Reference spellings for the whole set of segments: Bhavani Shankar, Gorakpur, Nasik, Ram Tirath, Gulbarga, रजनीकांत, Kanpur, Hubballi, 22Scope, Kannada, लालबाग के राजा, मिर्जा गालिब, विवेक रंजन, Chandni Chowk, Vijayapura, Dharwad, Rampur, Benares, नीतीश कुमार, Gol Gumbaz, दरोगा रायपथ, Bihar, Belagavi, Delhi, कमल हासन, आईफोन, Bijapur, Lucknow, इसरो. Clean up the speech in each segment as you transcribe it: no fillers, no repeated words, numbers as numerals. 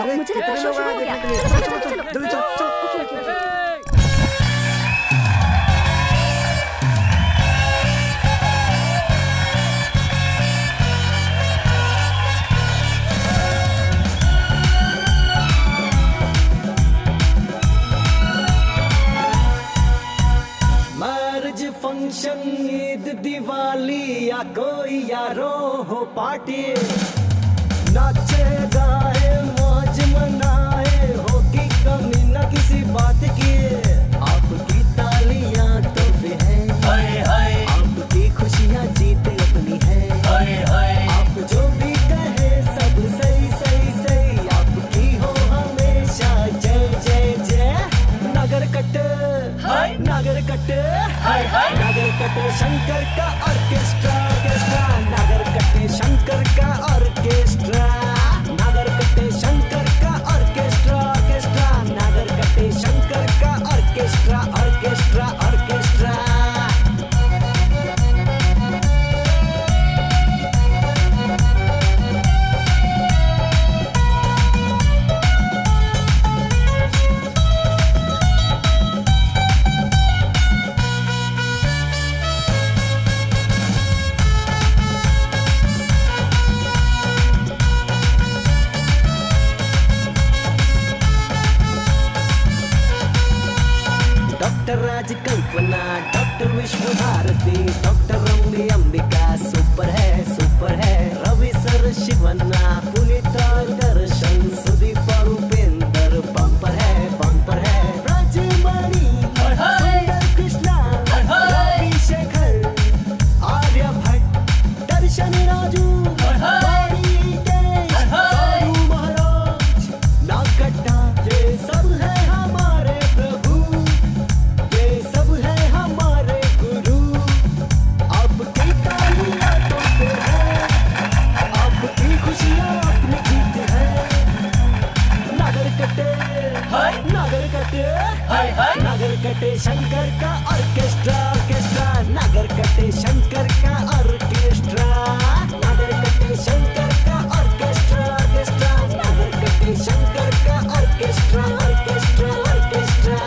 अरे कितने लोग आ गए जल्दी चलो। फंक्शन ईद दिवाली या कोई यारो हो पार्टी, नाचे गाए मौज मनाए, होगी कमी ना किसी बात की। आपकी तालियां तो भी हैं, आपकी खुशियां जीत अपनी हैं, आप जो भी कहे सब सही सही सही। आपकी हो हमेशा जय जय जय। नगर कटे नागर कटे नागर कटे शंकर का ऑर्केस्ट्रा ऑर्केस्ट्रा, नागर कटे शंकर का ऑर्केस्ट्रा, नागर कटे शंकर का ऑर्केस्ट्रा ऑर्केस्ट्रा, नागर कटे शंकर का orchestra orchestra orchestra. Kalpana doctor Vishwa Bharti, doctor Rammi Ambika super है सुपर है। रवि सर शिवना पुनीत दर्शन सुदीप रूपेंद्र बम्पर है बम्पर है। राजमणि सुंदर कृष्णा रवि शेखर आर्या भट्ट दर्शन राजू महाराज नागट्टा, ये सब है हमारे नागर कटे शंकर का ऑर्केस्ट्रा ऑर्केस्ट्रा, नागर कटे शंकर का ऑर्केस्ट्रा, नागर कटे शंकर का ऑर्केस्ट्रा ऑर्केस्ट्रा, नागर कटे शंकर का orchestra orchestra orchestra.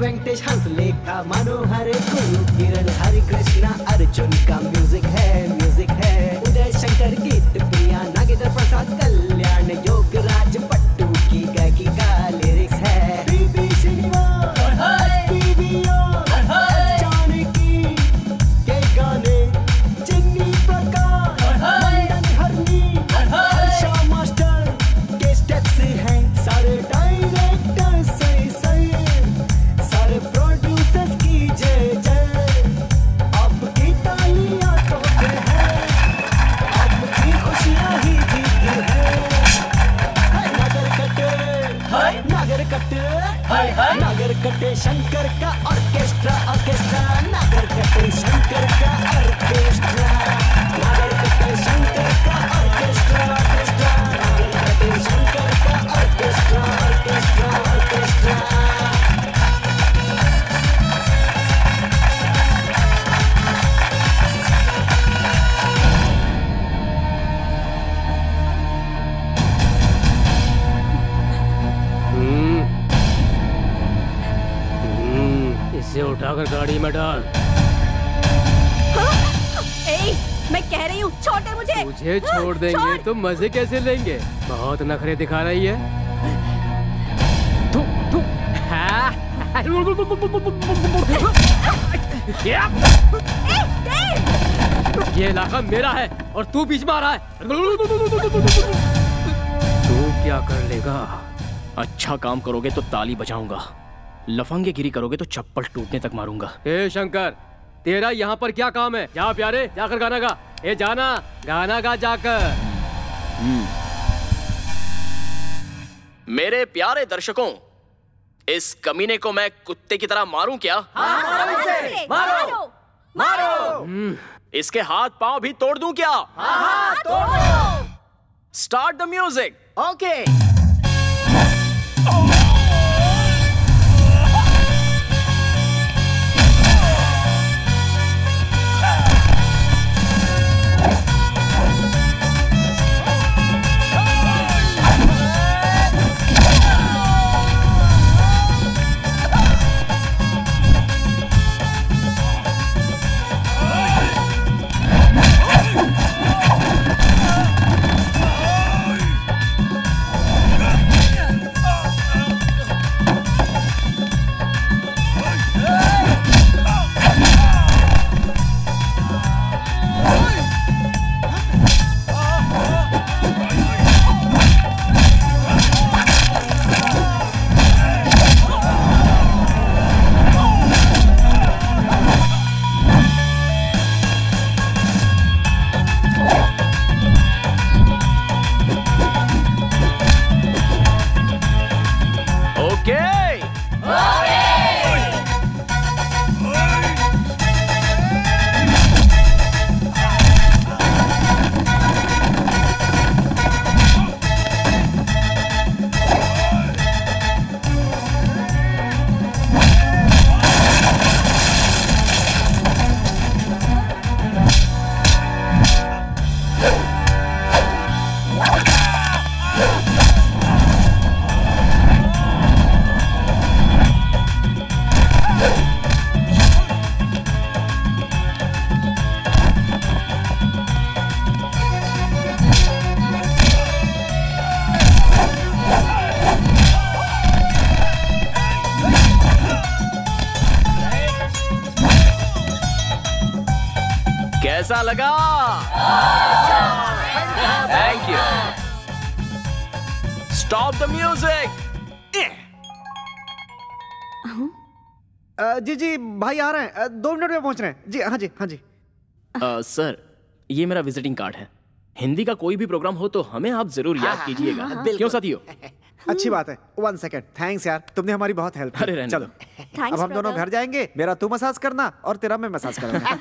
Venkatesh Hamsalekha Manohar Gurukiran Hari Krishna Arjun का म्यूजिक है उदय शंकर गीत प्रिया नागेंद्र प्रसाद कल्याण योग राज पट्टू की गायकी का लिरिक्स है। बीबी जानकी के गाने चिन्नी प्रकार मास्टर के स्टेप्स हैं, सारे डायरेक्टर सही सही, सारे प्रोड्यूसर्स की जय जय। आपकी तालियां तो है, आपकी खुशियां ही जीती है। नागर कटे नागर कटे शंकर का ऑर्केस्ट्रा ऑर्केस्ट्रा, नागर कटे शंकर का ऑर्केस्ट्रा, नागर कटे शंकर का ऑर्केस्ट्रा ऑर्केस्ट्रा, नागर कटे शंकर का ऑर्केस्ट्रा ऑर्केस्ट्रा ऑर्केस्ट्रा। इसे उठाकर गाड़ी में डाल। ए, मैं कह रही हूँ छोड़ दे मुझे। मुझे छोड़ देंगे तो मजे कैसे लेंगे? बहुत नखरे दिखा रही है। ये इलाका मेरा है और तू बीच में आ रहा है। तू क्या कर लेगा? अच्छा काम करोगे तो ताली बजाऊंगा, लफंगे गिरी करोगे तो चप्पल टूटने तक मारूंगा। ए शंकर, तेरा यहाँ पर क्या काम है? जा प्यारे, जाकर गाना गा। ए जाना, गाना गा जाकर। मेरे प्यारे दर्शकों, इस कमीने को मैं कुत्ते की तरह मारूं क्या? हाँ, मारो, मारो। इसके हाथ पांव भी तोड़ दूं क्या? हाँ, तोड़ दो। Start the music. ओके। कैसा लगा? Thank you. Stop the music. जी जी भाई आ रहे हैं, 2 मिनट में पहुंच रहे हैं। जी हाँ जी हाँ जी। सर ये मेरा विजिटिंग कार्ड है। हिंदी का कोई भी प्रोग्राम हो तो हमें आप जरूर याद कीजिएगा। क्यों साथियों? अच्छी बात है। 1 सेकंड। थैंक्स यार, तुमने हमारी बहुत हेल्प की। चलो अब हम दोनों घर जाएंगे। मेरा तू मसाज करना और तेरा मैं मसाज करूंगा।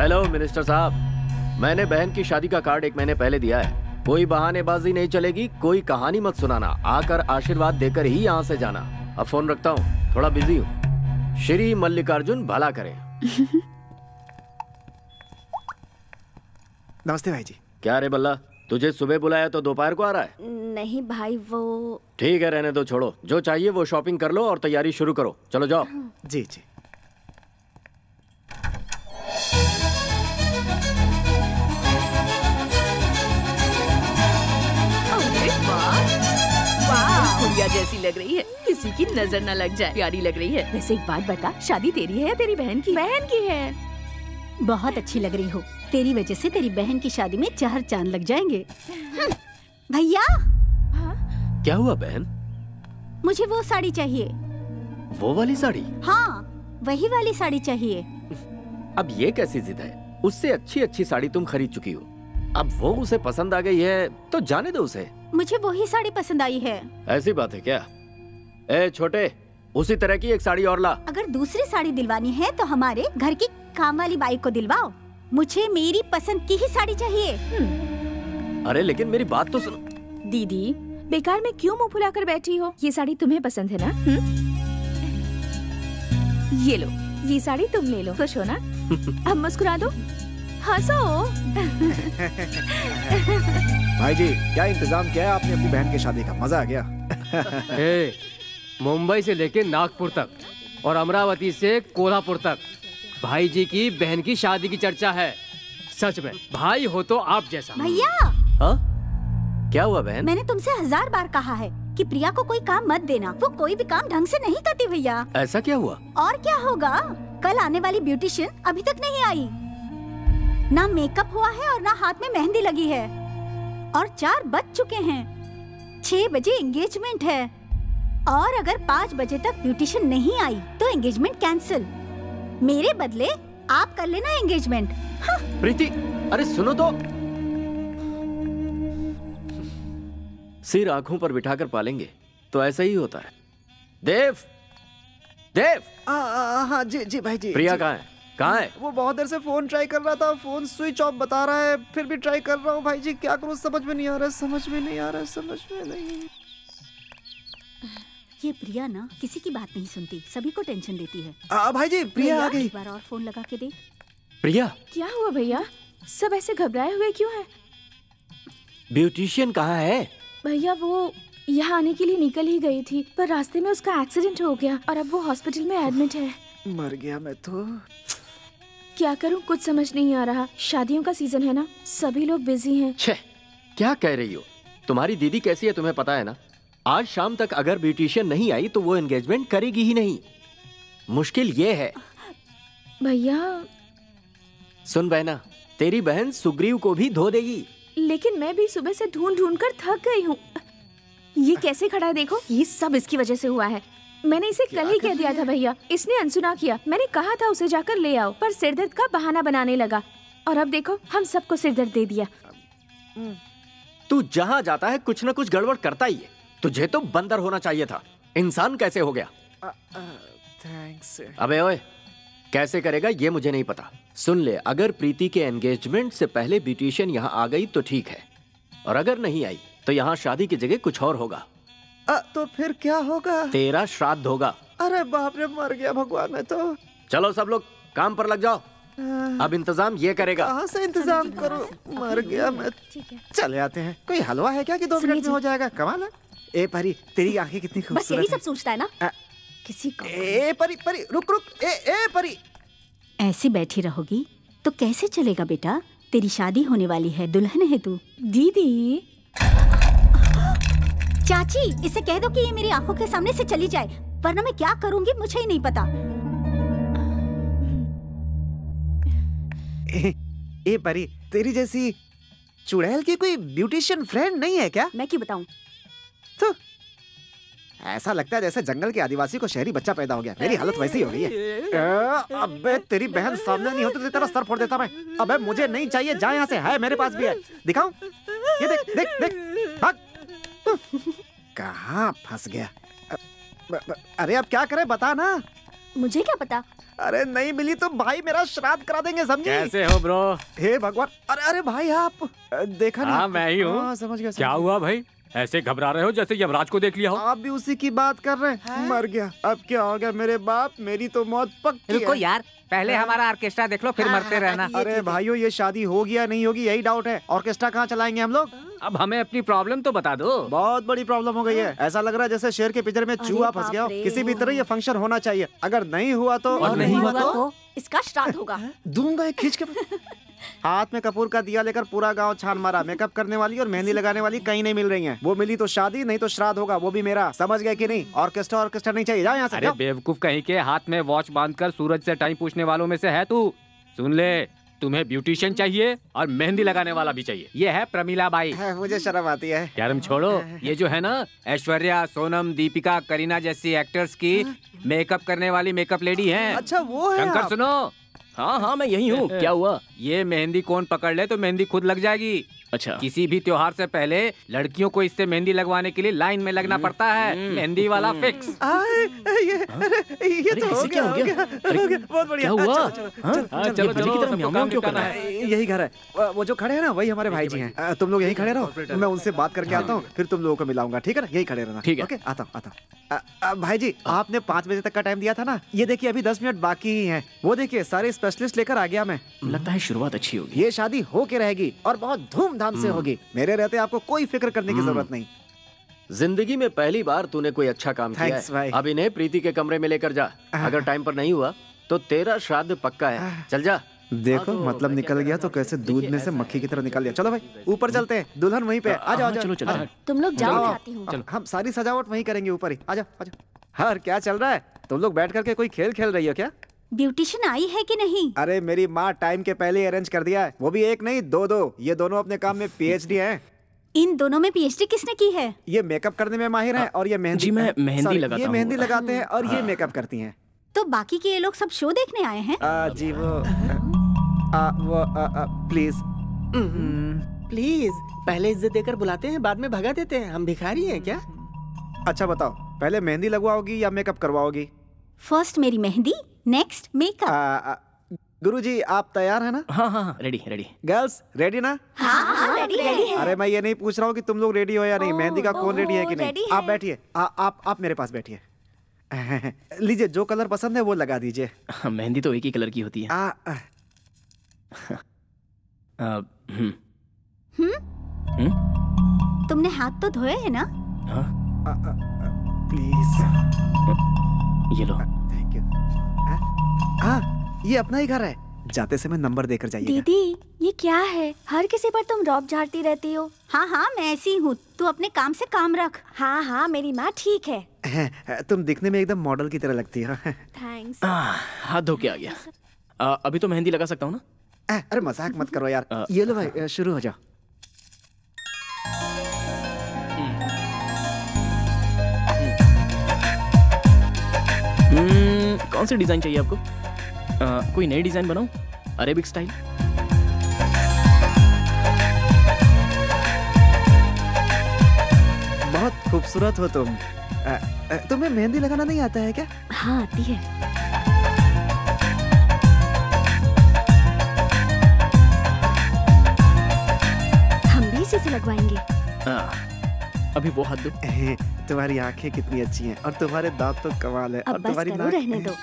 हेलो मिनिस्टर साहब, मैंने बहन की शादी का कार्ड 1 महीने पहले दिया है। कोई बहानेबाजी नहीं चलेगी, कोई कहानी मत सुनाना। आकर आशीर्वाद देकर ही यहाँ से जाना। अब फोन रखता हूँ, थोड़ा बिजी हूँ। श्री मल्लिकार्जुन भला करे। नमस्ते भाई जी। क्या रे बल्ला, तुझे सुबह बुलाया तो दोपहर को आ रहा है? नहीं भाई वो। ठीक है रहने दो, छोड़ो। जो चाहिए वो शॉपिंग कर लो और तैयारी शुरू करो। चलो जाओ। जी जी। जैसी लग रही है, किसी की नजर ना लग जाए। प्यारी लग रही है। वैसे एक बात बता, शादी तेरी है या तेरी बहन की? बहन की है। बहुत अच्छी लग रही हो। तेरी वजह से तेरी बहन की शादी में चार चांद लग जाएंगे। भैया। क्या हुआ बहन? मुझे वो साड़ी चाहिए। वो वाली साड़ी? हाँ वही वाली साड़ी चाहिए। अब ये कैसी जिद है? उससे अच्छी अच्छी साड़ी तुम खरीद चुकी हो। अब वो उसे पसंद आ गई है तो जाने दो उसे। मुझे वही साड़ी पसंद आई है। ऐसी बात है क्या? ए छोटे, उसी तरह की एक साड़ी और ला। अगर दूसरी साड़ी दिलवानी है तो हमारे घर की काम वाली बाई को दिलवाओ। मुझे मेरी पसंद की ही साड़ी चाहिए। अरे लेकिन मेरी बात तो सुनो। दीदी बेकार में क्यों मुंह फुलाकर बैठी हो? ये साड़ी तुम्हें पसंद है ना? ये लो, ये साड़ी तुम ले लो। खुश हो ना? अब मुस्कुरा दो, हंसो। भाई जी क्या इंतजाम किया है आपने अपनी बहन की शादी का? मजा आ गया। मुंबई से लेके नागपुर तक और अमरावती से कोल्हापुर तक भाई जी की बहन की शादी की चर्चा है। सच में भाई हो तो आप जैसा। भैया। क्या हुआ बहन? मैंने तुमसे 1000 बार कहा है कि प्रिया को कोई काम मत देना। वो कोई भी काम ढंग से नहीं करती भैया। ऐसा क्या हुआ? और क्या होगा, कल आने वाली ब्यूटिशियन अभी तक नहीं आई। ना मेकअप हुआ है और ना हाथ में मेहंदी लगी है। और 4 बज चुके हैं। 6 बजे एंगेजमेंट है और अगर 5 बजे तक ब्यूटिशियन नहीं आई तो एंगेजमेंट कैंसिल। मेरे बदले आप कर लेना एंगेजमेंट। हाँ। प्रीति, अरे सुनो तो। सिर आंखों पर बिठाकर पालेंगे तो ऐसा ही होता है। देव, देव। हाँ जी जी भाई जी। प्रिया कहाँ है? कहाँ है वो? बहुत देर से फोन ट्राई कर रहा था, फोन स्विच ऑफ बता रहा है, फिर भी ट्राई कर रहा हूँ भाई जी, क्या करूँ समझ में नहीं आ रहा है। ये प्रिया ना किसी की बात नहीं सुनती, सभी को टेंशन देती है। भाई जी प्रिया आ गई। एक बार और फोन लगा के देख। प्रिया क्या हुआ भैया, सब ऐसे घबराए हुए क्यों हैं? ब्यूटीशियन कहाँ है? भैया वो यहाँ आने के लिए निकल ही गई थी, पर रास्ते में उसका एक्सीडेंट हो गया और अब वो हॉस्पिटल में एडमिट है। मर गया मैं तो। क्या करूँ कुछ समझ नहीं आ रहा, शादियों का सीजन है ना, सभी लोग बिजी हैं। छे, क्या कह रही हो, तुम्हारी दीदी कैसी है तुम्हें पता है ना? आज शाम तक अगर ब्यूटीशियन नहीं आई तो वो एंगेजमेंट करेगी ही नहीं। मुश्किल ये है भैया। सुन बहना, तेरी बहन सुग्रीव को भी धो देगी। लेकिन मैं भी सुबह से ढूंढ कर थक गई हूँ। ये कैसे खड़ा है देखो, ये सब इसकी वजह से हुआ है। मैंने इसे कल ही कह दिया था भैया, इसने अनसुना किया। मैंने कहा था उसे जाकर ले आओ, पर सिरदर्द का बहाना बनाने लगा और अब देखो हम सबको सिरदर्द दे दिया। तू जहाँ जाता है कुछ न कुछ गड़बड़ करता ही है, तुझे तो बंदर होना चाहिए था, इंसान कैसे हो गया? थैंक्स। अबे ओए, कैसे करेगा ये मुझे नहीं पता। सुन ले, अगर प्रीति के एंगेजमेंट से पहले ब्यूटीशियन यहाँ आ गई तो ठीक है, और अगर नहीं आई तो यहाँ शादी की जगह कुछ और होगा। तो फिर क्या होगा? तेरा श्राद्ध होगा। अरे बाप रे, मर गया भगवान मैं तो। चलो सब लोग काम पर लग जाओ। अब इंतजाम ये करेगा। कहाँ से इंतजाम करो, मर गया मैं। चले आते हैं, कोई हलवा है क्या कि 2 मिनट में हो जाएगा? कमाल है। ए परी, तेरी आंखें कितनी खूबसूरत। बस यही सब सोचता है ना किसी को। ए परी परी रुक रुक। ए परी, ऐसी बैठी रहोगी तो कैसे चलेगा बेटा, तेरी शादी होने वाली है, दुल्हन है तू। दीदी, चाची, इसे कह दो कि ये मेरी आंखों के सामने से चली जाए, वरना मैं क्या करूंगी मुझे ही नहीं पता। ए परी, तेरी जैसी चुड़ैल की कोई ब्यूटीशियन फ्रेंड नहीं है क्या? मैं क्यों बताऊं? तो ऐसा लगता है जैसे जंगल के आदिवासी को शहरी बच्चा पैदा हो गया। मेरी हालत वैसी हो गई है। अबे तेरी बहन सामने नहीं होती तो तेरा सर फोड़ देता मैं। अबे मुझे नहीं चाहिए, जा यहाँ से। है मेरे पास भी है, दिखाऊं? ये देख देख देख, भाग। कहाँ फंस गया? अरे अब क्या करें बता ना। मुझे क्या पता। अरे नहीं मिली तो भाई मेरा श्राद्ध करा देंगे, समझे? कैसे हो ब्रो? हे भगवान। अरे भाई आप, देखा ना? हाँ मैं ही हूँ, समझ गया। क्या हुआ भाई, ऐसे घबरा रहे हो जैसे यमराज को देख लिया हो? आप भी उसी की बात कर रहे हैं। मर गया, अब क्या हो गया मेरे बाप, मेरी तो मौत पक्की है। रुको यार, पहले हमारा ऑर्केस्ट्रा देख लो, फिर मरते रहना। अरे भाइयों, ये शादी होगी या नहीं होगी यही डाउट है। ऑर्केस्ट्रा कहाँ चलाएंगे हम लोग? अब हमें अपनी प्रॉब्लम तो बता दो। बहुत बड़ी प्रॉब्लम हो गई है, ऐसा लग रहा है जैसे शेर के पिंजरे में चूहा फंस गया हो। किसी भी तरह ये फंक्शन होना चाहिए, अगर नहीं हुआ तो। और नहीं हुआ तो इसका श्राद्ध होगा। दूंगा खींच के। हाथ में कपूर का दिया लेकर पूरा गांव छान मारा। मेकअप करने वाली और मेहंदी लगाने वाली कहीं नहीं मिल रही हैं। वो मिली तो शादी, नहीं तो श्राद्ध होगा, वो भी मेरा। समझ गए कि नहीं? ऑर्केस्ट्रा ऑर्केस्ट्रा नहीं चाहिए, जाओ यहाँ से। अरे बेवकूफ कहीं के, हाथ में वॉच बांधकर सूरज से टाइम पूछने वालों में से है तू। सुन ले, तुम्हें ब्यूटीशियन चाहिए और मेहंदी लगाने वाला भी चाहिए। ये है प्रमीला बाई। मुझे शर्म आती है यार। हम छोड़ो, ये जो है ना ऐश्वर्या, सोनम, दीपिका, करीना जैसी एक्टर्स की मेकअप करने वाली मेकअप लेडी है। अच्छा वो है। शंकर सुनो। हाँ हाँ मैं यही हूँ। क्या हुआ? ये मेहंदी कौन पकड़ ले तो मेहंदी खुद लग जाएगी। अच्छा। किसी भी त्योहार से पहले लड़कियों को इससे मेहंदी लगवाने के लिए लाइन में लगना पड़ता है। मेहंदी वाला फिक्स। ये तो हो गया। बहुत बढ़िया। यही घर है, वो जो खड़े है ना वही हमारे भाई जी हैं। तुम लोग यही खड़े रहो, मैं उनसे बात करके आता हूँ, फिर तुम लोगों को मिलाऊंगा। ठीक है ना, यही खड़े रहना। ठीक है, आता हूँ। भाई जी आपने 5 बजे तक का टाइम दिया था ना, ये देखिए अभी 10 मिनट बाकी ही है। वो देखिए सारे स्पेशलिस्ट लेकर आ गया मैं। लगता है शुरुआत अच्छी होगी। ये शादी होके रहेगी और बहुत धूमधाम से होगी। मेरे रहते आपको कोई फिक्र करने की जरूरत नहीं। जिंदगी में पहली बार तूने कोई अच्छा काम किया है। अब इन्हें प्रीति के कमरे में लेकर जा, अगर टाइम पर नहीं हुआ तो तेरा श्राद्ध पक्का है। चल जा। देखो मतलब निकल गया तो कैसे दूध में से मक्खी की तरह निकल गया। चलो भाई ऊपर चलते हैं, दुल्हन वहीं पे। आ जाओ, चलो तुम लोग जाओ, हम सारी सजावट वहीं करेंगे ऊपर ही। आ जाओ। हाँ क्या चल रहा है, तुम लोग बैठ करके कोई खेल खेल रही हो क्या? ब्यूटीशियन आई है कि नहीं? अरे मेरी माँ टाइम के पहले अरेंज कर दिया है, वो भी एक नहीं 2-2। ये दोनों अपने काम में PhD हैं। इन दोनों में पीएचडी किसने की है? ये मेकअप करने में माहिर हैं और ये मेहंदी मेहंदी लगाते हैं और ये मेकअप करती हैं। तो बाकी के ये लोग सब शो देखने आए हैं? जी वो प्लीज पहले इज्जत देकर बुलाते हैं, बाद में भगा देते हैं। हम भिखारी हैं क्या? अच्छा बताओ, पहले मेहंदी लगवाओगी या मेकअप करवाओगी? फर्स्ट मेरी मेहंदी, नेक्स्ट मेकअप। गुरुजी आप तैयार है ना? हाँ हाँ रेडी रेडी। गर्ल्स रेडी ना? हाँ रेडी रेडी। अरे मैं ये नहीं पूछ रहा हूँ कि तुम लोग रेडी हो या नहीं, मेहंदी का कौन रेडी है कि नहीं। आप बैठिए, आप मेरे पास बैठिए। लीजिए जो कलर पसंद है वो लगा दीजिए। मेहंदी तो एक ही कलर की होती है। तुमने हाथ तो धोए है ना? प्लीज ये लो। Thank you. हाँ ये अपना ही घर है, जाते से मैं नंबर देकर जाइए। दीदी ये क्या है, हर किसी पर तुम रौब झाड़ती रहती हो। हाँ हाँ मैं ऐसी हूँ, तू अपने काम से काम रख। हाँ हाँ मेरी माँ ठीक है। तुम दिखने में एकदम मॉडल की तरह लगती हो। थैंक्स। हाथ धो के आ गया। अभी तो मेहंदी लगा सकता हूँ ना? अरे मजाक मत करो यार। ये लो भाई शुरू हो जाओ। कौन सी डिजाइन चाहिए आपको? कोई नई डिजाइन बनाऊं? Arabic style? बहुत खूबसूरत हो तुम। तुम्हें मेहंदी लगाना नहीं आता है क्या? हाँ आती है। हम भी इसी से लगवाएंगे। अभी वो हाथ दो। तुम्हारी आंखें कितनी अच्छी हैं और तुम्हारे दांत तो कमाल है। अब बस करो, रहने दो।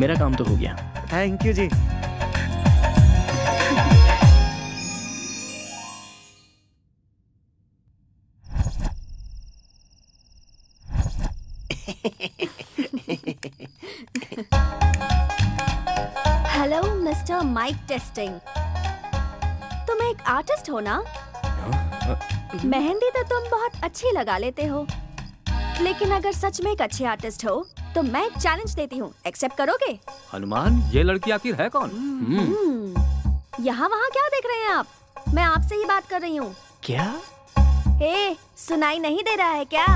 मेरा काम तो हो गया। थैंक यू जी। हेलो मिस्टर माइक टेस्टिंग, तुम एक आर्टिस्ट हो ना? मेहंदी तो तुम बहुत अच्छी लगा लेते हो, लेकिन अगर सच में एक अच्छे आर्टिस्ट हो तो मैं एक चैलेंज देती हूँ, एक्सेप्ट करोगे? हनुमान ये लड़की आखिर है कौन? यहाँ वहाँ क्या देख रहे हैं आप? मैं आपसे ही बात कर रही हूँ। क्या? ए, सुनाई नहीं दे रहा है क्या?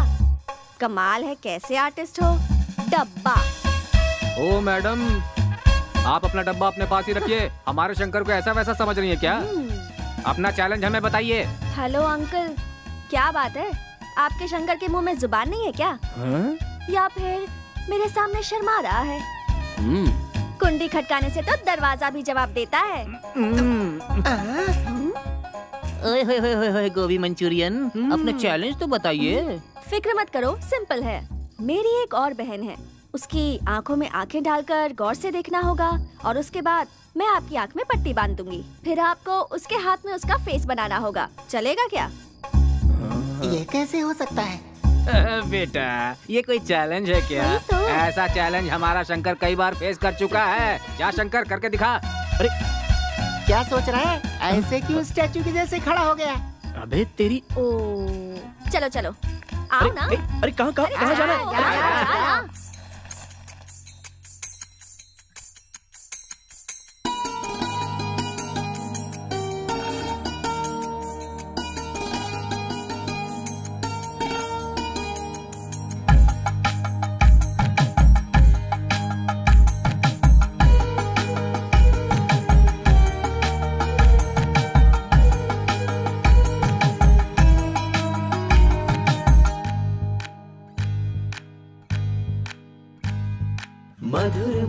कमाल है, कैसे आर्टिस्ट हो। डब्बा। ओ मैडम आप अपना डब्बा अपने पास ही रखिए। हमारे शंकर को ऐसा वैसा समझ रही है क्या? अपना चैलेंज हमें बताइए। हेलो अंकल, क्या बात है, आपके शंकर के मुँह में जुबान नहीं है क्या? या फिर मेरे सामने शर्मा रहा है? कुंडी खटकाने से तो दरवाजा भी जवाब देता है। ओए होए होए होए गोभी मंचूरियन, अपना चैलेंज तो बताइए। फिक्र मत करो, सिंपल है। मेरी एक और बहन है, उसकी आंखों में आंखें डालकर गौर से देखना होगा और उसके बाद मैं आपकी आंख में पट्टी बांध दूंगी। फिर आपको उसके हाथ में उसका फेस बनाना होगा, चलेगा क्या? ये कैसे हो सकता है? बेटा ये कोई चैलेंज है क्या? तो ऐसा चैलेंज हमारा शंकर कई बार फेस कर चुका है। जा शंकर, करके दिखा। अरे क्या सोच रहा है, ऐसे क्यों स्टैचू के जैसे खड़ा हो गया? अबे तेरी। ओ चलो चलो आओ ना। अरे कहाँ कहाँ जाना है?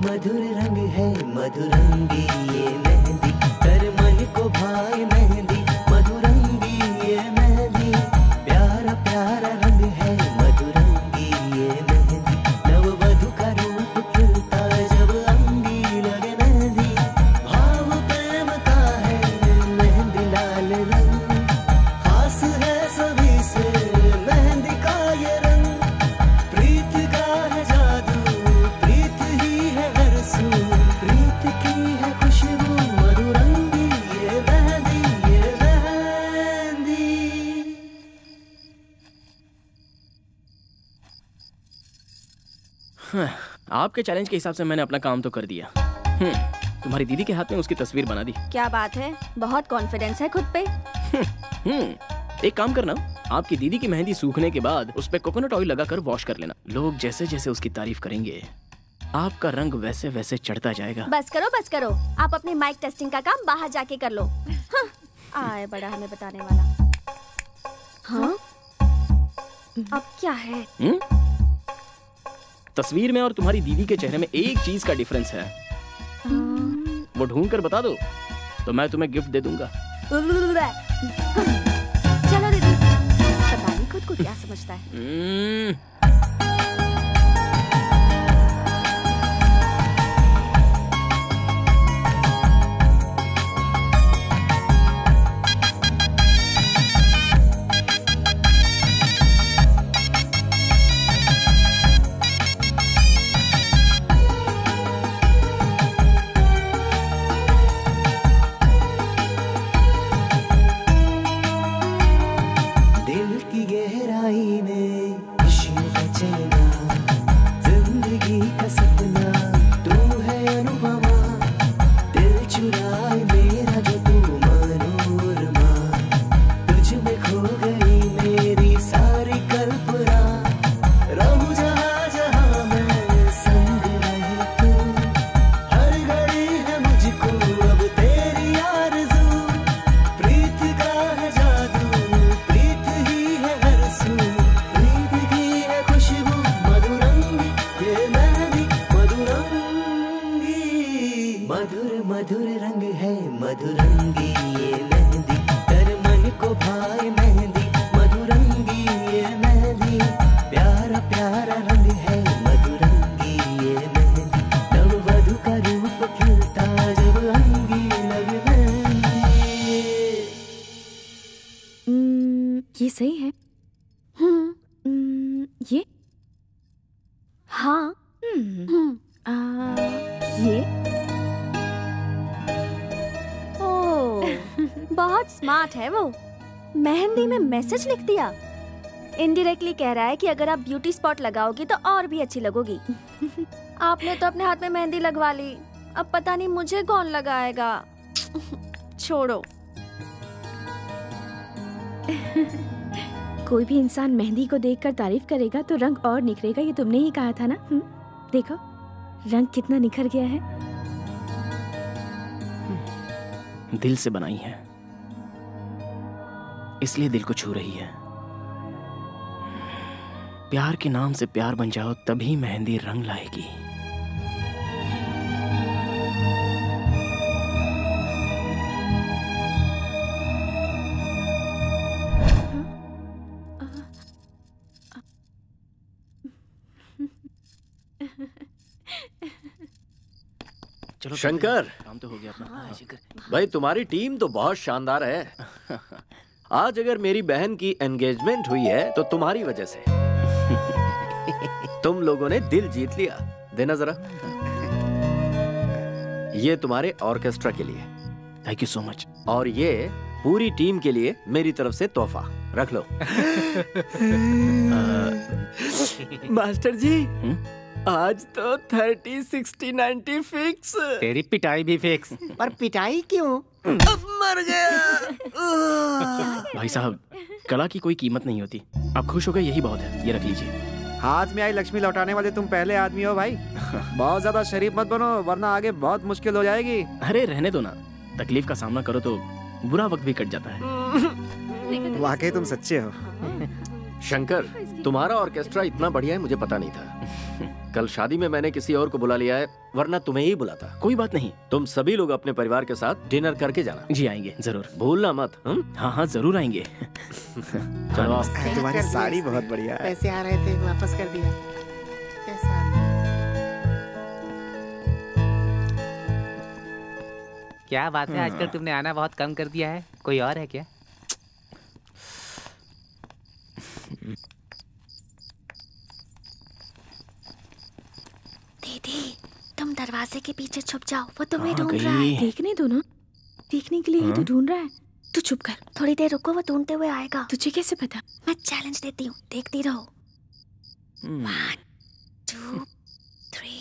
मधुर रंग है मधुरंगी ये मेहंदी, कर मन को भाए मेहंदी, मधुरंगी ये मेहंदी, प्यारा प्यारा रंग है मधुरंगी ये मेहंदी, नव वधु का रूप खिलता जब अंगी लगे मेहंदी, भाव प्रेम का है मेहंदी लाल रंग, खास है सभी से मेहंदी का ये रंग, प्रीत का है जादू, प्रीत की है खुशबू। आपके चैलेंज के हिसाब से मैंने अपना काम तो कर दिया। तुम्हारी दीदी के हाथ में उसकी तस्वीर बना दी। क्या बात है, बहुत कॉन्फिडेंस है खुद पे। एक काम करना, आपकी दीदी की मेहंदी सूखने के बाद उस पे कोकोनट ऑयल लगाकर वॉश कर लेना। लोग जैसे जैसे उसकी तारीफ करेंगे आपका रंग वैसे वैसे चढ़ता जाएगा। बस करो आप अपने माइक टेस्टिंग का काम बाहर जाके कर लो। हाँ, आए बड़ा हमें बताने वाला। हाँ अब क्या है? तस्वीर में और तुम्हारी दीदी के चेहरे में एक चीज का डिफरेंस है। वो ढूंढ कर बता दो तो मैं तुम्हें गिफ्ट दे दूंगा। चलो दीदी, पता नहीं खुद को क्या समझता है। मैसेज लिख दिया। इनडायरेक्टली कह रहा है कि अगर आप ब्यूटी स्पॉट लगाओगी तो और भी अच्छी लगोगी। आपने तो अपने हाथ में मेहंदी लगवा ली, अब पता नहीं मुझे कौन लगाएगा। छोड़ो। कोई भी इंसान मेहंदी को देखकर तारीफ करेगा तो रंग और निखरेगा, ये तुमने ही कहा था ना। देखो रंग कितना निखर गया है। दिल से बनाई है इसलिए दिल को छू रही है। प्यार के नाम से प्यार बन जाओ तभी मेहंदी रंग लाएगी। चलो शंकर, काम तो हो गया अपना। भाई तुम्हारी टीम तो बहुत शानदार है। आज अगर मेरी बहन की एंगेजमेंट हुई है तो तुम्हारी वजह से। तुम लोगों ने दिल जीत लिया। देना जरा, ये तुम्हारे ऑर्केस्ट्रा के लिए। Thank you so much. और ये पूरी टीम के लिए मेरी तरफ से तोहफा रख लो। मास्टर जी आज तो 30, 60, 90 फिक्स। तेरी पिटाई भी फिक्स। पर पिटाई क्यों? अब मर गया। भाई साहब कला की कोई कीमत नहीं होती। अब खुश हो गए यही बहुत है, ये रख लीजिए। हाथ में आई लक्ष्मी लौटाने वाले तुम पहले आदमी हो भाई। बहुत ज्यादा शरीफ मत बनो वरना आगे बहुत मुश्किल हो जाएगी। अरे रहने दो ना, तकलीफ का सामना करो तो बुरा वक्त भी कट जाता है। वाकई तुम सच्चे हो। शंकर तुम्हारा ऑर्केस्ट्रा इतना बढ़िया है मुझे पता नहीं था। कल शादी में मैंने किसी और को बुला लिया है वरना तुम्हें ही बुलाता। कोई बात नहीं, तुम सभी लोग अपने परिवार के साथ डिनर करके जाना। जी आएंगे जरूर, भूलना मत। हाँ हाँ जरूर आएंगे। चलो तुम्हारी साड़ी बहुत बढ़िया है। पैसे आ रहे थे वापस कर दिया। क्या बात है आजकल तुमने आना बहुत कम कर दिया है, कोई और है क्या? दीदी तुम दरवाजे के पीछे छुप जाओ, वो तुम्हें ढूंढ रहा है। देखने दो ना, देखने के लिए ही तो ढूंढ रहा है। तू चुप कर, थोड़ी देर रुको, वो ढूंढते हुए आएगा। तुझे कैसे पता? मैं चैलेंज देती हूँ, देखती रहो। 1, 2 three.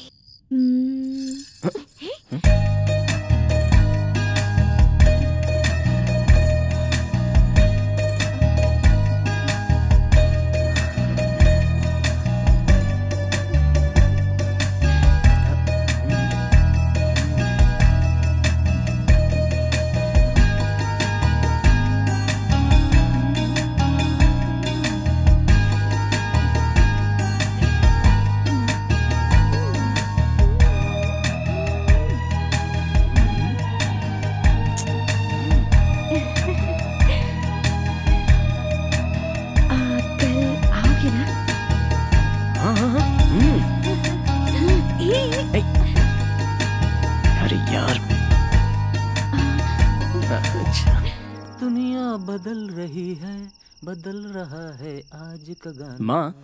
बदल रहा है आज का गाना माँ।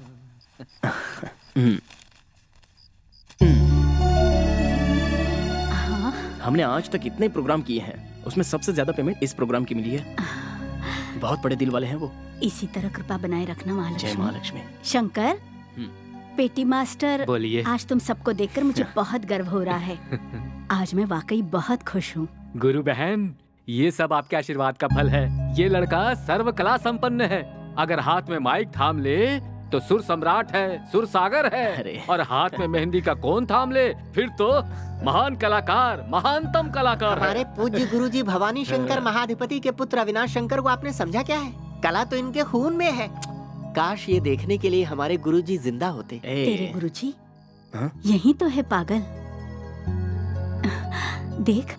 हमने आज तक इतने प्रोग्राम किए हैं, उसमें सबसे ज्यादा पेमेंट इस प्रोग्राम की मिली है। बहुत बड़े दिल वाले हैं वो। इसी तरह कृपा बनाए रखना महालक्ष्मी। जय महालक्ष्मी। शंकर पेटी मास्टर बोलिए। आज तुम सबको देखकर मुझे बहुत गर्व हो रहा है। आज मैं वाकई बहुत खुश हूँ। गुरु बहन, ये सब आपके आशीर्वाद का फल है। ये लड़का सर्वकला संपन्न है। अगर हाथ में माइक थाम ले तो सुर सम्राट है, सुर सागर है, और हाथ में मेहंदी का कोन थाम ले फिर तो महान कलाकार, महानतम कलाकार। हमारे पूज्य गुरुजी भवानी शंकर महाधिपति के पुत्र अविनाश शंकर को आपने समझा क्या है? कला तो इनके खून में है। काश ये देखने के लिए हमारे गुरुजी जिंदा होते। तेरे गुरुजी यही तो है पागल। देख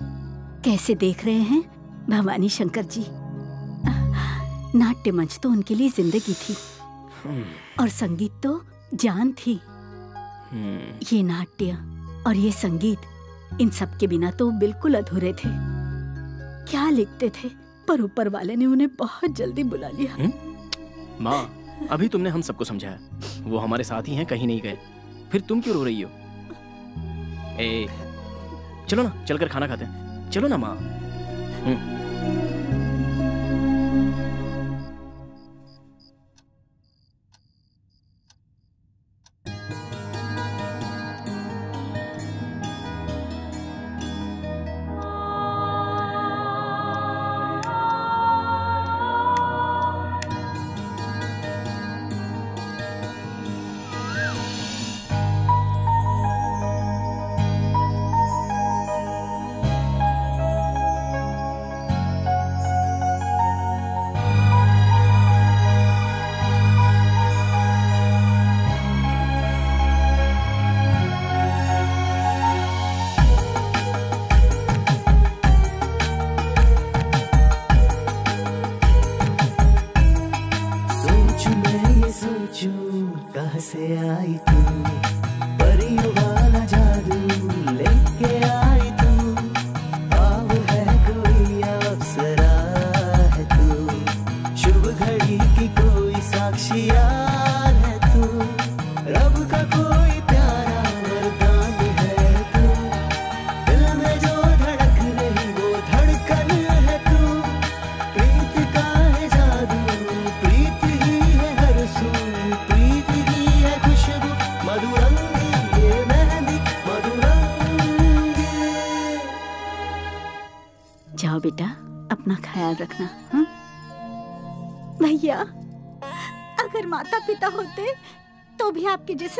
कैसे देख रहे हैं भवानी शंकर जी। नाट्य मंच तो उनके लिए जिंदगी थी और संगीत तो जान थी। ये नाट्य और ये संगीत, इन सब के बिना तो बिल्कुल अधूरे थे। क्या लिखते थे, पर ऊपर वाले ने उन्हें बहुत जल्दी बुला लिया। माँ अभी तुमने हम सबको समझाया। वो हमारे साथ ही हैं, कहीं नहीं गए। फिर तुम क्यों रो रही हो? ए, चलो ना, चलकर खाना खाते हैं। चलो ना माँ।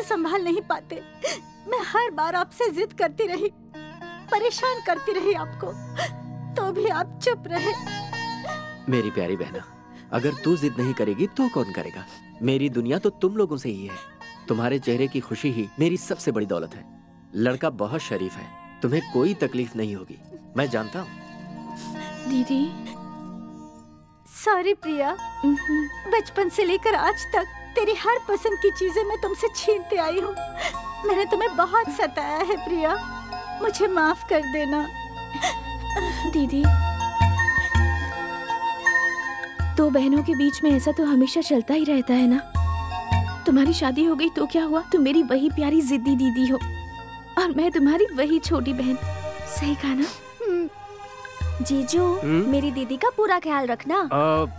संभाल नहीं पाते। मैं हर बार आपसे जिद करती रही, परेशान करती रही आपको, तो भी आप चुप रहे। मेरी प्यारी बहना, अगर तू जिद नहीं करेगी तो कौन करेगा? मेरी दुनिया तो तुम लोगों से ही है। तुम्हारे चेहरे की खुशी ही मेरी सबसे बड़ी दौलत है। लड़का बहुत शरीफ है, तुम्हें कोई तकलीफ नहीं होगी, मैं जानता हूँ। दीदी सॉरी प्रिया, बचपन से लेकर आज तक तेरी हर पसंद की चीजें मैं तुमसे छीनते आई हूँ। मैंने तुम्हें बहुत सताया है प्रिया, मुझे माफ कर देना। दीदी दो बहनों के बीच में ऐसा तो हमेशा चलता ही रहता है ना। तुम्हारी शादी हो गई तो क्या हुआ? तुम मेरी वही प्यारी जिद्दी दीदी हो और मैं तुम्हारी वही छोटी बहन। सही कहा ना? जीजू मेरी दीदी का पूरा ख्याल रखना।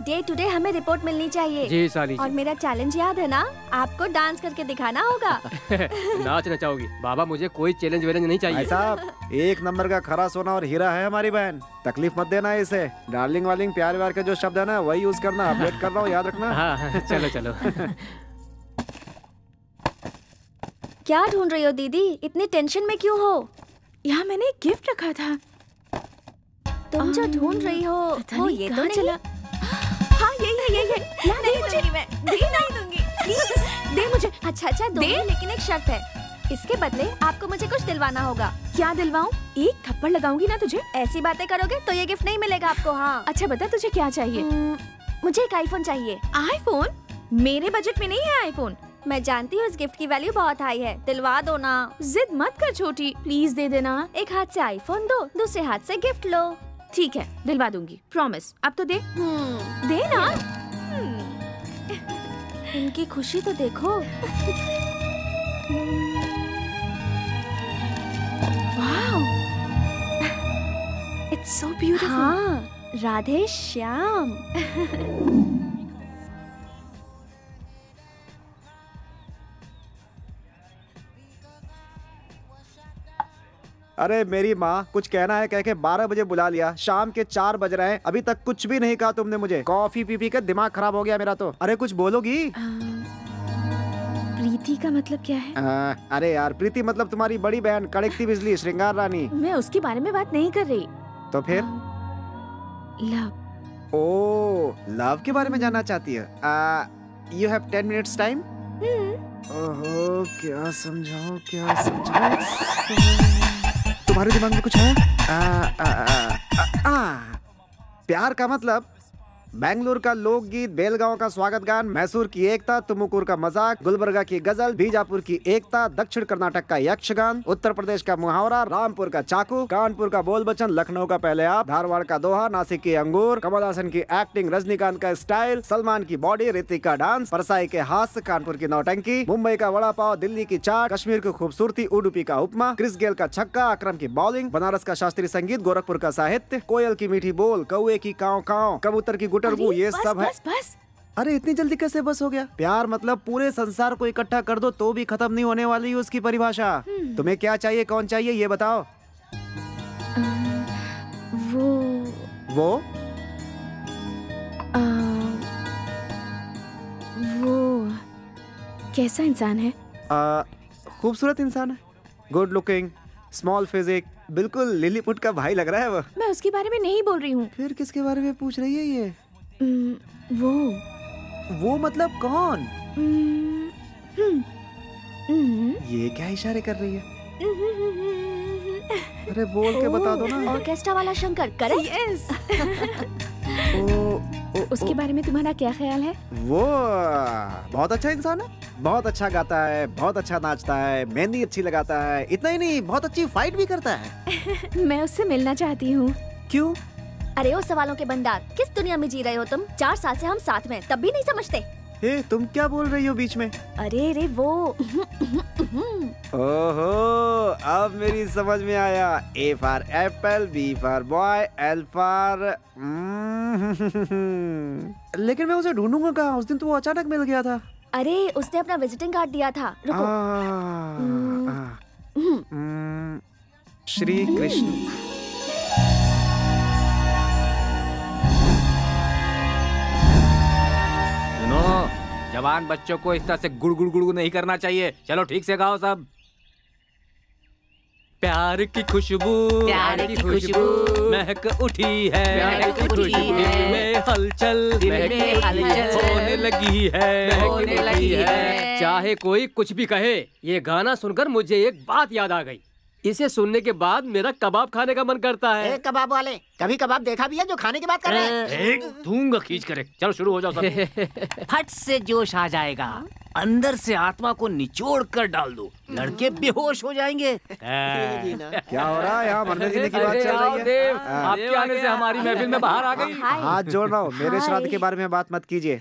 डे टू डे हमें रिपोर्ट मिलनी चाहिए जी साली। और मेरा चैलेंज याद है ना, आपको डांस करके दिखाना होगा। नाच नचाओगी बाबा, मुझे कोई चैलेंज वेलेंज नहीं चाहिए। साहब एक नंबर का खरा सोना और हीरा है हमारी बहन, तकलीफ मत देना इसे। डार्लिंग वार्लिंग प्यार व्यार का जो शब्द है ना वही यूज करना। अपडेट कर रहा हूँ, याद रखना। चलो चलो। क्या ढूंढ रही हो दीदी, इतनी टेंशन में क्यों हो? यहाँ मैंने एक गिफ्ट रखा था। तुम जो ढूंढ रही हो वो ये तो नहीं? चला। हाँ यही है। नहीं दूंगी मैं, नहीं दूंगी। प्लीज दे मुझे। अच्छा दे, लेकिन एक शर्त है। इसके बदले आपको मुझे कुछ दिलवाना होगा। क्या दिलवाऊं? एक थप्पड़ लगाऊंगी ना तुझे। ऐसी बातें करोगे तो ये गिफ्ट नहीं मिलेगा आपको। हाँ अच्छा बता तुझे क्या चाहिए? मुझे एक आईफोन चाहिए। आईफोन? मेरे बजट में नहीं है आईफोन। मैं जानती हूँ इस गिफ्ट की वैल्यू बहुत हाई है, दिलवा दो ना। जिद मत कर छोटी, प्लीज दे देना। एक हाथ से आईफोन दो, दूसरे हाथ से गिफ्ट लो। ठीक है दिलवा दूंगी, प्रॉमिस। अब तो दे दे ना। इनकी खुशी तो देखो। Wow, it's so beautiful. हाँ राधे श्याम। अरे मेरी माँ कुछ कहना है कह के 12 बजे बुला लिया। शाम के 4 बज रहे हैं, अभी तक कुछ भी नहीं कहा तुमने मुझे। कॉफी पी के दिमाग खराब हो गया मेरा तो। अरे कुछ बोलोगी? प्रीति का मतलब क्या है? अरे यार प्रीति मतलब तुम्हारी बड़ी बहन, कड़कती बिजली, श्रृंगार रानी। मैं उसके बारे में बात नहीं कर रही। तो फिर लव? ओ लव के बारे में जानना चाहती है? You have 10 minutes time. ओहो क्या समझाओ क्या समझाओ। तुम्हारे दिमाग में कुछ है? प्यार का मतलब बेंगलुरु का लोकगीत, बेलगांव का स्वागत गान, मैसूर की एकता, तुमकुर का मजाक, गुलबर्गा की गजल, बीजापुर की एकता, दक्षिण कर्नाटक का यक्षगान, उत्तर प्रदेश का मुहावरा, रामपुर का चाकू, कानपुर का बोल बचन, लखनऊ का पहले आप, धारवाड़ का दोहा, नासिक की अंगूर, कमल हासन की एक्टिंग, रजनीकांत का स्टाइल, सलमान की बॉडी, ऋतिक का डांस, परसाई के हास्य, कानपुर की नौटंकी, मुंबई का वड़ा पाव, दिल्ली की चाट, कश्मीर की खूबसूरती, उडुपी का उपमा, क्रिस गेल का छक्का, अकरम की बॉलिंग, बनारस का शास्त्रीय संगीत, गोरखपुर का साहित्य, कोयल की मीठी बोल, कौए की काव काव, कबूतर की। ये बस, सब है बस। अरे इतनी जल्दी कैसे बस हो गया? प्यार मतलब पूरे संसार को इकट्ठा कर दो तो भी खत्म नहीं होने वाली उसकी परिभाषा। तुम्हें क्या चाहिए, कौन चाहिए ये बताओ। वो कैसा इंसान है? खूबसूरत इंसान है, गुड लुकिंग, स्मॉल फिजिक, बिल्कुल लिलीपुट का भाई लग रहा है वो। मैं उसके बारे में नहीं बोल रही हूँ। फिर किसके बारे में पूछ रही है ये? वो मतलब कौन? ये क्या इशारे कर रही है? अरे बोल के बता दो ना। ऑर्केस्ट्रा वाला शंकर करे? यस। उसके बारे में तुम्हारा क्या ख्याल है? वो बहुत अच्छा इंसान है, बहुत अच्छा गाता है, बहुत अच्छा नाचता है, मेहंदी अच्छी लगाता है, इतना ही नहीं बहुत अच्छी फाइट भी करता है। मैं उससे मिलना चाहती हूँ। क्यों? अरे वो सवालों के भंडार, किस दुनिया में जी रहे हो तुम? 4 साल से हम साथ में, तब भी नहीं समझते। हे तुम क्या बोल रही हो बीच में? अरे वो। ओहो अब मेरी समझ में आया। A for apple, B for boy, L for. लेकिन मैं उसे ढूंढूंगा कहाँ? उस दिन तो वो अचानक मिल गया था। अरे उसने अपना विजिटिंग कार्ड दिया था। रुको। श्री कृष्ण। जवान बच्चों को इस तरह से गुड़ गुड़ गुड़ नहीं करना चाहिए। चलो ठीक से गाओ सब। प्यार की खुशबू, प्यार की खुशबू महक उठी है, महक उठी है, दिल में हलचल, दिल में हलचल होने लगी है, होने लगी है। चाहे कोई कुछ भी कहे, ये गाना सुनकर मुझे एक बात याद आ गई। इसे सुनने के बाद मेरा कबाब खाने का मन करता है। ए, कबाब वाले, कभी कबाब देखा भी है जो खाने की बात कर रहे हैं? दूंगा खींच कर। चलो शुरू हो जाओ सब। फट से जोश आ जाएगा, अंदर से आत्मा को निचोड़ कर डाल दो, लड़के बेहोश हो जाएंगे। क्या हो रहा है यहाँ? मरने जीने की बात चल रही है। आपके आने से हमारी महफिल में बाहर आ गई। हाथ जोड़ रहा हूँ, मेरे श्राद्ध के बारे में बात मत कीजिए।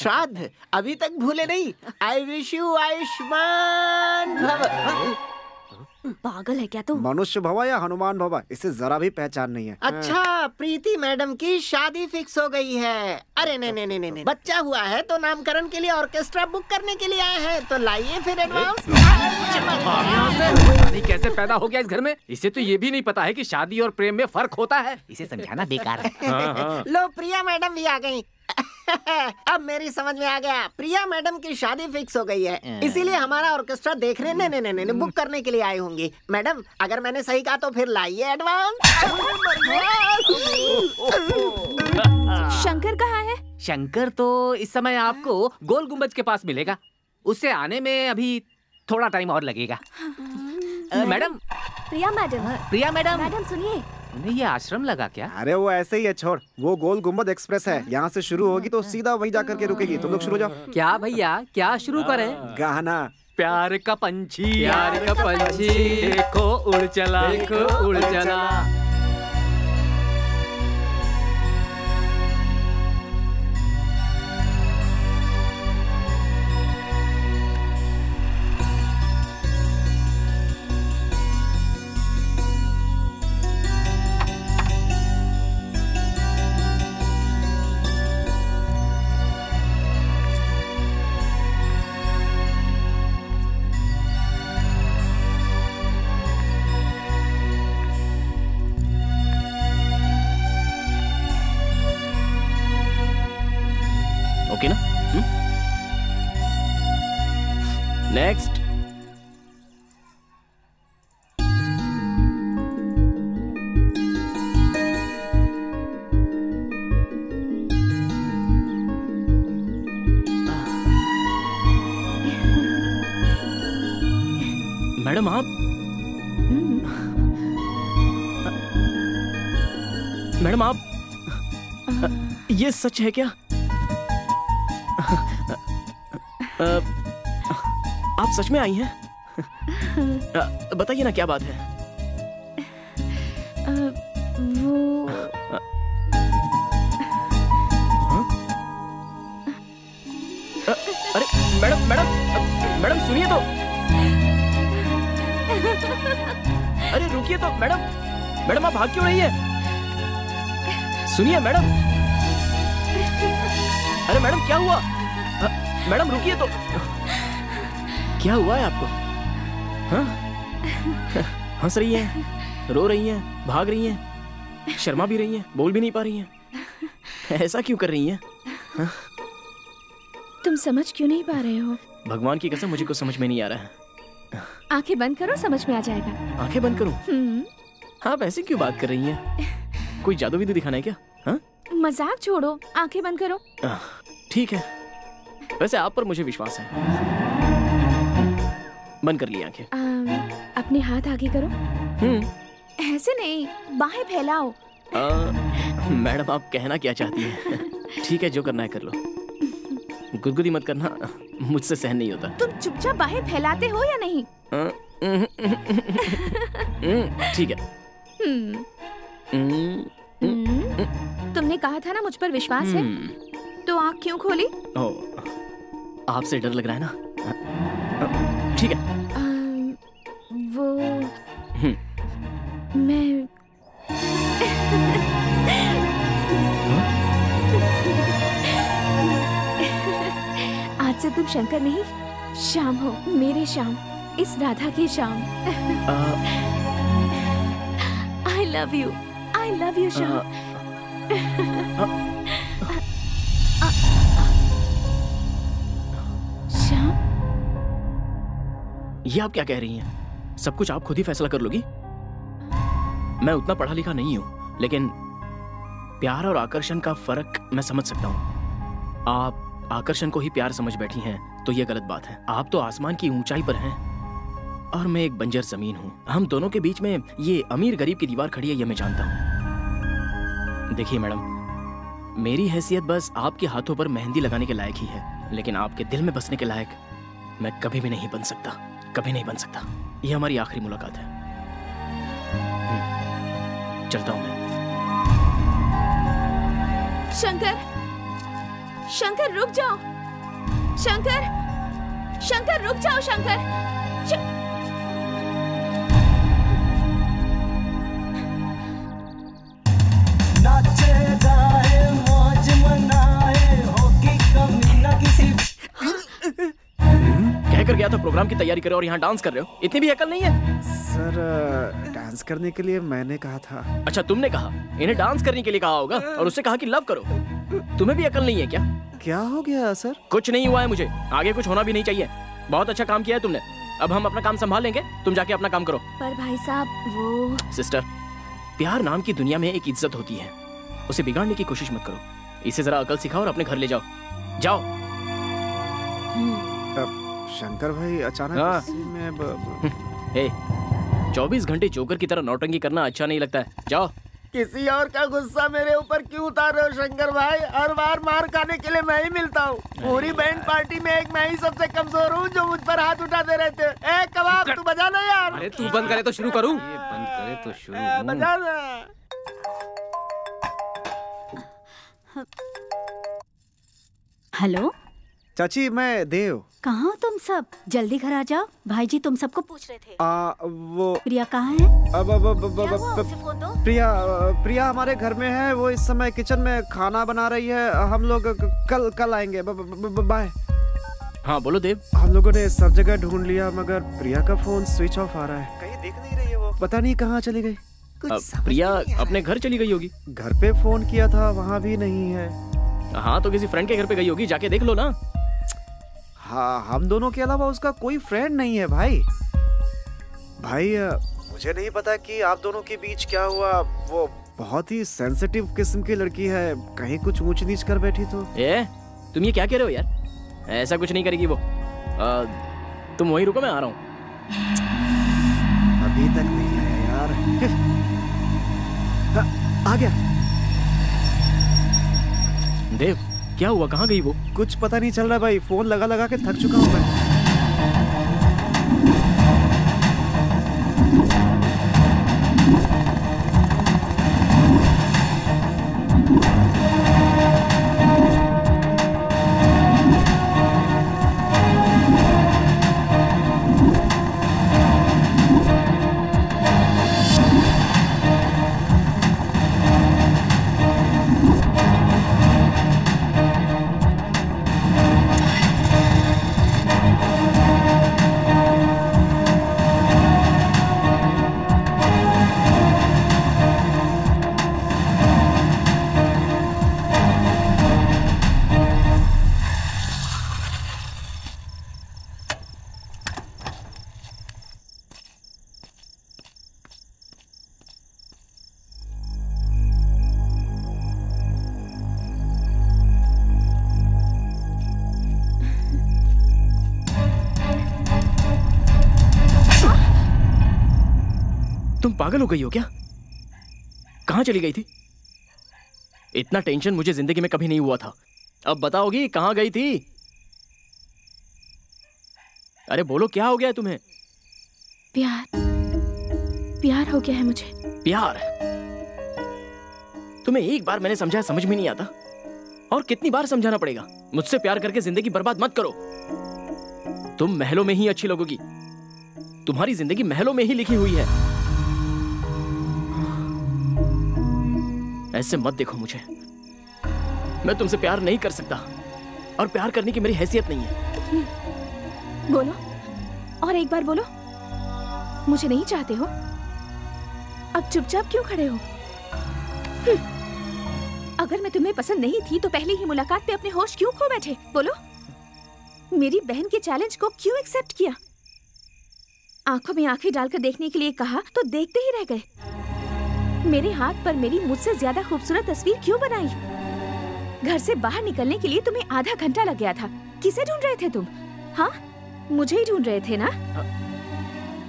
श्राद्ध अभी तक भूले नहीं। आई विश यू आयुष्मान भव। पागल है क्या तू? मनुष्य भवा या हनुमान भवा, इसे जरा भी पहचान नहीं है। अच्छा, प्रीति मैडम की शादी फिक्स हो गई है। अरे नहीं नहीं नहीं नहीं, बच्चा हुआ है तो नामकरण के लिए ऑर्केस्ट्रा बुक करने के लिए आए हैं, तो लाइए फिर एडवांस। शादी कैसे पैदा हो गया इस घर में? इसे तो ये भी नहीं पता है कि शादी और प्रेम में फर्क होता है। इसे समझाना बेकार है। लो प्रिया मैडम भी आ गई। अब मेरी समझ में आ गया, प्रिया मैडम की शादी फिक्स हो गई है, इसीलिए हमारा ऑर्केस्ट्रा देखने नहीं बुक करने के लिए आई होंगी। मैडम अगर मैंने सही कहा तो फिर लाइए एडवांस। शंकर कहाँ है? शंकर तो इस समय आपको गोल गुंबज के पास मिलेगा, उसे आने में अभी थोड़ा टाइम और लगेगा। मैडम, प्रिया मैडम सुनिए, ये आश्रम लगा क्या? अरे वो ऐसे ही है, छोड़। वो गोल गुंबद एक्सप्रेस है, यहाँ से शुरू होगी तो सीधा वहीं जाकर के रुकेगी। तुम लोग शुरू जाओ। क्या भैया क्या शुरू करें? गाना। प्यार का पंछी देखो उड़ चला, देखो उड़ चला। नेक्स्ट। मैडम आप, मैडम आप, ये सच है क्या? आप सच में आई हैं? बताइए ना क्या बात है। वो अरे मैडम मैडम मैडम सुनिए तो, अरे रुकिए तो मैडम, मैडम आप भाग क्यों रही है? सुनिए मैडम, अरे मैडम क्या हुआ? मैडम रुकिए तो, क्या हुआ है आपको? हाँ? हंस रही हैं, रो रही हैं, भाग रही हैं, शर्मा भी रही हैं, बोल भी नहीं पा रही हैं, ऐसा क्यों कर रही हैं? हाँ? तुम समझ क्यों नहीं पा रहे हो? भगवान की कसम मुझे कुछ समझ में नहीं आ रहा है। आंखें बंद करो, समझ में आ जाएगा। आंखें बंद करूं? आप ऐसे क्यों बात कर रही हैं? कोई जादू भी तो दिखाना है क्या? हाँ? मजाक छोड़ो, आंखें बंद करो। ठीक है, वैसे आप पर मुझे विश्वास है। बंद कर लिया आंखें। अपने हाथ आगे करो। ऐसे नहीं, बाहें फैलाओ। मैडम आप कहना क्या चाहती हैं? ठीक है जो करना है कर लो, गुदगुदी मत करना, मुझसे सहन नहीं होता। तुम चुपचाप बाहें फैलाते हो या नहीं? ठीक है। तुमने कहा था ना मुझ पर विश्वास है, तो आँख क्यों खोली? आपसे डर लग रहा है ना? ठीक है। वो मैं आज से तुम शंकर नहीं, श्याम हो, मेरे श्याम, इस राधा के Shyam. I love you Shyam. ये आप क्या कह रही हैं? सब कुछ आप खुद ही फैसला कर लोगी? मैं उतना पढ़ा लिखा नहीं हूँ, लेकिन प्यार और आकर्षण का फर्क मैं समझ सकता हूँ। आप आकर्षण को ही प्यार समझ बैठी हैं, तो ये गलत बात है। आप तो आसमान की ऊंचाई पर हैं और मैं एक बंजर जमीन हूँ। हम दोनों के बीच में ये अमीर गरीब की दीवार खड़ी है, यह मैं जानता हूँ। देखिए मैडम, मेरी हैसियत बस आपके हाथों पर मेहंदी लगाने के लायक ही है, लेकिन आपके दिल में बसने के लायक मैं कभी भी नहीं बन सकता, कभी नहीं बन सकता। ये हमारी आखिरी मुलाकात है। चलता हूं मैं। शंकर, शंकर रुक जाओ, शंकर, शंकर रुक जाओ, शंकर। लेकर गया था प्रोग्राम की तैयारी कर रहे हो और यहाँ डांस कर रहे हो, इतनी भी अकल नहीं है। सर डांस करने के लिए मैंने कहा था। अच्छा तुमने कहा, इन्हें डांस करने के लिए कहा होगा और उससे कहा कि लव करो। तुम्हें भी अकल नहीं है क्या? क्या हो गया सर? कुछ नहीं हुआ है मुझे, आगे कुछ होना भी नहीं चाहिए। बहुत अच्छा काम किया है तुमने, अब हम अपना काम संभाल लेंगे, तुम जाके अपना काम करो। पर भाई साहब वो सिस्टर, प्यार नाम की दुनिया में एक इज्जत होती है, उसे बिगाड़ने की कोशिश मत करो। इसे जरा अकल सिखाओ और अपने घर ले जाओ। जाओ। शंकर भाई अचानक मैं 24 घंटे जोकर की तरह नौटंकी करना अच्छा नहीं लगता है। जाओ। किसी और का गुस्सा मेरे ऊपर क्यों उतार रहे हो शंकर भाई? हर बार मार खाने के लिए मैं ही मिलता हूँ। पूरी बैंड पार्टी में एक मैं ही सबसे कमजोर हूँ जो मुझ पर हाथ उठाते रहते हैं। ए कबाब तू बजा ना यार। अरे तू बंद करे तो शुरू करूँ। बंद करे तो शुरू बजा ना। हेलो चाची, मैं देव। कहाँ तुम सब? जल्दी घर आ जाओ, भाई जी तुम सबको पूछ रहे थे। वो प्रिया कहाँ है? प्रिया हमारे घर में है, वो इस समय किचन में खाना बना रही है। हम लोग कल आएंगे, बाय। हाँ बोलो देव। हम लोगों ने सब जगह ढूंढ लिया मगर प्रिया का फोन स्विच ऑफ आ रहा है, कहीं दिख नहीं रही है। वो पता नहीं कहाँ चली गयी। प्रिया अपने घर चली गई होगी। घर पे फोन किया था, वहाँ भी नहीं है। हाँ तो किसी फ्रेंड के घर पे गई होगी, जाके देख लो ना। हाँ हम दोनों के अलावा उसका कोई फ्रेंड नहीं है भाई। भाई मुझे नहीं पता कि आप दोनों के बीच क्या हुआ। वो बहुत ही सेंसिटिव किस्म की लड़की है, कहीं कुछ ऊंच नीच कर बैठी तो। ए तुम ये क्या कह रहे हो यार, ऐसा कुछ नहीं करेगी वो। तुम वहीं रुको, मैं आ रहा हूँ। अभी तक नहीं है यार। आ गया। देव क्या हुआ, कहाँ गई वो? कुछ पता नहीं चल रहा भाई, फोन लगा लगा के थक चुका हूँ मैं। पागल हो गई हो क्या? कहाँ चली गई थी? इतना टेंशन मुझे जिंदगी में कभी नहीं हुआ था। अब बताओगी कहाँ गई थी? अरे बोलो क्या हो गया तुम्हें? प्यार हो गया है मुझे। प्यार? तुम्हें एक बार मैंने समझाया, समझ में नहीं आता? और कितनी बार समझाना पड़ेगा? मुझसे प्यार करके जिंदगी बर्बाद मत करो। तुम महलों में ही अच्छी लगोगी, तुम्हारी जिंदगी महलों में ही लिखी हुई है। ऐसे मत देखो मुझे, मैं तुमसे प्यार नहीं कर सकता और प्यार करने की मेरी हैसियत नहीं है। बोलो, और एक बार बोलो, मुझे नहीं चाहते हो? अब चुपचाप क्यों खड़े हो? अगर मैं तुम्हें पसंद नहीं थी तो पहले ही मुलाकात पे अपने होश क्यों खो बैठे? बोलो, मेरी बहन के चैलेंज को क्यों एक्सेप्ट किया? आंखों में आंखें डालकर देखने के लिए कहा तो देखते ही रह गए। मेरे हाथ पर मेरी मुझसे ज्यादा खूबसूरत तस्वीर क्यों बनाई? घर से बाहर निकलने के लिए तुम्हें आधा घंटा लग गया था। किसे ढूंढ रहे थे तुम? हाँ मुझे ही ढूंढ रहे थे ना?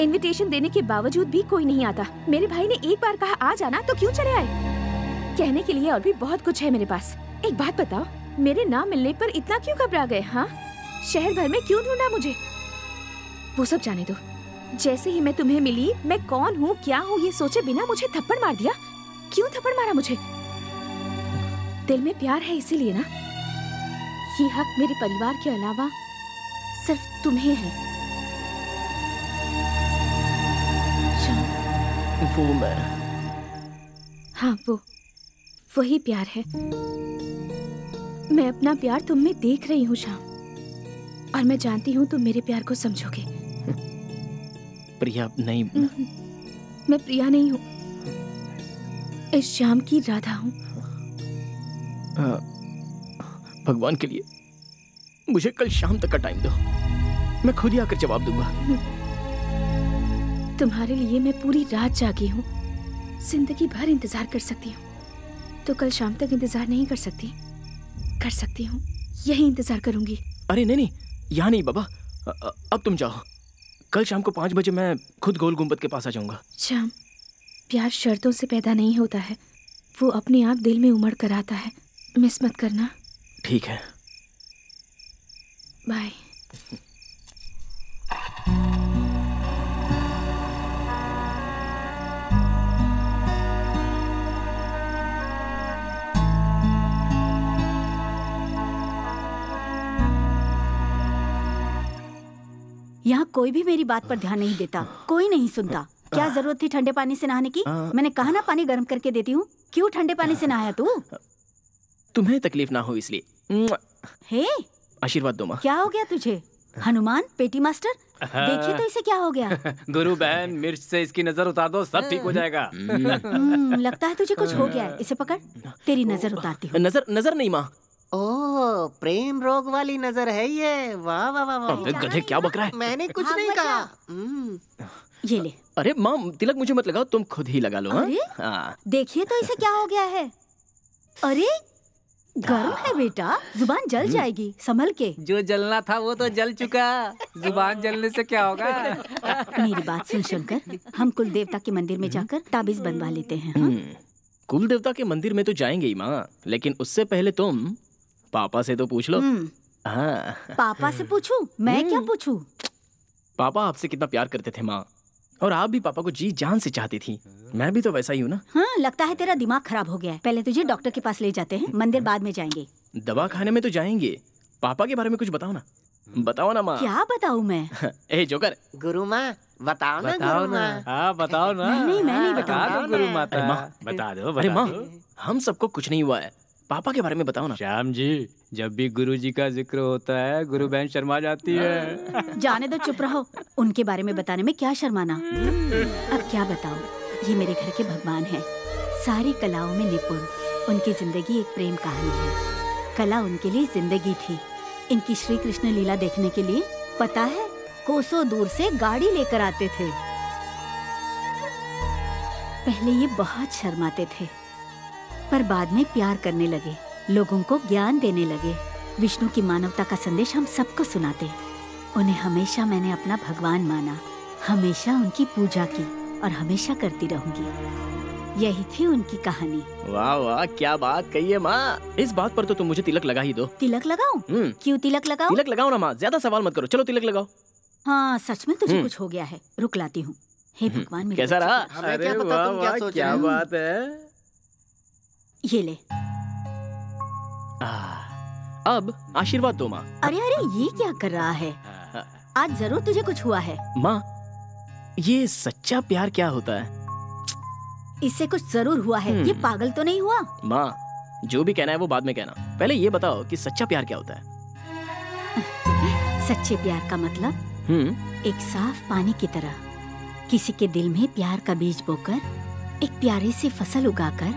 इनविटेशन देने के बावजूद भी कोई नहीं आता। मेरे भाई ने एक बार कहा आ जाना तो क्यों चले आए? कहने के लिए और भी बहुत कुछ है मेरे पास। एक बात बताओ, मेरे ना मिलने पर इतना क्यों घबरा गए? हाँ शहर भर में क्यों ढूंढा मुझे? वो सब जाने दो। जैसे ही मैं तुम्हें मिली, मैं कौन हूँ क्या हूँ ये सोचे बिना मुझे थप्पड़ मार दिया। क्यों थप्पड़ मारा मुझे? दिल में प्यार है इसीलिए ना। ये हक मेरे परिवार के अलावा सिर्फ तुम्हें है। वो मैं। हाँ वो वही प्यार है। मैं अपना प्यार तुम में देख रही हूँ शाम। और मैं जानती हूँ तुम मेरे प्यार को समझोगे। प्रिया नहीं, मैं प्रिया नहीं हूँ, इस शाम की राधा हूँ। भगवान के लिए मुझे कल शाम तक का टाइम दो, मैं खुद ही आकर जवाब दूंगा। तुम्हारे लिए मैं पूरी रात जागी हूँ, जिंदगी भर इंतजार कर सकती हूँ, तो कल शाम तक इंतजार नहीं कर सकती? कर सकती हूँ, यही इंतजार करूंगी। अरे नहीं नहीं, यहाँ नहीं बाबा, अब तुम जाओ। कल शाम को 5 बजे मैं खुद गोल गुंबद के पास आ जाऊंगा। शाम, प्यार शर्तों से पैदा नहीं होता है, वो अपने आप दिल में उमड़ कर आता है, मिस मत करना। ठीक है, बाय। यहाँ कोई भी मेरी बात पर ध्यान नहीं देता, कोई नहीं सुनता। क्या जरूरत थी ठंडे पानी से नहाने की? मैंने कहा ना पानी गर्म करके देती हूँ, क्यों ठंडे पानी से नहाया तू? तुम्हें तकलीफ ना हो इसलिए। हे, आशीर्वाद दो माँ। क्या हो गया तुझे? हनुमान पेटी मास्टर, देखिए तो इसे क्या हो गया। गुरु बहन, मिर्च से इसकी नजर उतार दो, सब ठीक हो जाएगा। लगता है तुझे कुछ हो गया है, इसे पकड़, तेरी नजर उतारती हूँ। नजर नहीं माँ। ओह, प्रेम रोग वाली नजर है ये। वाह वाह वाह, गधे क्या बक रहा है? मैंने कुछ नहीं कहा, ये ले। अरे माँ, तिलक मुझे मत लगाओ, तुम खुद ही लगा लो। देखिए तो इसे क्या हो गया है। अरे गर्म है बेटा, जुबान जल जाएगी, संभल के। जो जलना था वो तो जल चुका, जुबान जलने से क्या होगा? मेरी बात सुन शंकर, हम कुल देवता के मंदिर में जाकर ताबीज बनवा लेते हैं। कुल देवता के मंदिर में तो जाएंगे ही माँ, लेकिन उससे पहले तुम पापा से तो पूछ लो। पापा से पूछूं? मैं क्या पूछूं? पापा आपसे कितना प्यार करते थे माँ, और आप भी पापा को जी जान से चाहती थी, मैं भी तो वैसा ही हूँ ना। हाँ, लगता है तेरा दिमाग खराब हो गया है। पहले तुझे डॉक्टर के पास ले जाते हैं, मंदिर बाद में जाएंगे। दवा खाने में तो जाएंगे, पापा के बारे में कुछ बताओ ना। बताओ ना माँ। क्या बताऊँ मैं? ए जोकर, गुरु माँ बताओ ना। बताओ ना, हाँ बताओ ना। नहीं, मैं नहीं बताऊंगा। गुरु माँ बता दो। अरे माँ, हम सबको कुछ नहीं हुआ है, पापा के बारे में बताओ ना। श्याम जी, जब भी गुरु जी का जिक्र होता है, गुरु बहन शर्मा जाती है। जाने दो, चुप रहो, उनके बारे में बताने में क्या शर्माना। अब क्या बताऊं, ये मेरे घर के भगवान हैं, सारी कलाओं में निपुण। उनकी जिंदगी एक प्रेम कहानी है, कला उनके लिए जिंदगी थी। इनकी श्री कृष्ण लीला देखने के लिए पता है कोसों दूर से गाड़ी लेकर आते थे। पहले ये बहुत शर्माते थे, पर बाद में प्यार करने लगे, लोगों को ज्ञान देने लगे, विष्णु की मानवता का संदेश हम सबको सुनाते। उन्हें हमेशा मैंने अपना भगवान माना, हमेशा उनकी पूजा की और हमेशा करती रहूंगी। यही थी उनकी कहानी। वाह वाह, क्या बात कही है माँ। इस बात पर तो तुम मुझे तिलक लगा ही दो। तिलक लगाऊं? क्यों तिलक लगाऊं? तिलक लगाओ ना माँ, ज्यादा सवाल मत करो, चलो तिलक लगाओ। हाँ सच में तुझे कुछ हो गया है, रुक लाती हूँ। हे भगवान, कैसा रहा? क्या बात है, ये ले। अब आशीर्वाद दो माँ। अरे अरे, ये क्या कर रहा है? आज जरूर तुझे कुछ हुआ है। माँ, ये सच्चा प्यार क्या होता है? इससे कुछ जरूर हुआ है, ये पागल तो नहीं हुआ? माँ, जो भी कहना है वो बाद में कहना, पहले ये बताओ कि सच्चा प्यार क्या होता है। सच्चे प्यार का मतलब एक साफ पानी की तरह किसी के दिल में प्यार का बीज बोकर, एक प्यारी सी फसल उगाकर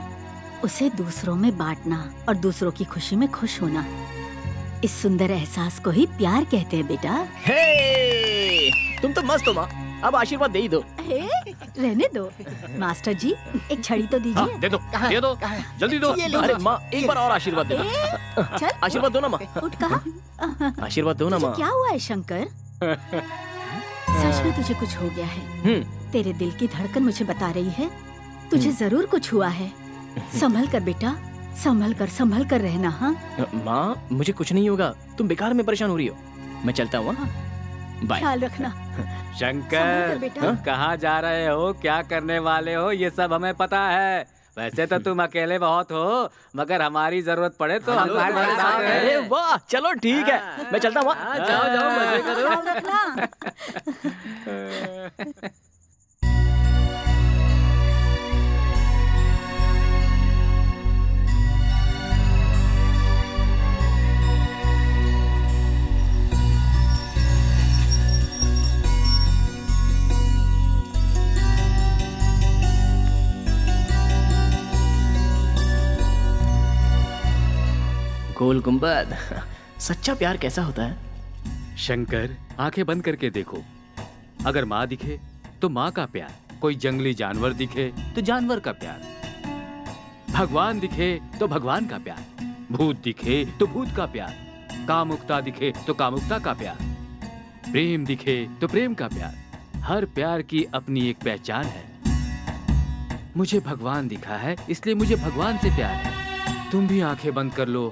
उसे दूसरों में बांटना और दूसरों की खुशी में खुश होना। इस सुंदर एहसास को ही प्यार कहते हैं बेटा। हे, तुम तो मस्त हो माँ, अब आशीर्वाद दे ही दो। हे, रहने दो मास्टर जी, एक छड़ी तो दीजिए। हाँ, दे दो, दे दो, जल्दी दो। अरे माँ, एक बार और आशीर्वाद देना। चल, आशीर्वाद दो ना माँ। उठ, कहा आशीर्वाद दो ना माँ। क्या हुआ है शंकर? सच में तुझे कुछ हो गया है, तेरे दिल की धड़कन मुझे बता रही है तुझे जरूर कुछ हुआ है। संभल कर बेटा, संभल कर रहना। हाँ माँ, मुझे कुछ नहीं होगा, तुम बेकार में परेशान हो रही हो। मैं चलता हूँ, बाय। ख्याल रखना। शंकर, कहाँ जा रहे हो, क्या करने वाले हो, ये सब हमें पता है। वैसे तो तुम अकेले बहुत हो, मगर हमारी जरूरत पड़े तो हम तुम्हारे साथ हैं। अरे वाह, चलो ठीक है, मैं चलता हूँ। जाओ जाओ, मजे करो। गोल गुंबद। सच्चा प्यार कैसा होता है? शंकर, आंखें बंद करके देखो। अगर माँ दिखे तो माँ का प्यार, कोई जंगली जानवर दिखे तो जानवर का प्यार, भगवान दिखे तो भगवान का प्यार, भूत दिखे तो भूत का प्यार, कामुकता दिखे तो कामुकता का प्यार, प्रेम दिखे तो प्रेम का प्यार। हर प्यार की अपनी एक पहचान है। मुझे भगवान दिखा है इसलिए मुझे भगवान से प्यार है। तुम भी आंखें बंद कर लो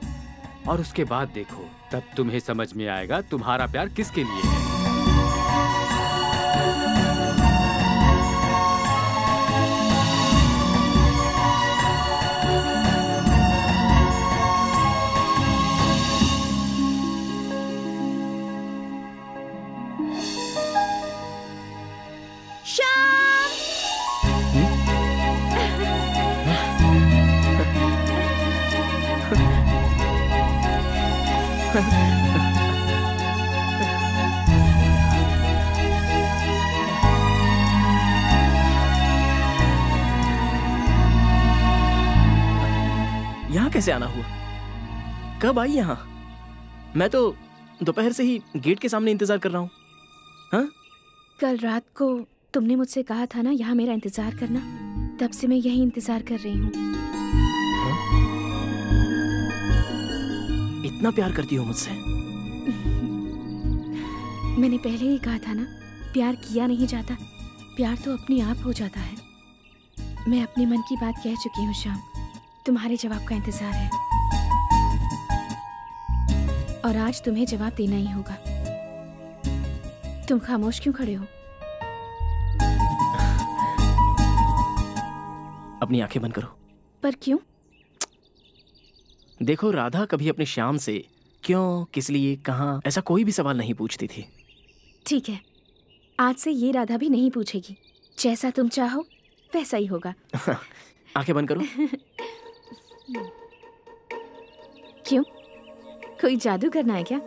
और उसके बाद देखो, तब तुम्हें समझ में आएगा तुम्हारा प्यार किसके लिए है। यहाँ कैसे आना हुआ? कब आई यहाँ? मैं तो दोपहर से ही गेट के सामने इंतजार कर रहा हूँ। हाँ? कल रात को तुमने मुझसे कहा था ना यहाँ मेरा इंतजार करना, तब से मैं यही इंतजार कर रही हूँ। इतना प्यार करती हो मुझसे? मैंने पहले ही कहा था ना, प्यार किया नहीं जाता, प्यार तो अपने आप हो जाता है। मैं अपने मन की बात कह चुकी हूँ श्याम, तुम्हारे जवाब का इंतजार है और आज तुम्हें जवाब देना ही होगा। तुम खामोश क्यों खड़े हो? अपनी आंखें बंद करो। पर क्यों? देखो राधा कभी अपने श्याम से क्यों, किस लिए, कहाँ, ऐसा कोई भी सवाल नहीं पूछती थी। ठीक है, आज से ये राधा भी नहीं पूछेगी। जैसा तुम चाहो वैसा ही होगा। आंखें बंद करो। क्यों, कोई जादू करना है क्या?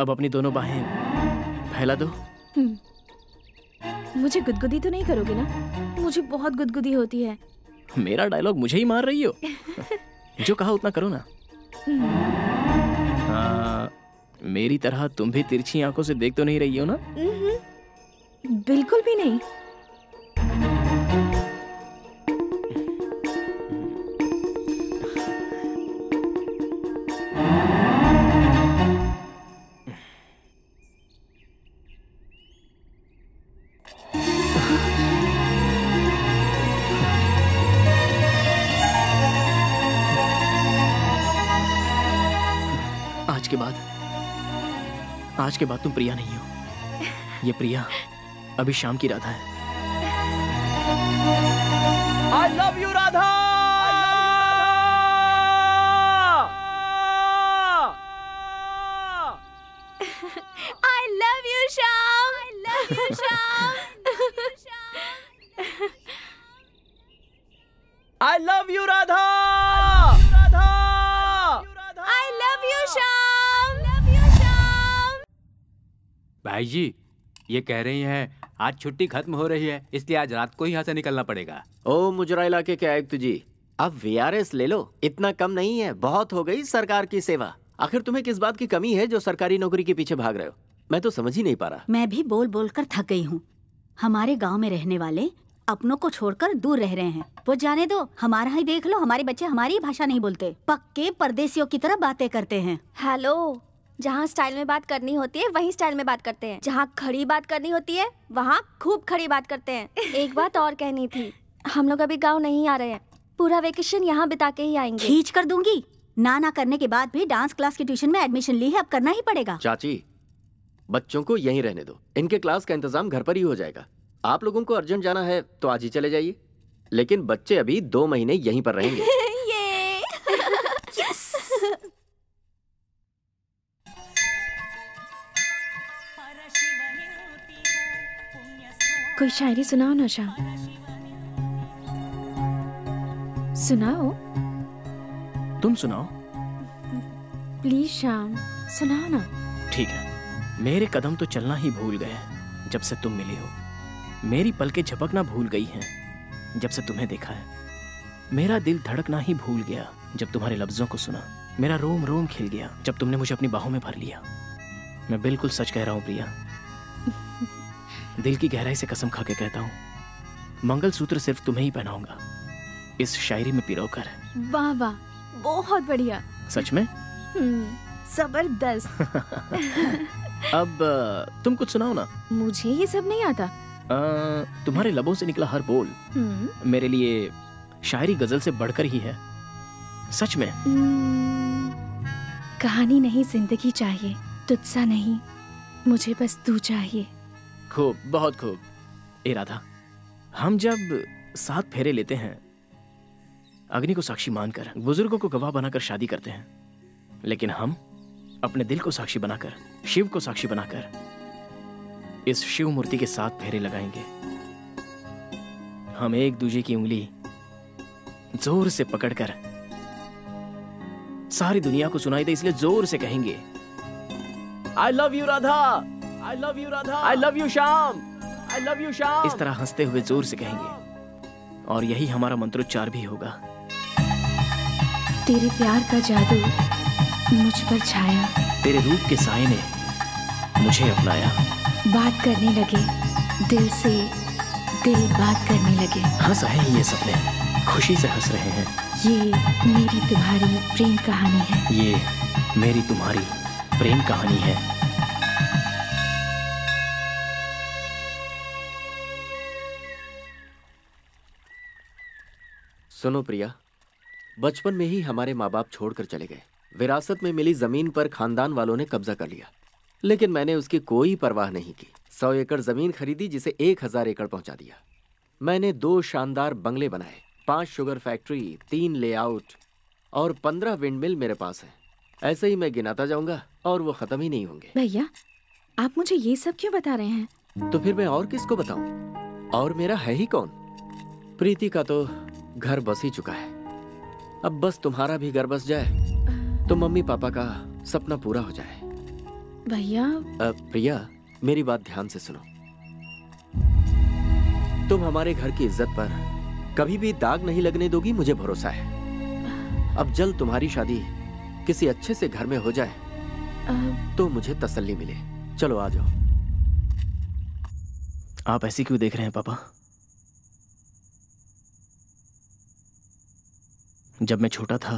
अब अपनी दोनों बाहें फैला दो। मुझे गुदगुदी तो नहीं करोगे ना? मुझे बहुत गुदगुदी होती है। मेरा डायलॉग मुझे ही मार रही हो। जो कहा उतना करो ना। मेरी तरह तुम भी तिरछी आंखों से देख तो नहीं रही हो ना? बिल्कुल भी नहीं। आज के बाद तुम प्रिया नहीं हो। ये प्रिया अभी शाम की राधा है। I love you Radha. I love you Shyam. I love you Shyam. I love you Radha. भाई जी, ये कह रही हैं आज छुट्टी खत्म हो रही है इसलिए आज रात को यहाँ से निकलना पड़ेगा। ओ मुजरा इलाके के आयुक्त जी, अब VRS ले लो, इतना कम नहीं है। बहुत हो गई सरकार की सेवा। आखिर तुम्हें किस बात की कमी है जो सरकारी नौकरी के पीछे भाग रहे हो? मैं तो समझ ही नहीं पा रहा। मैं भी बोल बोल कर थक गई हूँ। हमारे गाँव में रहने वाले अपनों को छोड़कर दूर रह रहे हैं। वो जाने दो, हमारा ही देख लो, हमारे बच्चे हमारी भाषा नहीं बोलते, पक्के परदेशियों की तरह बातें करते हैं। हेलो, जहाँ स्टाइल में बात करनी होती है वहीं स्टाइल में बात करते हैं, जहाँ खड़ी बात करनी होती है वहाँ खूब खड़ी बात करते हैं। एक बात और कहनी थी, हम लोग अभी गांव नहीं आ रहे हैं, पूरा वेकेशन यहाँ बिता के ही आएंगे। खींच कर दूंगी। ना करने के बाद भी डांस क्लास की ट्यूशन में एडमिशन ली है, अब करना ही पड़ेगा। चाची, बच्चों को यहीं रहने दो, इनके क्लास का इंतजाम घर पर ही हो जाएगा। आप लोगों को अर्जेंट जाना है तो आज ही चले जाइए, लेकिन बच्चे अभी 2 महीने यहीं पर रहेंगे। कोई शायरी सुनाओ ना शाम। सुनाओ। तुम सुनाओ। प्लीज शाम, सुनाओ ना। ठीक है। मेरे कदम तो चलना ही भूल गए हैं जब से तुम मिली हो, मेरी पलकें झपकना भूल गई हैं जब से तुम्हें देखा है, मेरा दिल धड़कना ही भूल गया जब तुम्हारे लफ्जों को सुना। मेरा रोम रोम खिल गया जब तुमने मुझे अपनी बाहों में भर लिया। मैं बिल्कुल सच कह रहा हूँ प्रिया, दिल की गहराई से कसम खा के कहता हूँ, मंगलसूत्र सिर्फ तुम्हें ही पहनाऊंगा इस शायरी में पिरोकर। वाह वाह, बहुत बढ़िया। सच में? जबरदस्त। अब तुम कुछ सुनाओ ना। मुझे ये सब नहीं आता। तुम्हारे लबों से निकला हर बोल मेरे लिए शायरी गजल से बढ़कर ही है, सच में। कहानी नहीं जिंदगी चाहिए, तुझसा नहीं, मुझे बस तू चाहिए। खूब, बहुत खूब। ए राधा, हम जब साथ फेरे लेते हैं, अग्नि को साक्षी मानकर, बुजुर्गों को गवाह बनाकर शादी करते हैं, लेकिन हम अपने दिल को साक्षी बनाकर, शिव को साक्षी बनाकर इस शिव मूर्ति के साथ फेरे लगाएंगे। हम एक दूसरे की उंगली जोर से पकड़कर, सारी दुनिया को सुनाई दे इसलिए जोर से कहेंगे, I love you Radha, I love you Radha, I love you Shyam, I love you Shyam. इस तरह हंसते हुए जोर से कहेंगे, और यही हमारा मंत्रोच्चार भी होगा। तेरे प्यार का जादू मुझ पर छाया, तेरे रूप के साए ने मुझे अपनाया। बात करने लगे दिल से, दिल बात करने लगे। हंस रहे हैं ये सपने, खुशी से हंस रहे हैं। ये मेरी तुम्हारी प्रेम कहानी है, ये मेरी तुम्हारी प्रेम कहानी है। सुनो प्रिया, बचपन में ही हमारे माँ बाप छोड़कर चले गए। विरासत में मिली जमीन पर खानदान वालों ने कब्जा कर लिया, लेकिन मैंने उसकी कोई परवाह नहीं की। 100 एकड़ जमीन खरीदी जिसे 1000 एकड़ पहुंचा दिया। मैंने 2 शानदार बंगले बनाए, 5 शुगर फैक्ट्री, 3 लेआउट और 15 विंडमिल मेरे पास हैं। ऐसे ही मैं गिनाता जाऊंगा और वो खत्म ही नहीं होंगे। भैया, आप मुझे ये सब क्यों बता रहे हैं? तो फिर मैं और किसको बताऊं? और मेरा है ही कौन? प्रीति का तो घर बस ही चुका है, अब बस तुम्हारा भी घर बस जाए तो मम्मी पापा का सपना पूरा हो जाए। भैया। प्रिया, मेरी बात ध्यान से सुनो। तुम हमारे घर की इज्जत पर कभी भी दाग नहीं लगने दोगी, मुझे भरोसा है। अब जल्द तुम्हारी शादी किसी अच्छे से घर में हो जाए तो मुझे तसल्ली मिले। चलो आ जाओ। आप ऐसे क्यों देख रहे हैं पापा? जब मैं छोटा था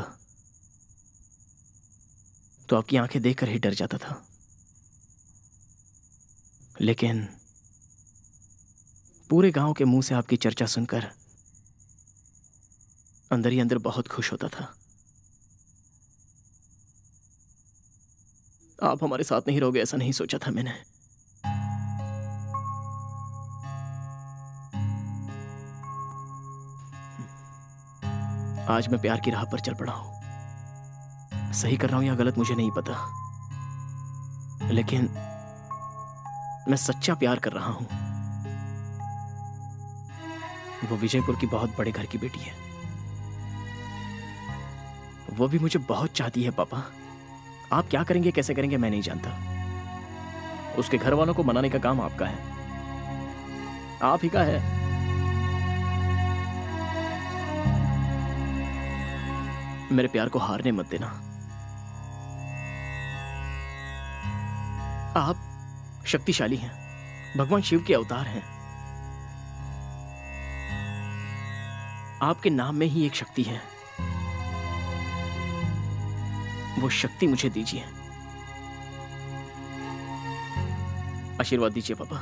तो आपकी आंखें देखकर ही डर जाता था, लेकिन पूरे गांव के मुंह से आपकी चर्चा सुनकर अंदर ही अंदर बहुत खुश होता था। आप हमारे साथ नहीं रहोगे ऐसा नहीं सोचा था मैंने। आज मैं प्यार की राह पर चल पड़ा हूं। सही कर रहा हूं या गलत मुझे नहीं पता, लेकिन मैं सच्चा प्यार कर रहा हूं। वो विजयपुर की बहुत बड़े घर की बेटी है, वो भी मुझे बहुत चाहती है पापा। आप क्या करेंगे, कैसे करेंगे, मैं नहीं जानता। उसके घर वालों को मनाने का काम आपका है, आप ही का है। मेरे प्यार को हारने मत देना। आप शक्तिशाली हैं, भगवान शिव के अवतार हैं। आपके नाम में ही एक शक्ति है, वो शक्ति मुझे दीजिए। आशीर्वाद दीजिए पापा,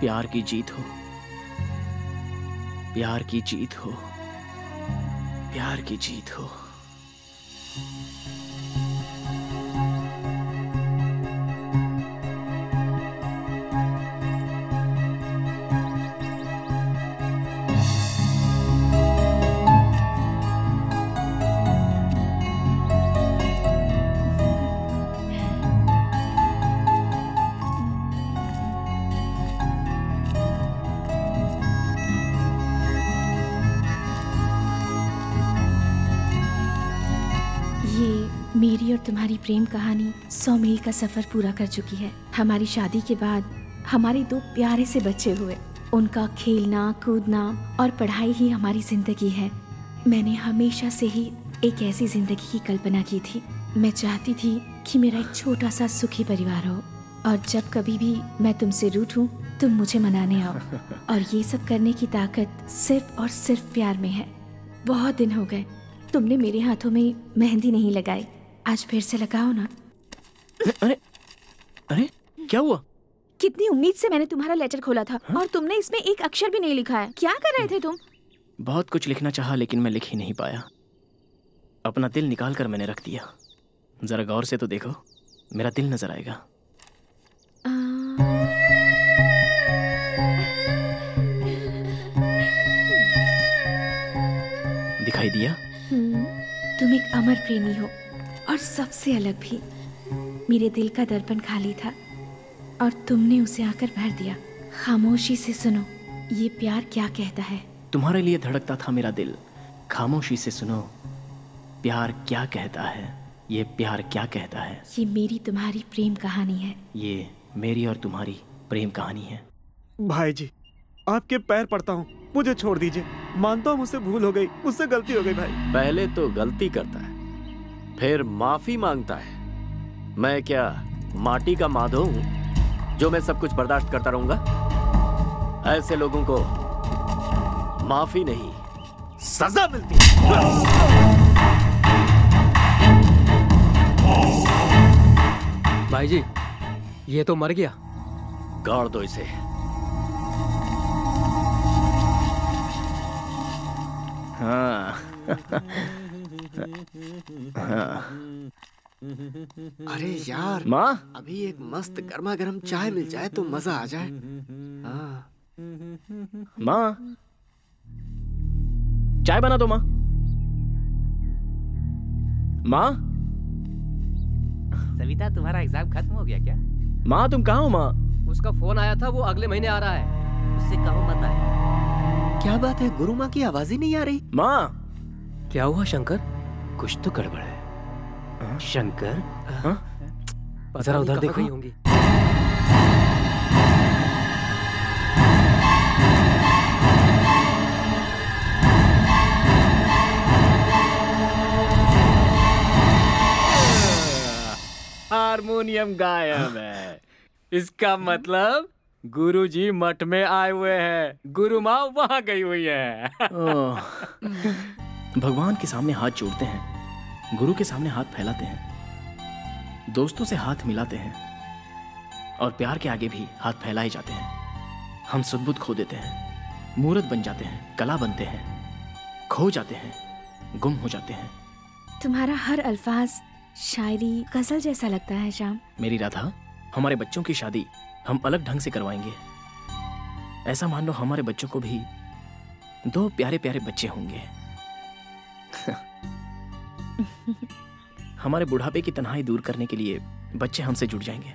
प्यार की जीत हो, प्यार की जीत हो, प्यार की जीत हो। तुम्हारी प्रेम कहानी 100 मील का सफर पूरा कर चुकी है। हमारी शादी के बाद हमारे 2 प्यारे से बच्चे हुए। उनका खेलना, कूदना और पढ़ाई ही हमारी जिंदगी है। मैंने हमेशा से ही एक ऐसी जिंदगी की कल्पना की थी। मैं चाहती थी कि मेरा एक छोटा सा सुखी परिवार हो, और जब कभी भी मैं तुमसे रूठूं तुम मुझे मनाने आओ। और ये सब करने की ताकत सिर्फ और सिर्फ प्यार में है। बहुत दिन हो गए तुमने मेरे हाथों में मेहंदी नहीं लगाई, आज फिर से लगाओ ना। अरे अरे क्या हुआ? कितनी उम्मीद से मैंने तुम्हारा लेटर खोला था और तुमने इसमें एक अक्षर भी नहीं लिखा है। क्या कर रहे थे तुम? बहुत कुछ लिखना चाहा लेकिन मैं लिख ही नहीं पाया। अपना दिल निकाल कर मैंने रख दिया। जरा गौर से तो देखो, मेरा दिल नजर आएगा। दिखाई दिया? तुम एक अमर प्रेमी हो और सबसे अलग भी। मेरे दिल का दर्पण खाली था और तुमने उसे आकर भर दिया। खामोशी से सुनो ये प्यार क्या कहता है। तुम्हारे लिए धड़कता था मेरा दिल, खामोशी से सुनो प्यार क्या कहता है। ये प्यार क्या कहता है। ये मेरी तुम्हारी प्रेम कहानी है। ये मेरी और तुम्हारी प्रेम कहानी है। भाई जी आपके पैर पड़ता हूँ, मुझे छोड़ दीजिए। मानता हूँ मुझसे भूल हो गई, मुझसे गलती हो गई। भाई पहले तो गलती करता है फिर माफी मांगता है। मैं क्या माटी का माधो हूँ जो मैं सब कुछ बर्दाश्त करता रहूंगा? ऐसे लोगों को माफी नहीं सजा मिलती है। भाई जी ये तो मर गया, गाड़ दो इसे। हाँ, हाँ। अरे यार माँ, अभी एक मस्त गर्मा गर्म चाय मिल जाए तो मजा आ जाए। हाँ माँ चाय बना दो। माँ माँ सविता तुम्हारा एग्जाम खत्म हो गया क्या? माँ तुम कहाँ हो? माँ उसका फोन आया था, वो अगले महीने आ रहा है, उससे कहो मत आए। क्या बात है गुरु माँ की आवाज ही नहीं आ रही। माँ क्या हुआ शंकर? कुछ तो गड़बड़ है। शंकर जरा उधर देखो। होंगी हारमोनियम गायब है। इसका मतलब गुरुजी मठ में आए हुए हैं, गुरु माँ वहां गई हुई है। भगवान के सामने हाथ जोड़ते हैं, गुरु के सामने हाथ फैलाते हैं, दोस्तों से हाथ मिलाते हैं, और प्यार के आगे भी हाथ फैलाए जाते हैं। हम सद्बुद्ध खो देते हैं, मूर्त बन जाते हैं, कला बनते हैं, खो जाते हैं, गुम हो जाते हैं। तुम्हारा हर अल्फाज शायरी गजल जैसा लगता है श्याम। मेरी राधा हमारे बच्चों की शादी हम अलग ढंग से करवाएंगे। ऐसा मान लो हमारे बच्चों को भी 2 प्यारे प्यारे बच्चे होंगे। हमारे बुढ़ापे की तन्हाई दूर करने के लिए बच्चे हमसे जुड़ जाएंगे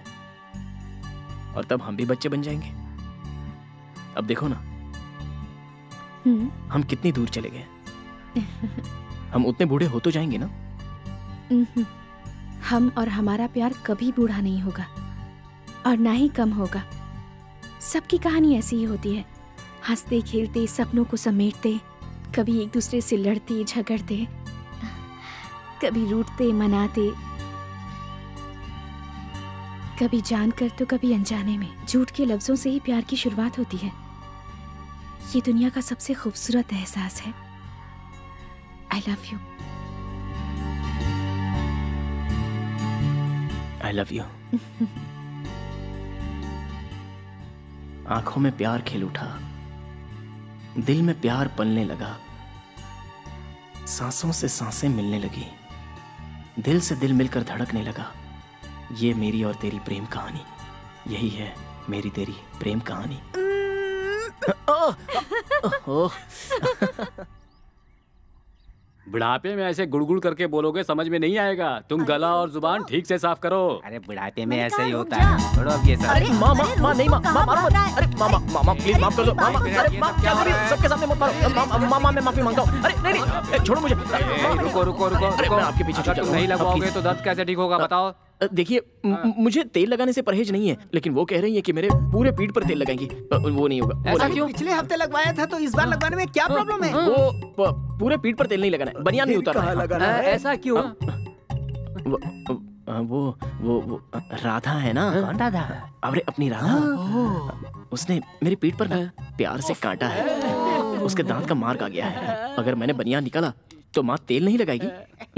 और तब हम भी बच्चे बन जाएंगे। अब देखो ना हम कितनी दूर चले गए। हम उतने बूढ़े हो तो जाएंगे ना। हम और हमारा प्यार कभी बूढ़ा नहीं होगा और ना ही कम होगा। सबकी कहानी ऐसी ही होती है, हंसते खेलते सपनों को समेटते, कभी एक दूसरे से लड़ते झगड़ते, कभी रूठते मनाते, कभी जानकर तो कभी अनजाने में। झूठ के लफ्जों से ही प्यार की शुरुआत होती है। ये दुनिया का सबसे खूबसूरत एहसास है। I love you. I love you. आंखों में प्यार खिल उठा, दिल में प्यार पलने लगा, सांसों से सांसें मिलने लगी, दिल से दिल मिलकर धड़कने लगा। ये मेरी और तेरी प्रेम कहानी, यही है मेरी तेरी प्रेम कहानी। बुढ़ापे में ऐसे गुड़गुड़ करके बोलोगे समझ में नहीं आएगा। तुम गला और जुबान ठीक से साफ करो। अरे बुढ़ापे में ऐसे ही होता है। छोड़ो अब ये सब। अरे मामा मामा नहीं मामा मामा अरे मामा मामा प्लीज माफ कर दो मामा। अरे मामा क्या करी सबके सामने मत मारो। मामा मैं माफी मांगता हूँ। अरे नहीं छोड़ो मुझे। रुको रुको रुको रुको आपके पीछे नहीं लगाओगे तो दर्द कैसे ठीक होगा बताओ। देखिए मुझे तेल लगाने से परहेज नहीं है, लेकिन वो कह रही है कि मेरे पूरे पीठ पर तेल लगाएंगी, वो नहीं होगा। ऐसा क्यों? पिछले हफ्ते लगवाया था तो इस बार लगवाने में क्या प्रॉब्लम है? वो पूरे पीठ पर तेल नहीं लगाना है, बनियान नहीं उतारना है। ऐसा क्यों? वो राधा है ना। कौन राधा? अरे अपनी राधा। उसने मेरी पीठ पर ना प्यार से काटा है, उसके दांत का मार्ग आ गया है। अगर मैंने बनियान निकाला तो माँ तेल नहीं लगाएगी,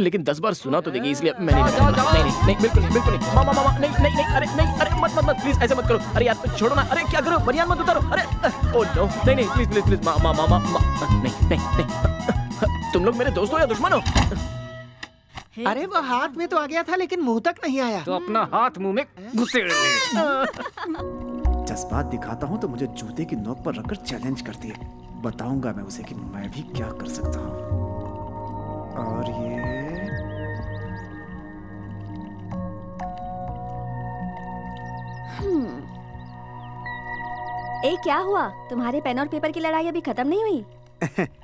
लेकिन 10 बार सुना तो देगी, इसलिए मैंने नहीं बिल्कुल बिल्कुल नहीं। माँ माँ नहीं, अरे नहीं, अरे मत मत मत प्लीज ऐसे मत करो। अरे यार छोड़ो ना, अरे क्या करो, बनियान मत उतारो। अरे ओ नो, नहीं प्लीज प्लीज प्लीज माँ माँ माँ नहीं। तुम लोग मेरे दोस्त हो या दुश्मन हो? अरे वो हाथ में तो आ गया था लेकिन मुँह तक नहीं आया, तो अपना हाथ मुँह में घुसेड़ ले। जज्बात दिखाता हूँ तो मुझे जूते की नोक पर रखकर चैलेंज करती है। बताऊंगा मैं उसे कि मैं भी क्या कर सकता हूँ। और ये क्या हुआ? तुम्हारे पेन और पेपर की लड़ाई अभी खत्म नहीं हुई?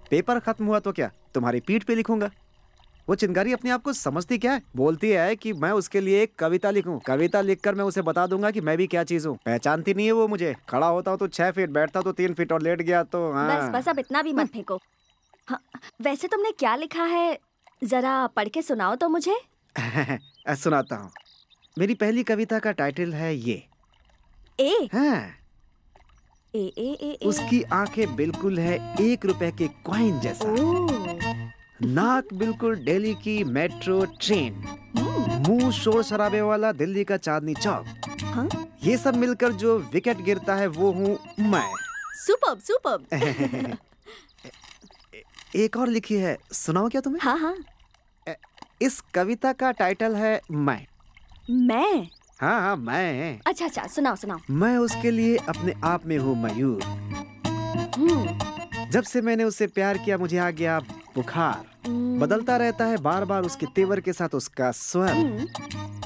पेपर खत्म हुआ तो क्या, तुम्हारी पीठ पे लिखूंगा। वो चिंगारी अपने आप को समझती क्या है, बोलती है कि मैं उसके लिए एक कविता लिखूं। कविता लिखकर मैं उसे बता दूंगा कि मैं भी क्या चीज हूँ। पहचानती नहीं है वो मुझे। खड़ा होता हूँ तो 6 फीट, बैठता तो 3 फीट, और लेट गया तो हाँ। बस अब इतना भी मत फेंको। हाँ, वैसे तुमने क्या लिखा है, जरा पढ़ के सुनाओ तो मुझे। सुनाता हूँ। मेरी पहली कविता का टाइटल है ये ए। हाँ। ए, ए, ए, ए, ए। उसकी आंखें बिल्कुल है 1 रुपए के कॉइन जैसा, नाक बिल्कुल दिल्ली की मेट्रो ट्रेन, मुंह शोर शराबे वाला दिल्ली का चांदनी चौक। हाँ? ये सब मिलकर जो विकेट गिरता है वो हूँ मैं। Superb superb. एक और लिखी है, सुनाओ क्या तुम्हें? हाँ हाँ। इस कविता का टाइटल है मैं। हाँ हाँ मैं। अच्छा अच्छा सुनाओ सुनाओ। मैं उसके लिए अपने आप में हूँ मयूर, जब से मैंने उससे प्यार किया मुझे आ गया बुखार, बदलता रहता है बार बार उसके तेवर के साथ उसका स्वर,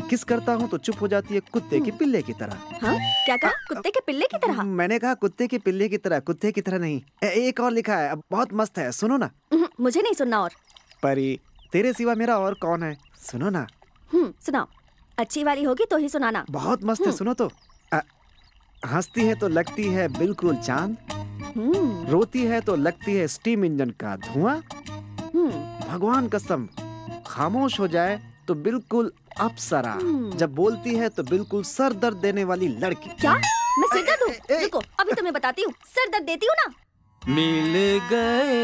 किस करता हूँ तो चुप हो जाती है कुत्ते के पिल्ले की तरह। हाँ? क्या कहा? कुत्ते के पिल्ले की तरह? मैंने कहा कुत्ते के पिल्ले की तरह, कुत्ते की तरह नहीं। एक और लिखा है, अब बहुत मस्त है, सुनो ना। मुझे नहीं सुनना। और परी तेरे सिवा मेरा और कौन है, सुनो ना। सुनाओ, अच्छी वाली होगी तो ही सुनाना। बहुत मस्त है, सुनो तो। हंसती है तो लगती है बिल्कुल चांद, रोती है तो लगती है स्टीम इंजन का धुआं, भगवान कसम खामोश हो जाए तो बिल्कुल अप्सरा, जब बोलती है तो बिल्कुल सर दर्द देने वाली लड़की। क्या मैं सिर दर्द हूँ? रुको अभी तुम्हें बताती हूँ, सर दर्द देती हूँ ना। मिल गए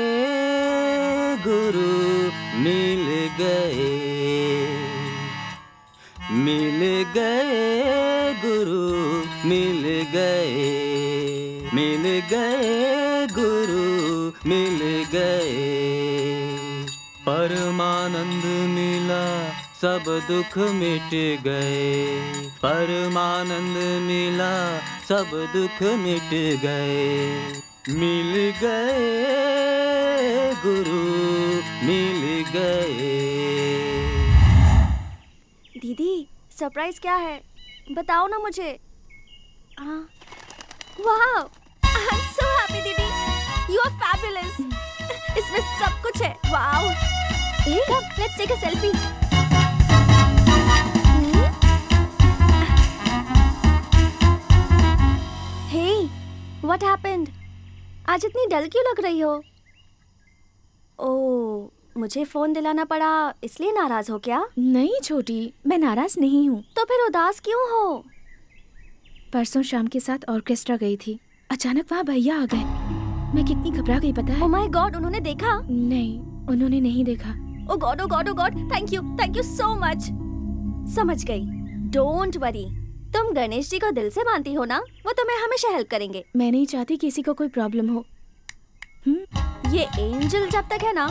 गुरु मिल गए, मिल गए गुरु मिल गए, मिल गए गुरु मिल गए, परमानंद मिला सब दुख मिट गए, परमानंद मिला सब दुख मिट गए, मिल गए गुरु मिल गए। दीदी सरप्राइज क्या है बताओ ना मुझे। हाँ वाह, आई एम सो हैप्पी दीदी, यू आर फैबुलस। इसमें सब कुछ है, wow. Let's take a selfie. Hey, what happened? आज इतनी डल क्यों लग रही हो? ओह, मुझे फोन दिलाना पड़ा इसलिए नाराज हो क्या? नहीं छोटी, मैं नाराज नहीं हूँ। तो फिर उदास क्यों हो? परसों शाम के साथ ऑर्केस्ट्रा गई थी, अचानक वहाँ भैया आ गए, मैं कितनी घबरा गई पता है। Oh my God, उन्होंने देखा? नहीं, उन्होंने नहीं देखा। Oh God, oh God, oh God, thank you so much. समझ गई, डोंट वरी। तुम गणेश जी को दिल से मानती हो ना, वो तुम्हें हमेशा हेल्प करेंगे। मैं नहीं चाहती किसी को कोई प्रॉब्लम हो। ये एंजल जब तक है ना,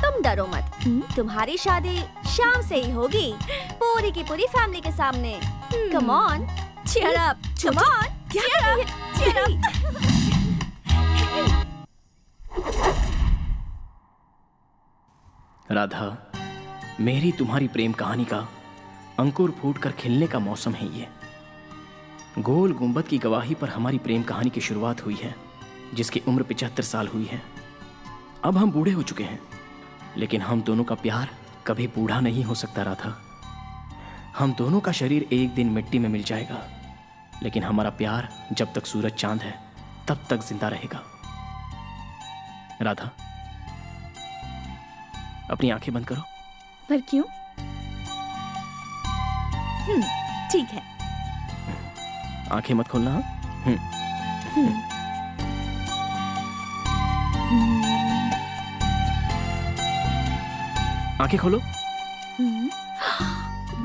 तुम डरो मत। तुम्हारी शादी शाम से ही होगी, पूरी की पूरी फैमिली के सामने। Come on cheer up, come on cheer up. Radha, मेरी तुम्हारी प्रेम कहानी का अंकुर फूट कर खिलने का मौसम है ये। गोल गुंबद की गवाही पर हमारी प्रेम कहानी की शुरुआत हुई है, जिसकी उम्र 75 साल हुई है। अब हम बूढ़े हो चुके हैं, लेकिन हम दोनों का प्यार कभी बूढ़ा नहीं हो सकता राधा। हम दोनों का शरीर एक दिन मिट्टी में मिल जाएगा, लेकिन हमारा प्यार जब तक सूरज चांद है तब तक जिंदा रहेगा राधा। अपनी आंखें बंद करो। पर क्यों? ठीक है, आंखें मत खोलना। आंखें खोलो।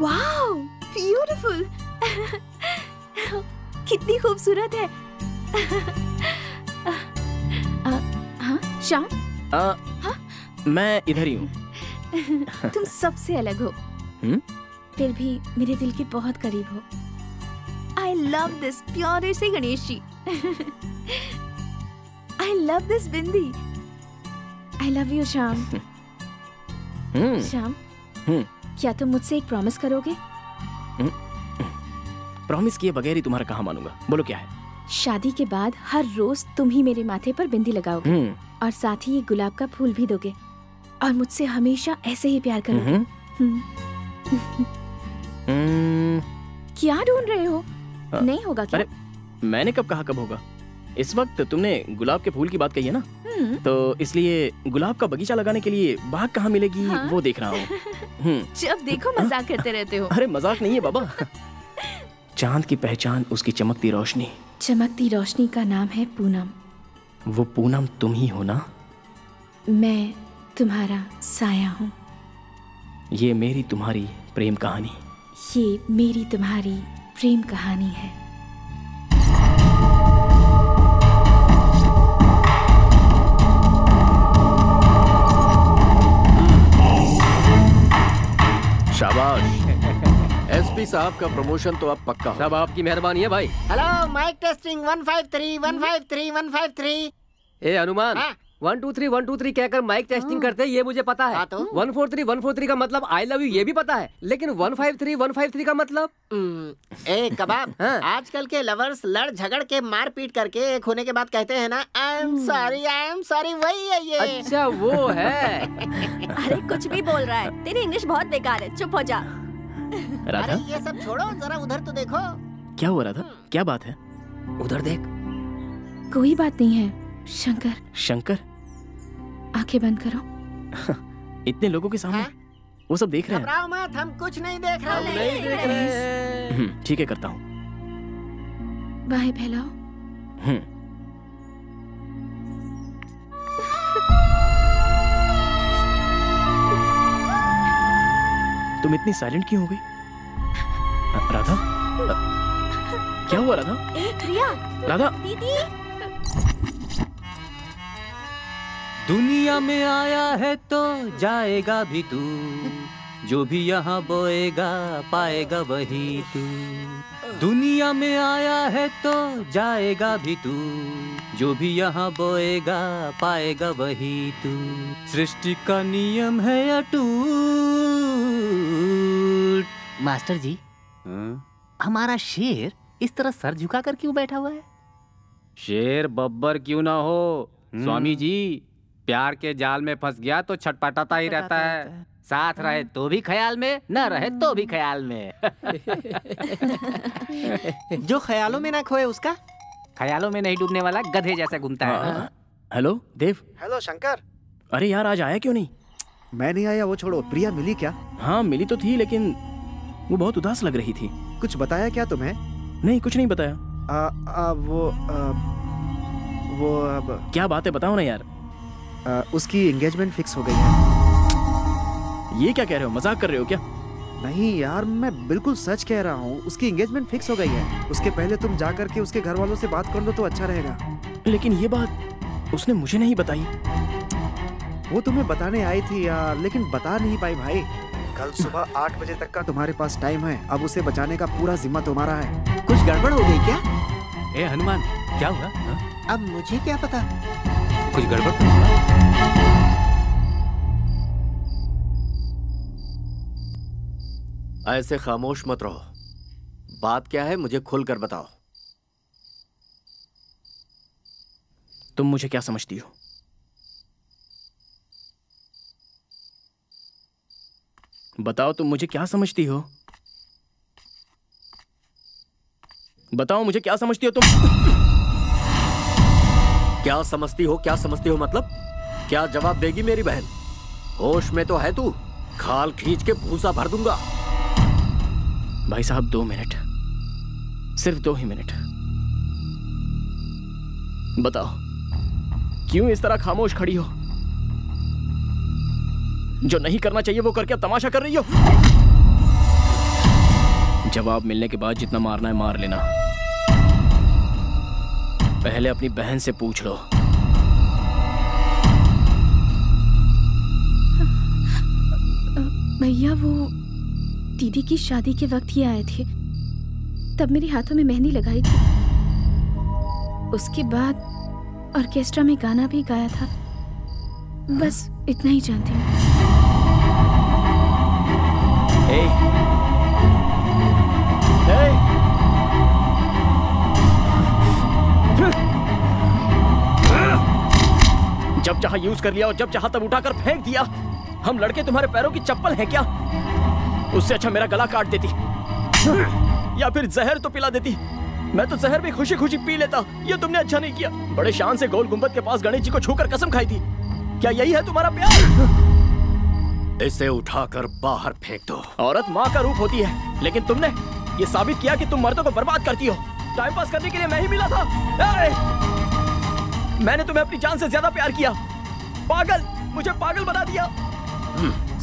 Wow, beautiful. कितनी खूबसूरत है। हाँ श्याम, मैं इधर ही हूँ। तुम सबसे अलग हो, फिर भी मेरे दिल के बहुत करीब हो। I love this pure से Ganesh ji. I love this bindi. I love you Shyam. Shyam, क्या तुम मुझसे एक प्रॉमिस करोगे? प्रॉमिस किए बगैर ही तुम्हारा कहाँ मानूंगा, बोलो क्या है? शादी के बाद हर रोज तुम ही मेरे माथे पर बिंदी लगाओगे और साथ ही ये गुलाब का फूल भी दोगे और मुझसे हमेशा ऐसे ही प्यार करोगे। क्या ढूंढ रहे हो? नहीं होगा क्या? अरे मैंने कब कहा कब होगा? इस वक्त तुमने गुलाब के फूल की बात कही है ना, तो इसलिए गुलाब का बगीचा लगाने के लिए बाग कहाँ मिलेगी वो देख रहा हूँ। जब देखो मजाक करते रहते हो। अरे मजाक नहीं है बाबा। चांद की पहचान उसकी चमकती रोशनी। चमकती रोशनी का नाम है पूनम। वो पूनम तुम ही हो ना? मैं तुम्हारा साया हूँ। ये मेरी तुम्हारी प्रेम कहानी। ये मेरी तुम्हारी प्रेम कहानी है। शाबाश। एसपी साहब का प्रमोशन तो अब पक्का हो। सब आपकी मेहरबानी है भाई। Hello mike testing 153 153 153। ए हनुमान, 1 2 3 1 2 3 कहकर माइक टेस्टिंग करते हैं ये मुझे पता है। 1 4 3 1 4 3 का मतलब आई लव यू ये भी पता है, लेकिन 1 5 3 1 5 3 का मतलब ए कबाब। आजकल के लवर्स लड़ झगड़ के मार पीट करके एक होने के बाद कहते हैं ना आई एम सॉरी, वही है ये। अच्छा वो है। अरे कुछ भी बोल रहा है, तेरी इंग्लिश बहुत बेकार है, चुप हो जा। राधा, अरे ये सब छोड़ो, जरा उधर तो देखो। क्या हुआ राधा, क्या बात है? उधर देख। कोई बात नहीं है। शंकर, शंकर आंखें बंद करो। इतने लोगों के सामने वो सब देख रहे हैं। मत, हम कुछ नहीं देख रहे। ठीक है, करता हूँ। बाहें फैलाओ। तुम इतनी साइलेंट क्यों हो गई? राधा, क्या हुआ राधा? राधा दीदी, दुनिया में आया है तो जाएगा भी तू, जो भी यहाँ बोएगा पाएगा वही तू। दुनिया में आया है तो जाएगा भी तू, जो भी यहाँ बोएगा पाएगा वही तू। सृष्टि का नियम है अटूट। मास्टर जी, हमारा शेर इस तरह सर झुकाकर क्यों बैठा हुआ है? शेर बब्बर क्यों ना हो स्वामी जी, प्यार के जाल में फंस गया तो छटपटाता ही रहता है। साथ रहे तो भी ख्याल में, ना रहे तो भी ख्याल में। जो ख्यालों में ना खोए उसका ख्यालों में नहीं डूबने वाला गधे जैसा घूमता है। हेलो देव। हेलो शंकर। अरे यार आज आया क्यों नहीं? मैं नहीं आया वो छोड़ो, प्रिया मिली क्या? हाँ मिली तो थी, लेकिन वो बहुत उदास लग रही थी। कुछ बताया क्या तुम्हें? नहीं कुछ नहीं बताया। क्या बात है बताओ ना यार। उसकी एंगेजमेंट फिक्स हो गई है। ये क्या कह रहे हो, मजाक कर रहे हो क्या? नहीं यार मैं बिल्कुल सच कह रहा हूँ, उसकी एंगेजमेंट फिक्स हो गई है। उसके पहले तुम जाकर के उसके घर वालों से बात कर लो तो अच्छा रहेगा। लेकिन ये बात उसने मुझे नहीं बताई। वो तुम्हें बताने आई थी यार, लेकिन बता नहीं पाई भाई। कल सुबह 8 बजे तक का तुम्हारे पास टाइम है, अब उसे बचाने का पूरा जिम्मा तुम्हारा है। कुछ गड़बड़ हो गई क्या? ए हनुमान क्या हुआ? अब मुझे क्या पता, कुछ गड़बड़ तो नहीं हुआ। ऐसे खामोश मत रहो, बात क्या है मुझे खुलकर बताओ। तुम मुझे क्या समझती हो? बताओ तुम मुझे क्या समझती हो? बताओ मुझे क्या समझती हो तुम? क्या समझती हो मतलब? क्या जवाब देगी मेरी बहन? होश में तो है तू? खाल खींच के भूसा भर दूंगा। भाई साहब 2 मिनट, सिर्फ 2 ही मिनट। बताओ क्यों इस तरह खामोश खड़ी हो? जो नहीं करना चाहिए वो करके अब तमाशा कर रही हो। जवाब मिलने के बाद जितना मारना है मार लेना, पहले अपनी बहन से पूछ लो। मैया, वो दीदी की शादी के वक्त ही आए थे, तब मेरे हाथों में मेहंदी लगाई थी। उसके बाद ऑर्केस्ट्रा में गाना भी गाया था। बस इतना ही जानती हूँ। ए, ए। जब चाहा यूज कर लिया और जब चाहा तब उठाकर फेंक दिया। हम लड़के तुम्हारे पैरों की चप्पल है क्या? उससे अच्छा मेरा गला काट देती या फिर जहर तो पिला देती। मैं तो जहर भी खुशी खुशी पी लेता। ये तुमने अच्छा नहीं किया। बड़े शान से गोल गुंबद के पास गणेश जी को छूकर कसम खाई थी। क्या यही है तुम्हारा प्यार? इसे उठाकर बाहर फेंक दो। औरत माँ का रूप होती है, लेकिन तुमने ये साबित किया कि तुम मर्दों को बर्बाद करती हो। टाइम पास करने के लिए मैं ही मिला था। मैंने तुम्हें अपनी जान से ज्यादा प्यार किया। पागल, मुझे पागल बना दिया।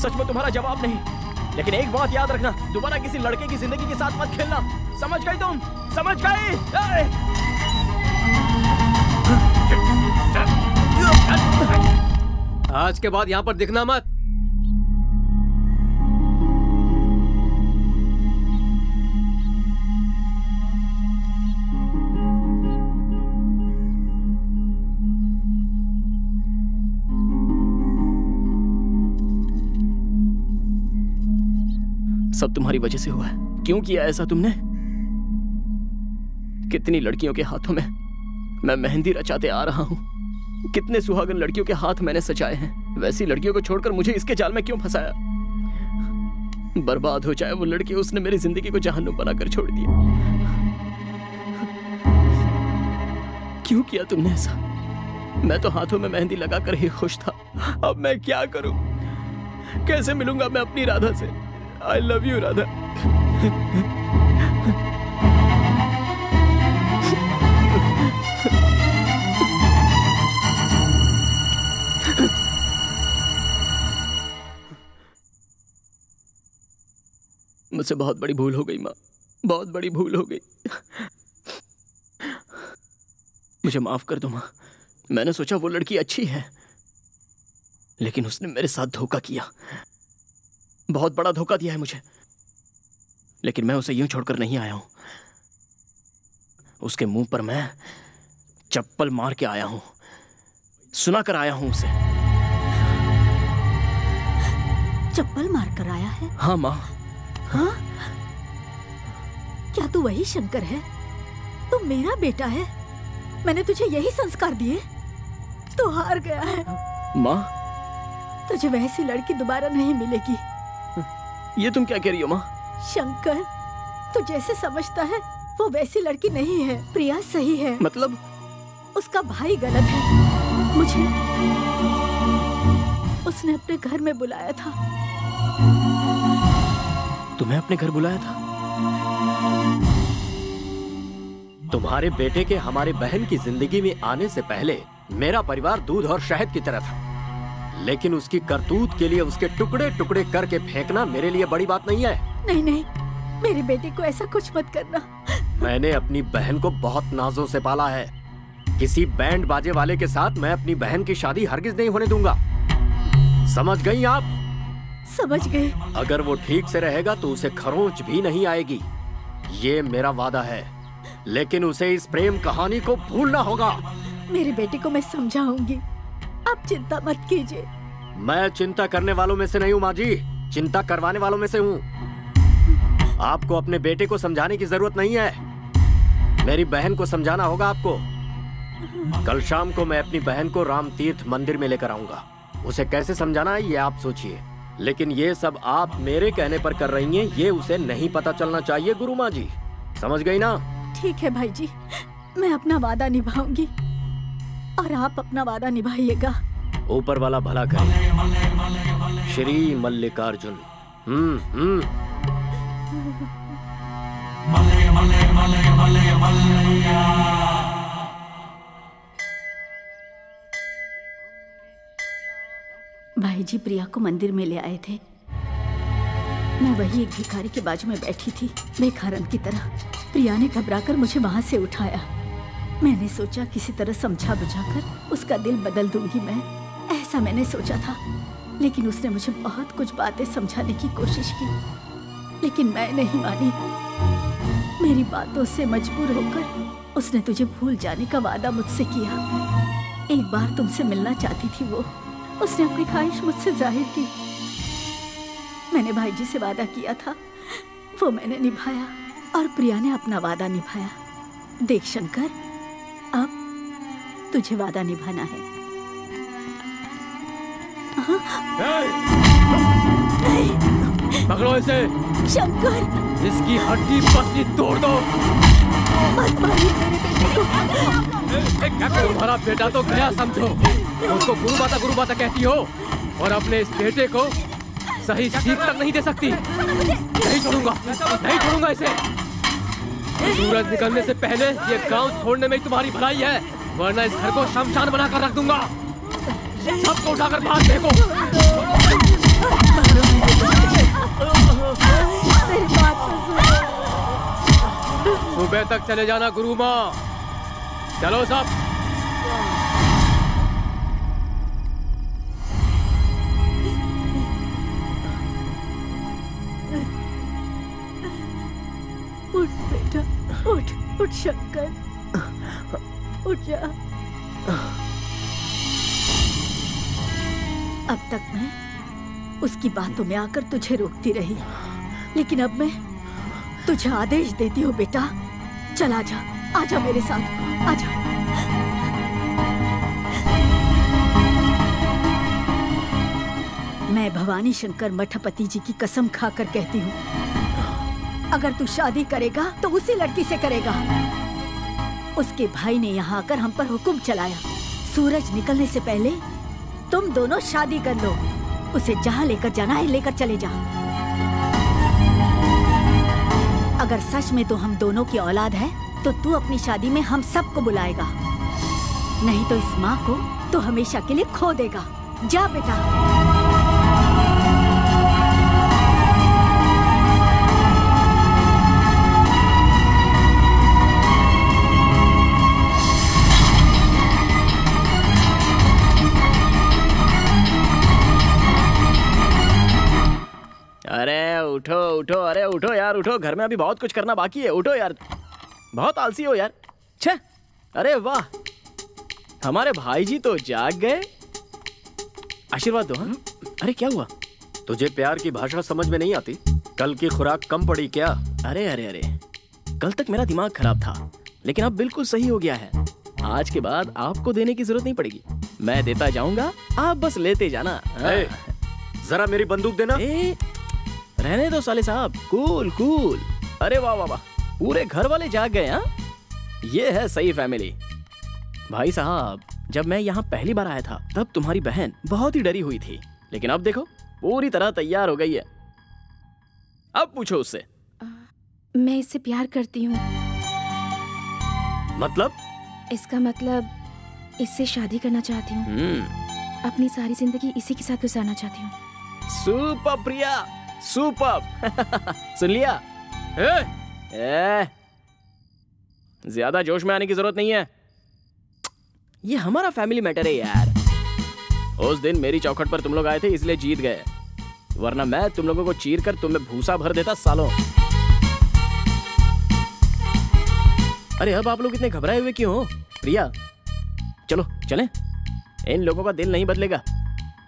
सच में तुम्हारा जवाब नहीं, लेकिन एक बात याद रखना, दोबारा किसी लड़के की जिंदगी के साथ मत खेलना। समझ गई तुम? समझ गई? आज के बाद यहाँ पर दिखना मत। सब तुम्हारी वजह से हुआ है। क्यों किया ऐसा तुमने? कितनी लड़कियों के हाथों में मैं मेहंदी रचाते आ रहा हूँ। कितने सुहागन लड़कियों के हाथ मैंने सजाए हैं। वैसी लड़कियों को छोड़कर मुझे इसके जाल में क्यों फंसाया? बर्बाद हो जाए वो लड़की, उसने मेरी जिंदगी को जहन्नुम बनाकर छोड़ दिया। क्यों किया तुमने ऐसा? मैं तो हाथों में मेहंदी लगाकर ही खुश था। अब मैं क्या करूं? कैसे मिलूंगा मैं अपनी राधा से? I love you, Radha. मुझसे बहुत बड़ी भूल हो गई माँ, बहुत बड़ी भूल हो गई। मुझे माफ कर दो माँ। मैंने सोचा वो लड़की अच्छी है, लेकिन उसने मेरे साथ धोखा किया। बहुत बड़ा धोखा दिया है मुझे, लेकिन मैं उसे यूं छोड़कर नहीं आया हूं। उसके मुंह पर मैं चप्पल मार के आया हूं, सुना कर आया हूं उसे। चप्पल मार कर आया है? हाँ माँ। हाँ? क्या तू वही शंकर है? तू मेरा बेटा है। मैंने तुझे यही संस्कार दिए। तू हार गया है माँ। तुझे वैसी लड़की दोबारा नहीं मिलेगी। ये तुम क्या कह रही हो माँ? शंकर, तू जैसे समझता है वो वैसी लड़की नहीं है। प्रिया सही है। मतलब? उसका भाई गलत है। मुझे उसने अपने घर में बुलाया था। तुम्हें अपने घर बुलाया था? तुम्हारे बेटे के हमारे बहन की जिंदगी में आने से पहले मेरा परिवार दूध और शहद की तरह था, लेकिन उसकी करतूत के लिए उसके टुकड़े टुकड़े करके फेंकना मेरे लिए बड़ी बात नहीं है। नहीं नहीं, मेरे बेटे को ऐसा कुछ मत करना। मैंने अपनी बहन को बहुत नाजों से पाला है। किसी बैंड बाजे वाले के साथ मैं अपनी बहन की शादी हरगिज नहीं होने दूंगा। समझ गई आप? समझ गए। अगर वो ठीक से रहेगा तो उसे खरोंच भी नहीं आएगी, ये मेरा वादा है। लेकिन उसे इस प्रेम कहानी को भूलना होगा। मेरे बेटे को मैं समझाऊंगी, आप चिंता मत कीजिए। मैं चिंता करने वालों में से नहीं हूँ माँ जी, चिंता करवाने वालों में से हूँ। आपको अपने बेटे को समझाने की जरूरत नहीं है, मेरी बहन को समझाना होगा आपको। कल शाम को मैं अपनी बहन को राम तीर्थ मंदिर में लेकर आऊंगा। उसे कैसे समझाना है ये आप सोचिए, लेकिन ये सब आप मेरे कहने पर कर रही हैं, ये उसे नहीं पता चलना चाहिए गुरु माँ जी। समझ गई ना? ठीक है भाई जी, मैं अपना वादा निभाऊंगी और आप अपना वादा निभाइएगा। ऊपर वाला भला करे। श्री मल्लिकार्जुन। भाई जी प्रिया को मंदिर में ले आए थे। मैं वही एक भिखारी के बाजू में बैठी थी, बेघरन की तरह। प्रिया ने घबराकर मुझे वहां से उठाया। मैंने सोचा किसी तरह समझा बुझाकर उसका दिल बदल दूंगी मैं, ऐसा मैंने सोचा था। लेकिन उसने मुझे बहुत कुछ बातें समझाने की कोशिश की, लेकिन मैं नहीं मानी। मेरी बातों से मजबूर होकर उसने तुझे भूल जाने का वादा मुझसे किया। एक बार तुमसे मिलना चाहती थी वो, उसने अपनी ख्वाहिश मुझसे जाहिर की। मैंने भाई जी से वादा किया था, वो मैंने निभाया और प्रिया ने अपना वादा निभाया। देख शंकर, अब तुझे वादा निभाना है। पकड़ो इसे। शंकर, इसकी हड्डी पसली तोड़ दो। मत मारिए मेरे बेटे को। तुम्हारा बेटा तो गया समझो, उसको गुरु माता कहती हो और अपने इस बेटे को सही सीख तक नहीं दे सकती। नहीं छोड़ूंगा इसे। सूरज निकलने से पहले ये गांव छोड़ने में ही तुम्हारी भलाई है, वरना इस घर को शमशान बनाकर रख दूंगा। सबको उठाकर बाहर फेंको। सुबह तक चले जाना गुरु माँ। चलो सब। उठ शंकर, उठ जा। अब तक मैं उसकी बातों में आकर तुझे रोकती रही, लेकिन अब मैं तुझे आदेश देती हूँ बेटा, चला जा। आजा मेरे साथ, आजा। मैं भवानी शंकर मठपति जी की कसम खाकर कहती हूँ, अगर तू शादी करेगा तो उसी लड़की से करेगा। उसके भाई ने यहाँ आकर हम पर हुक्म चलाया, सूरज निकलने से पहले तुम दोनों शादी कर लो। उसे जहाँ लेकर जाना है लेकर चले जा। अगर सच में तो हम दोनों की औलाद है तो तू अपनी शादी में हम सबको बुलाएगा, नहीं तो इस माँ को तो हमेशा के लिए खो देगा। जा बेटा। अरे उठो यार, उठो। घर में अभी बहुत कुछ करना बाकी है। उठो यार, बहुत आलसी हो यार। छे, अरे वाह, हमारे भाई जी तो जाग गए। आशीर्वाद दो। हाँ? अरे क्या हुआ? तुझे प्यार की भाषा समझ में नहीं आती? कल की खुराक कम पड़ी क्या? अरे कल तक मेरा दिमाग खराब था, लेकिन अब बिल्कुल सही हो गया है। आज के बाद आपको देने की जरूरत नहीं पड़ेगी, मैं देता जाऊंगा, आप बस लेते जाना। जरा मेरी बंदूक देना। रहने दो साले साहब, कूल। अरे वाह वाह, पूरे घर वाले जाग गए। हाँ, ये है सही फैमिली। भाई साहब, जब मैं यहाँ पहली बार आया था तब तुम्हारी बहन बहुत ही डरी हुई थी, लेकिन अब देखो पूरी तरह तैयार हो गई है। अब पूछो उससे। मैं इससे प्यार करती हूँ। मतलब? इसका मतलब इससे शादी करना चाहती हूँ। अपनी सारी जिंदगी इसी के साथ गुजारना चाहती हूँ। सुपर प्रिया, सुपर। सुन लिया? ज्यादा जोश में आने की जरूरत नहीं है, ये हमारा फैमिली मैटर है यार। उस दिन मेरी चौखट पर तुम लोग आए थे इसलिए जीत गए, वरना मैं तुम लोगों को चीर कर तुम्हें भूसा भर देता सालों। अरे अब आप लोग इतने घबराए हुए क्यों हो? प्रिया चलो चलें, इन लोगों का दिल नहीं बदलेगा,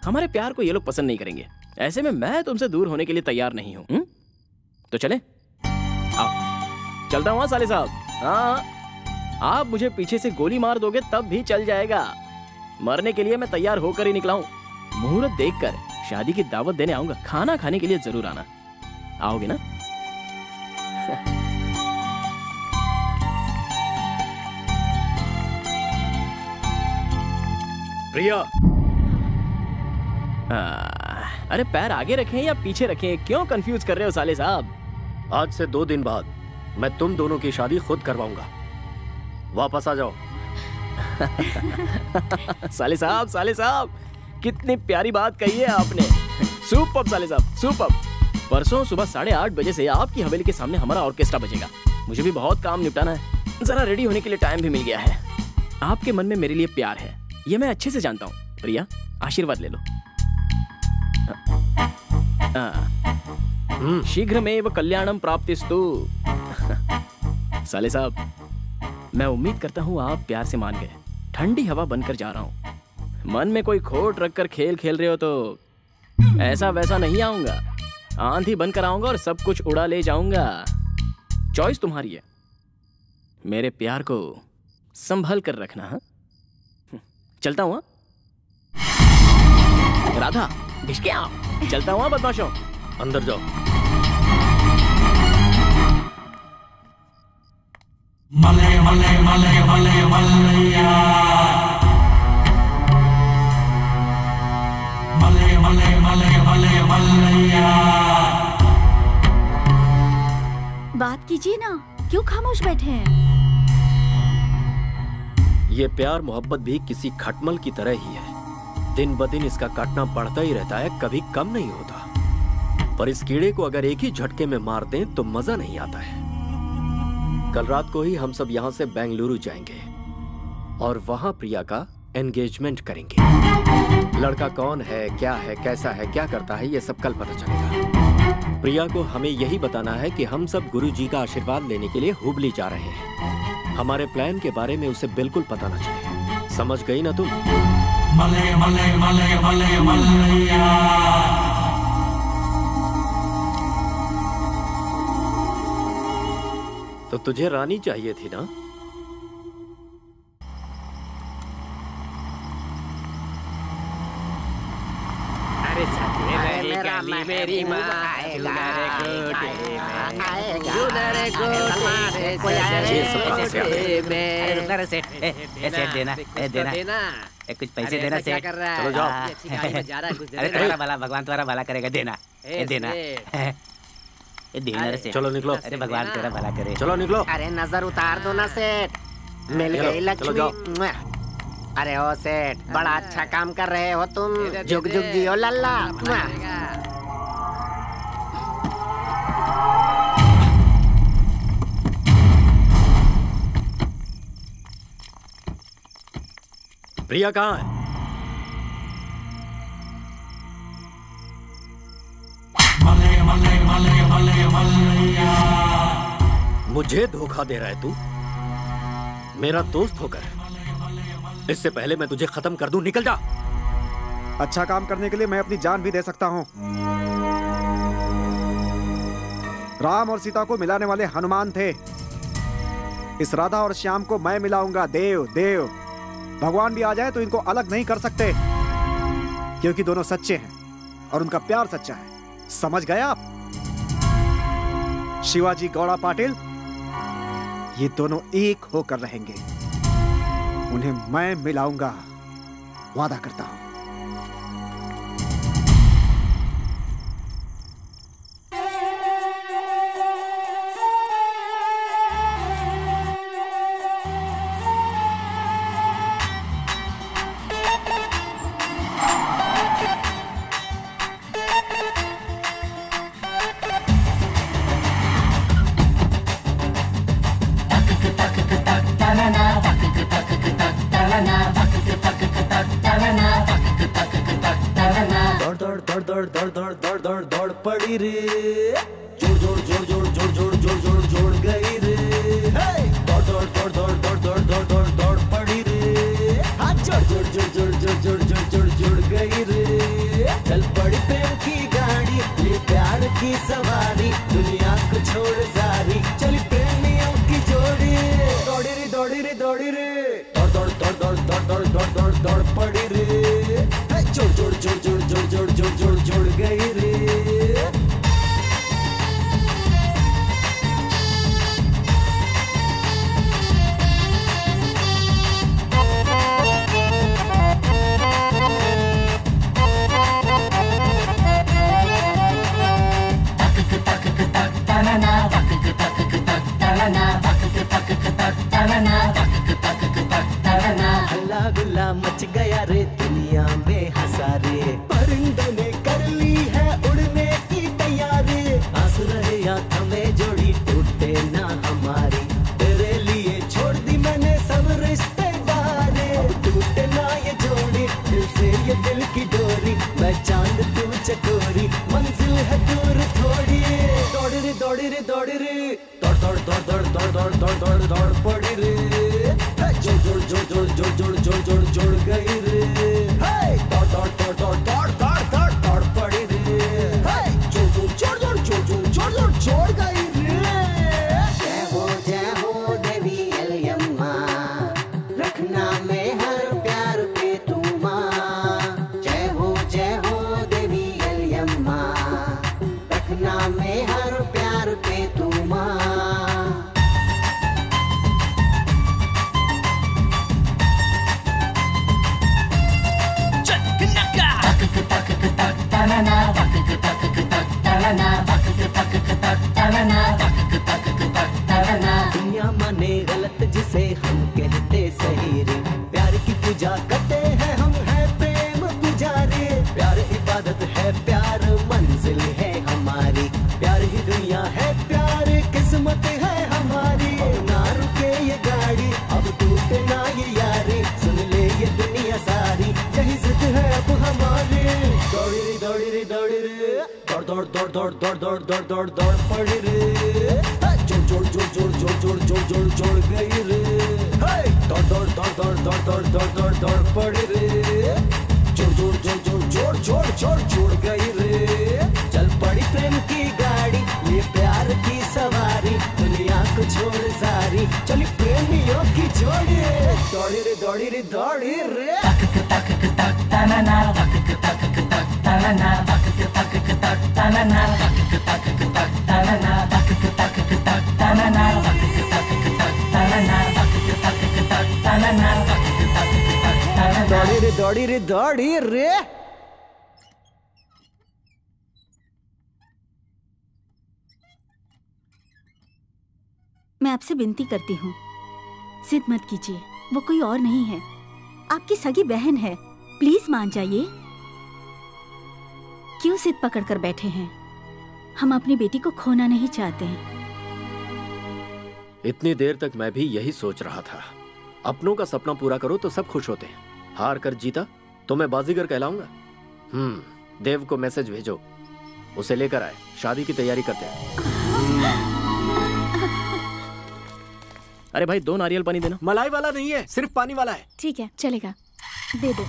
हमारे प्यार को ये लोग पसंद नहीं करेंगे। ऐसे में मैं तुमसे दूर होने के लिए तैयार नहीं हूँ, तो चले आओ। चलता हूँ साले साहब। हाँ, आप मुझे पीछे से गोली मार दोगे तब भी चल जाएगा, मरने के लिए मैं तैयार होकर ही निकला हूँ। मुहूर्त देखकर शादी की दावत देने आऊंगा, खाना खाने के लिए जरूर आना। आओगे ना? प्रिया, अरे पैर आगे रखें या पीछे रखें, क्यों कंफ्यूज कर रहे हो साले साहब। आज से 2 दिन बाद मैं तुम दोनों की शादी खुद करवाऊंगा, वापस आ जाओ। साले साहब कितनी प्यारी बात कही है आपने, सुपर्ब साले साहब सुपर्ब। परसों सुबह 8:30 बजे से आपकी हवेली के सामने हमारा ऑर्केस्ट्रा बजेगा। मुझे भी बहुत काम निपटाना है, जरा रेडी होने के लिए टाइम भी मिल गया है। आपके मन में मेरे लिए प्यार है, ये मैं अच्छे से जानता हूँ। प्रिया आशीर्वाद ले लो। शीघ्रमेव कल्याणम प्राप्तिस्तु। साले साहब मैं उम्मीद करता हूँ आप प्यार से मान गए। ठंडी हवा बनकर जा रहा हूँ, मन में कोई खोट रखकर खेल रहे हो तो ऐसा वैसा नहीं आऊंगा, आंधी बनकर आऊंगा और सब कुछ उड़ा ले जाऊंगा। चॉइस तुम्हारी है, मेरे प्यार को संभल कर रखना। हाँ चलता हूँ। राधा ढिसके आओ, चलता हूँ बदमाशों, अंदर जाओ। मले मले मले मले मल्लैया, मले मले मले मले मल्लैया। बात कीजिए ना, क्यों खामोश बैठे हैं। ये प्यार मोहब्बत भी किसी खटमल की तरह ही है, दिन ब दिन इसका काटना बढ़ता ही रहता है, कभी कम नहीं होता। पर इस कीड़े को अगर एक ही झटके में मार दें तो मजा नहीं आता है। कल रात को ही हम सब यहाँ से बेंगलुरु जाएंगे और वहाँ प्रिया का एंगेजमेंट करेंगे। लड़का कौन है, क्या है, कैसा है, क्या करता है, ये सब कल पता चलेगा। प्रिया को हमें यही बताना है कि हम सब गुरुजी का आशीर्वाद लेने के लिए हुबली जा रहे हैं। हमारे प्लान के बारे में उसे बिल्कुल पता ना चले, समझ गई ना तुम। मले मले मले मले मल्लैया, तो तुझे रानी चाहिए थी ना। अरे सत्य मेरी माँ देना, कुछ पैसे देना से कर रहा है। चलो जाओ। अरे तुम्हारा भला, भगवान तुम्हारा भला करेगा, देना देना देना से। चलो निकलो। अरे भगवान तेरा भला करे, चलो निकलो। अरे नजर उतार दो ना सेठ, मिल गई लक्ष्मी। अरे ओ सेठ, बड़ा अच्छा काम कर रहे हो तुम, जुग जुग जियो लल्ला। प्रिया कहाँ है? मले मले मले मले मल्लैया, मुझे धोखा दे रहा है तू, मेरा दोस्त होकर। इससे पहले मैं तुझे खत्म कर दूं, निकल जा। अच्छा काम करने के लिए मैं अपनी जान भी दे सकता हूं। राम और सीता को मिलाने वाले हनुमान थे, इस राधा और श्याम को मैं मिलाऊंगा। देव देव भगवान भी आ जाए तो इनको अलग नहीं कर सकते, क्योंकि दोनों सच्चे हैं और उनका प्यार सच्चा है, समझ गए आप। शिवाजी गौड़ा पाटिल, ये दोनों एक होकर रहेंगे, उन्हें मैं मिलाऊंगा, वादा करता हूं। हल्ला गुल्ला मच गया रे दुनिया में हंसा रे, परिंदों ने कर ली है उड़ने की तैयारी। आंसू रहे आंखों में जोड़ी टूटे ना हमारी, तेरे लिए छोड़ दी मैंने सब रिश्तेदारी। टूटे ना ये जोड़ी, दिल से ये दिल की डोरी, मैं चांद तू चकोरी, मंजिल है दूर थोड़ी। दौड़ी रे दौड़ी रे दौड़ी रे, दौड़ दौड़ दौड़ दौड़ दौड़ दौड़ दौड़ दौड़ दौड़ पड़ी रे। जोड़ जोड़ जोड़ जोड़ जोड़ जोड़ जोड़ जोड़ गई रे, दौड़ दौड़ दौड़ दौड़ दौड़ दौड़ दौड़ दौड़ पड़ी रे। जोड़ जोड़ जोड़ जोड़ जोड़ जोड़ जोड़ जोड़ जोड़ गई रे। जय हो देवी अल्लामा, रखना में हर प्यार पे तुम माँ। जय हो देवी अल्लामा, रखना में हर प्यार पे तुम माँ। दुनिया माने गलत जिसे हम कहते सही रे, प्यार की पूजा करते हैं हम है प्रेम पुजारी। प्यार इबादत है, प्यार मंजिल है हमारी, प्यार ही दुनिया है, प्यार किस्मत है हमारी। ना रुके ये गाड़ी, अब टूटे ना ये यारी, सुन ले ये दुनिया सारी, यही जिद है अब हमारी। दौड़ी रे दौड़ी रे दौड़ी रे, दौड़ दौड़ दौड़ दौड़ दौड़ दौड़ दौड़ दौड़ दौड़ पड़ी रे। जोड़ जोड़ जोड़ जोड़ जोड़ जोड़ जोड़ जोड़ गई रे, दौड़ दौड़ दौड़ दौड़ दौड़ दौड़ दौड़ दौड़ दौड़ पड़ी रे। जोड़ जोड़ जोड़ जोड़ जोड़ जोड़ जोड़ जोड़ गई रे। चल पड़ी प्रेम की गाड़ी, ये प्यार की सवारी, दुनिया को छोड़ सारी, चली प्रेमियों की जोड़ी। दौड़ी रे दौड़ी रे दौड़ी रे, तक तक तक ताना, तक तक तक ताना, तक तक तक ताना, तक तक तक ताना, तक तक दौड़ी रे दौड़ी रे। मैं आपसे विनती करती हूँ, जिद मत कीजिए, वो कोई और नहीं है, आपकी सगी बहन है, प्लीज मान जाइए। क्यों जिद पकड़ कर बैठे हैं, हम अपनी बेटी को खोना नहीं चाहते हैं। इतनी देर तक मैं भी यही सोच रहा था, अपनों का सपना पूरा करो तो सब खुश होते हैं, हार कर जीता तो मैं बाजीगर कहलाऊंगा। देव को मैसेज भेजो, उसे लेकर आए, शादी की तैयारी करते हैं। अरे भाई, 2 नारियल पानी देना। मलाई वाला नहीं है, सिर्फ पानी वाला है। ठीक है, चलेगा, दे दो।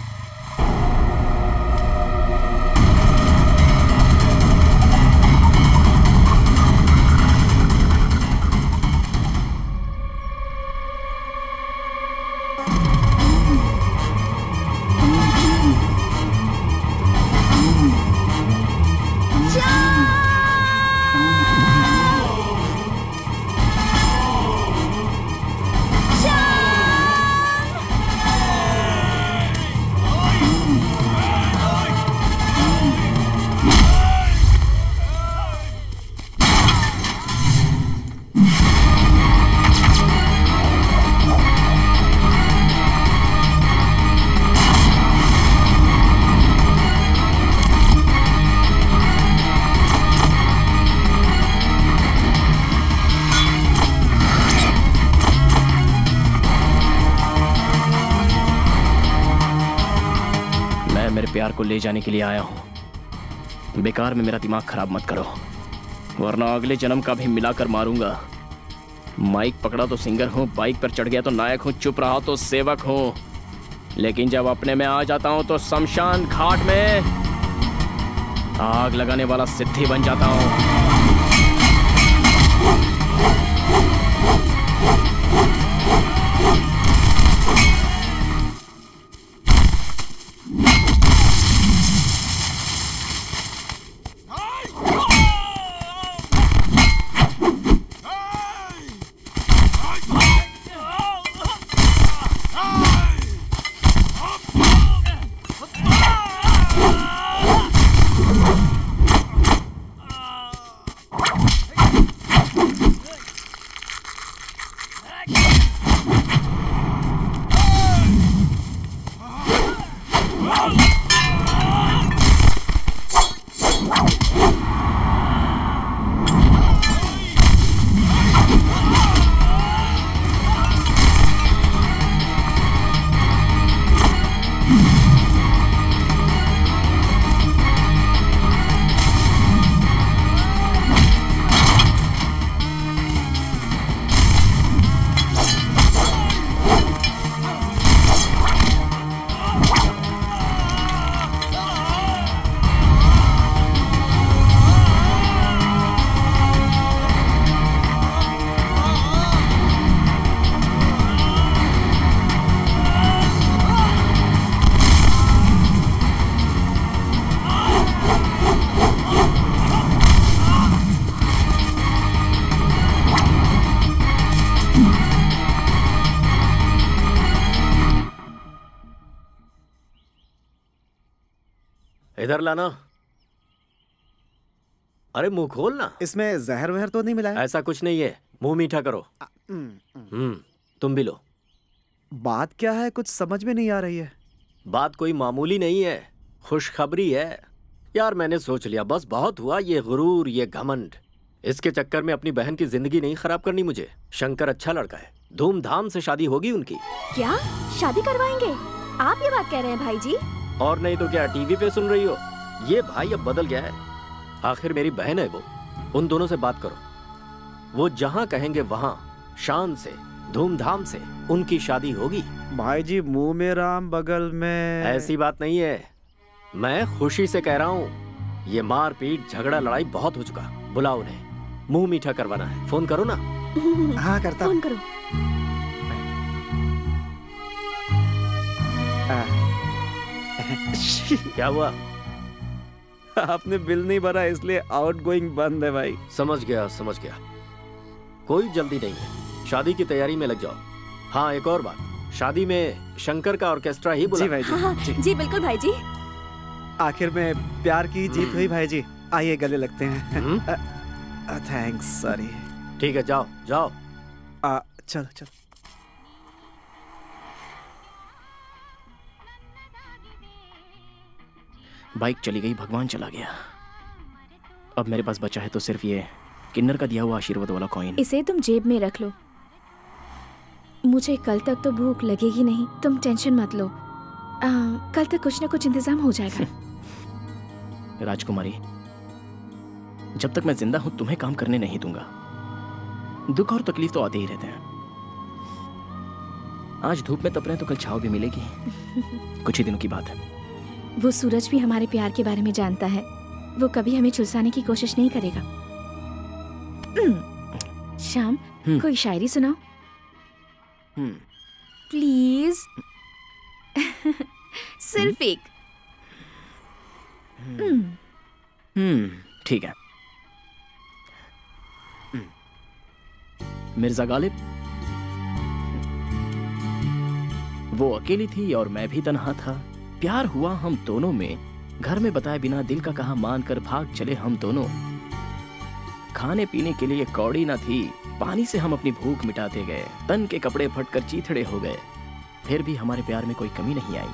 को ले जाने के लिए आया हूं, बेकार में मेरा दिमाग खराब मत करो, वरना अगले जन्म का भी मिलाकर मारूंगा। माइक पकड़ा तो सिंगर हूं, बाइक पर चढ़ गया तो नायक हूं, चुप रहा तो सेवक हूं, लेकिन जब अपने में आ जाता हूं तो शमशान घाट में आग लगाने वाला सिद्धि बन जाता हूं। इधर लाना। अरे मुंह खोलना। इसमें जहर वहर तो नहीं मिला है? ऐसा कुछ नहीं है, मुंह मीठा करो। तुम भी लो। बात क्या है, कुछ समझ में नहीं आ रही है। बात कोई मामूली नहीं है, खुशखबरी है यार। मैंने सोच लिया, बस बहुत हुआ ये गुरूर, ये घमंड। इसके चक्कर में अपनी बहन की जिंदगी नहीं खराब करनी मुझे। शंकर अच्छा लड़का है, धूमधाम से शादी होगी उनकी। क्या शादी करवाएंगे? आप ये बात कह रहे हैं भाई जी? और नहीं तो क्या टीवी पे सुन रही हो? ये भाई अब बदल गया है। आखिर मेरी बहन है वो, उन दोनों से बात करो, वो जहां कहेंगे वहां शान से धूमधाम से उनकी शादी होगी। भाई जी मुंह में राम बगल में। ऐसी बात नहीं है, मैं खुशी से कह रहा हूँ। ये मार पीट झगड़ा लड़ाई बहुत हो चुका। बुलाओ उन्हें, मुंह मीठा करवाना है। फोन करो ना। हाँ करता हूँ। फोन करो। क्या हुआ? आपने बिल नहीं भरा इसलिए आउटगोइंग बंद है भाई। समझ गया समझ गया, कोई जल्दी नहीं है, शादी की तैयारी में लग जाओ। हाँ एक और बात, शादी में शंकर का ऑर्केस्ट्रा ही बुला। जी भाई जी। हाँ, जी बिल्कुल भाई जी। आखिर में प्यार की जीत हुई भाई जी। आइए गले लगते हैं। Thanks sorry. ठीक है जाओ जाओ। चलो चलो। बाइक चली गई, भगवान चला गया। अब मेरे पास बचा है तो सिर्फ ये किन्नर का दिया हुआ आशीर्वाद वाला कॉइन। इसे तुम जेब में रख लो, मुझे कल तक तो भूख लगेगी नहीं। तुम टेंशन मत लो, कल तक कुछ ना कुछ इंतजाम हो जाएगा। राजकुमारी जब तक मैं जिंदा हूं तुम्हें काम करने नहीं दूंगा। दुख और तकलीफ तो आते ही रहते हैं। आज धूप में तप रहे हैं तो कल छाव भी मिलेगी। कुछ ही दिनों की बात है। वो सूरज भी हमारे प्यार के बारे में जानता है, वो कभी हमें झुलसाने की कोशिश नहीं करेगा। शाम कोई शायरी सुनाओ प्लीज। सिर्फ एक। ठीक है। मिर्जा गालिब। वो अकेली थी और मैं भी तन्हा था, प्यार हुआ हम दोनों में, घर में बताए बिना दिल का कहा मान कर भाग चले हम दोनों। खाने पीने के लिए कौड़ी ना थी, पानी से हम अपनी भूख मिटाते गए, तन के कपड़े फटकर चीथड़े हो गए, फिर भी हमारे प्यार में कोई कमी नहीं आई।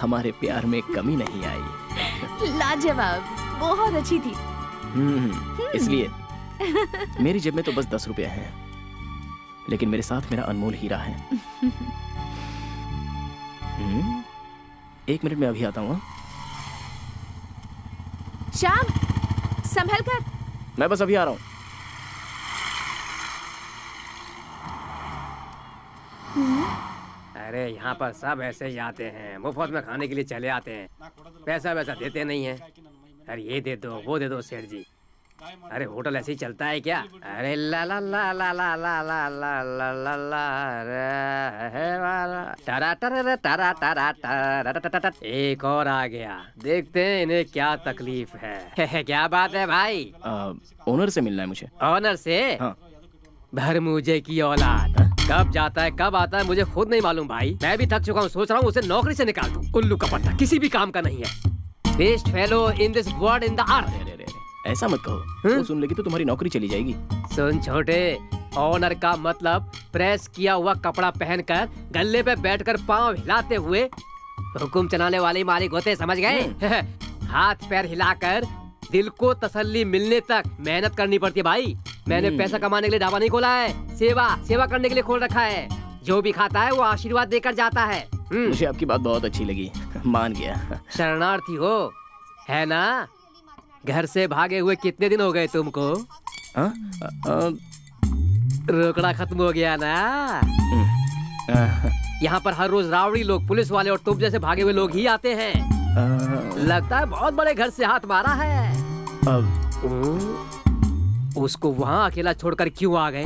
हमारे प्यार में कमी नहीं आई। लाजवाब, बहुत अच्छी थी। इसलिए मेरी जेब में तो बस 10 रुपये हैं, लेकिन मेरे साथ मेरा अनमोल हीरा है। एक मिनट में अभी आता हूँ। श्याम संभल कर। मैं बस अभी आ रहा हूँ। अरे यहाँ पर सब ऐसे ही आते हैं, मुफ्त में खाने के लिए चले आते हैं, पैसा वैसा देते नहीं हैं। अरे ये दे दो वो दे दो सेठ जी। अरे होटल ऐसे ही चलता है क्या? अरे ला ला ला ला ला ला ला ला ला ला ला टरा टरा टरा टरा टरा। एक और आ गया, देखते हैं इन्हें क्या तकलीफ है। क्या बात है भाई? ओनर से मिलना है मुझे। ओनर से? भरमूजे की औलाद, कब जाता है कब आता है मुझे खुद नहीं मालूम भाई। मैं भी थक चुका हूँ, सोच रहा हूँ उसे नौकरी से निकाल दूँ। उल्लू का पत्ता किसी भी काम का नहीं है। Best fellow in this world in the earth. ऐसा मत कहो, वो सुन लेगी तो तुम्हारी नौकरी चली जाएगी। सुन छोटे, ऑनर का मतलब प्रेस किया हुआ कपड़ा पहनकर गल्ले पे बैठकर पाँव हिलाते हुए हुकुम चलाने वाले मालिक होते, समझ गए? हाथ पैर हिलाकर दिल को तसल्ली मिलने तक मेहनत करनी पड़ती है भाई। मैंने पैसा कमाने के लिए ढाबा नहीं खोला है, सेवा करने के लिए खोल रखा है। जो भी खाता है वो आशीर्वाद देकर जाता है। मुझे आपकी बात बहुत अच्छी लगी, मान गया। शरणार्थी हो, है ना? घर से भागे हुए कितने दिन हो गए तुमको? रोकड़ा खत्म हो गया ना? यहाँ पर हर रोज रावड़ी लोग, पुलिस वाले और तुम जैसे भागे हुए लोग ही आते हैं। लगता है बहुत बड़े घर से हाथ मारा है। उसको वहाँ अकेला छोड़कर क्यों आ गए?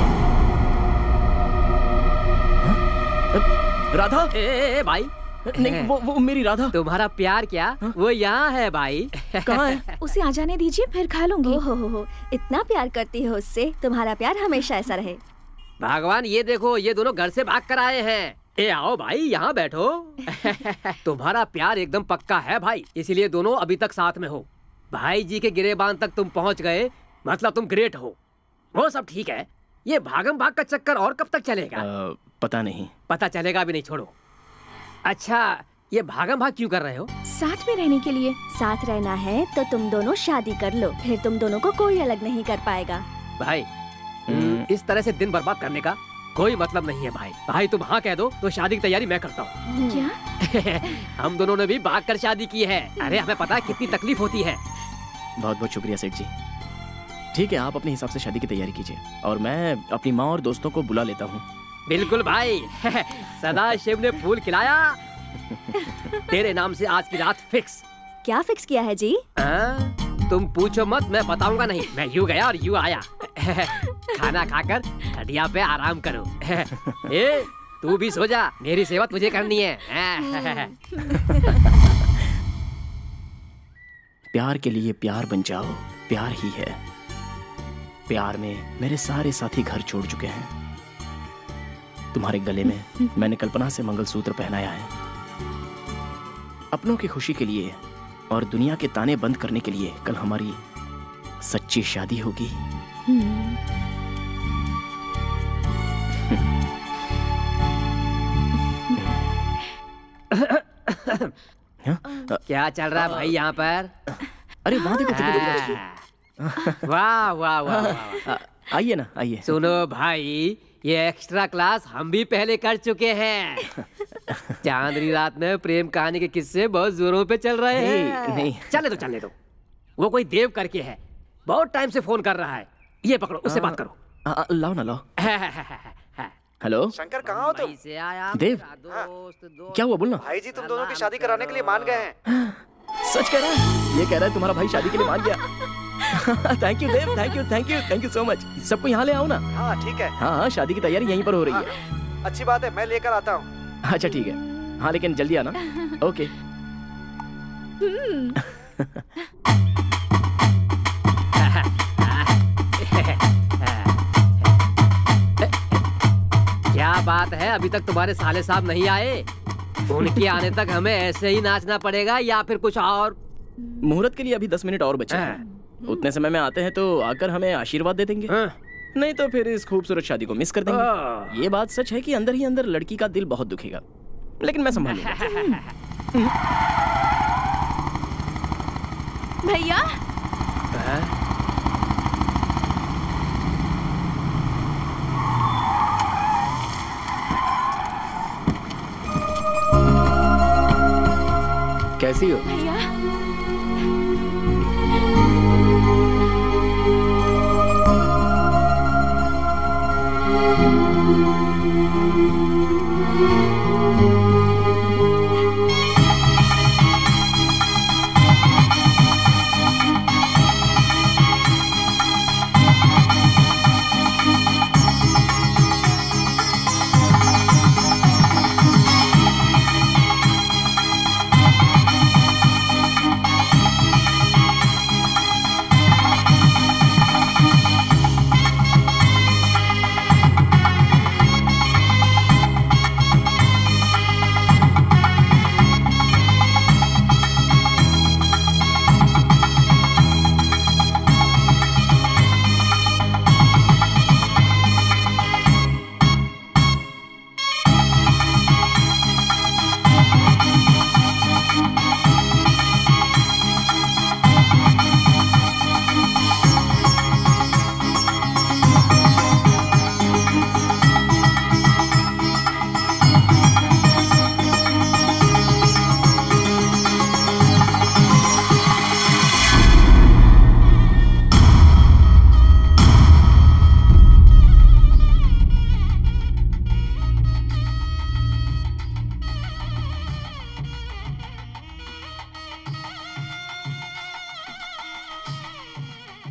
राधा? ए भाई नहीं, वो मेरी राधा। तुम्हारा प्यार क्या हा? वो यहाँ है भाई। कहाँ है? उसे आ जाने दीजिए, फिर खा लूंगी। हो, इतना प्यार करती हो उससे, तुम्हारा प्यार हमेशा ऐसा रहे। भगवान, ये देखो, ये दोनों घर से भाग कर आए हैं। ए आओ भाई, यहाँ बैठो। तुम्हारा प्यार एकदम पक्का है भाई, इसीलिए दोनों अभी तक साथ में हो। भाई जी के गिरेबान तक तुम पहुँच गए, मतलब तुम ग्रेट हो। वो सब ठीक है, ये भागम भाग का चक्कर और कब तक चलेगा? पता नहीं। पता चलेगा भी नहीं, छोड़ो। अच्छा, ये भागम भाग क्यों कर रहे हो? साथ में रहने के लिए। साथ रहना है तो तुम दोनों शादी कर लो, फिर तुम दोनों को कोई अलग नहीं कर पाएगा। भाई इस तरह से दिन बर्बाद करने का कोई मतलब नहीं है भाई। भाई तुम हाँ कह दो तो शादी की तैयारी मैं करता हूँ। क्या? हम दोनों ने भी भाग कर शादी की है। अरे हमें पता है कितनी तकलीफ होती है। बहुत बहुत शुक्रिया सेठ जी। ठीक है, आप अपने हिसाब से शादी की तैयारी कीजिए और मैं अपनी माँ और दोस्तों को बुला लेता हूँ। बिल्कुल भाई, सदा शिव ने फूल खिलाया। तेरे नाम से आज की रात फिक्स। क्या फिक्स किया है जी? तुम पूछो मत, मैं बताऊंगा नहीं। मैं यूं गया और यूं आया। खाना खाकर खटिया पे आराम करो। ए, तू भी सो जा, मेरी सेवा तुझे करनी है। प्यार के लिए प्यार बन जाओ, प्यार ही है। प्यार में मेरे सारे साथी घर छोड़ चुके हैं। तुम्हारे गले में मैंने कल्पना से मंगलसूत्र पहनाया है। अपनों की खुशी के लिए और दुनिया के ताने बंद करने के लिए कल हमारी सच्ची शादी होगी। क्या चल रहा है भाई यहाँ पर? अरे वहाँ देखो। वाह वाह वाह, आइए ना आइए। सुनो भाई, ये एक्स्ट्रा क्लास हम भी पहले कर चुके हैं। चांदनी रात में प्रेम कहानी के किस्से बहुत जोरों पे चल रहे हैं। नहीं, चलने दो चलने दो। वो कोई देव करके है, बहुत टाइम से फोन कर रहा है। ये पकड़ो, उससे बात करो। लाओ ना लाओ। हेलो शंकर, कहाँ हो तुम? देव, क्या हुआ बोलना। भाई जी तुम दोनों की शादी कराने के लिए मान गए हैं। सच कह रहा है? ये कह रहा है तुम्हारा भाई शादी के लिए मान गया। Thank you Dev, thank you so much. सबको यहाँ ले आओ ना। हाँ ठीक है। हाँ, शादी की तैयारी यहीं पर हो रही है। अच्छी बात है, मैं लेकर आता हूँ। अच्छा ठीक है, हाँ लेकिन जल्दी आना। ओके। क्या बात है, अभी तक तुम्हारे साले साहब नहीं आए? उनके आने तक हमें ऐसे ही नाचना पड़ेगा या फिर कुछ और? मुहूर्त के लिए अभी 10 मिनट और बचे हैं। उतने समय में आते हैं तो आकर हमें आशीर्वाद दे देंगे। नहीं तो फिर इस खूबसूरत शादी को मिस कर देंगे। ये बात सच है कि अंदर ही अंदर लड़की का दिल बहुत दुखेगा, लेकिन मैं संभाल लूंगा। भैया कैसी हो? भैया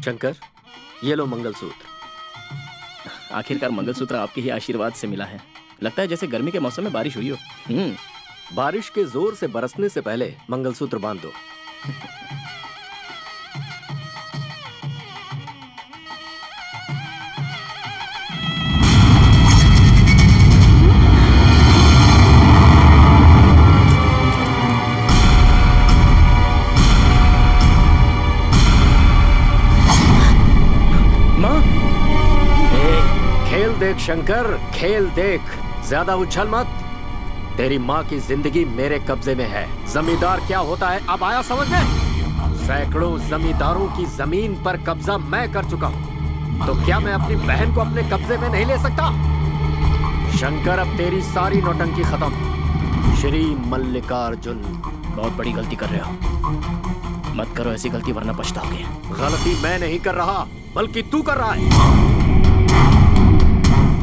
शंकर, ये लो मंगलसूत्र। आखिरकार मंगलसूत्र आपके ही आशीर्वाद से मिला है। लगता है जैसे गर्मी के मौसम में बारिश हुई हो। बारिश के जोर से बरसने से पहले मंगलसूत्र बांध दो। शंकर, खेल देख, ज्यादा उछल मत। तेरी माँ की जिंदगी मेरे कब्जे में है। जमींदार क्या होता है अब आया समझ में? सैकड़ों जमींदारों की जमीन पर कब्जा मैं कर चुका हूँ, तो क्या मैं अपनी बहन को अपने कब्जे में नहीं ले सकता? शंकर, अब तेरी सारी नौटंकी खत्म। श्री मल्लिकार्जुन, बहुत बड़ी गलती कर रहे हो। मत करो ऐसी गलती, वरना पछताओगे। गलती मैं नहीं कर रहा, बल्कि तू कर रहा है।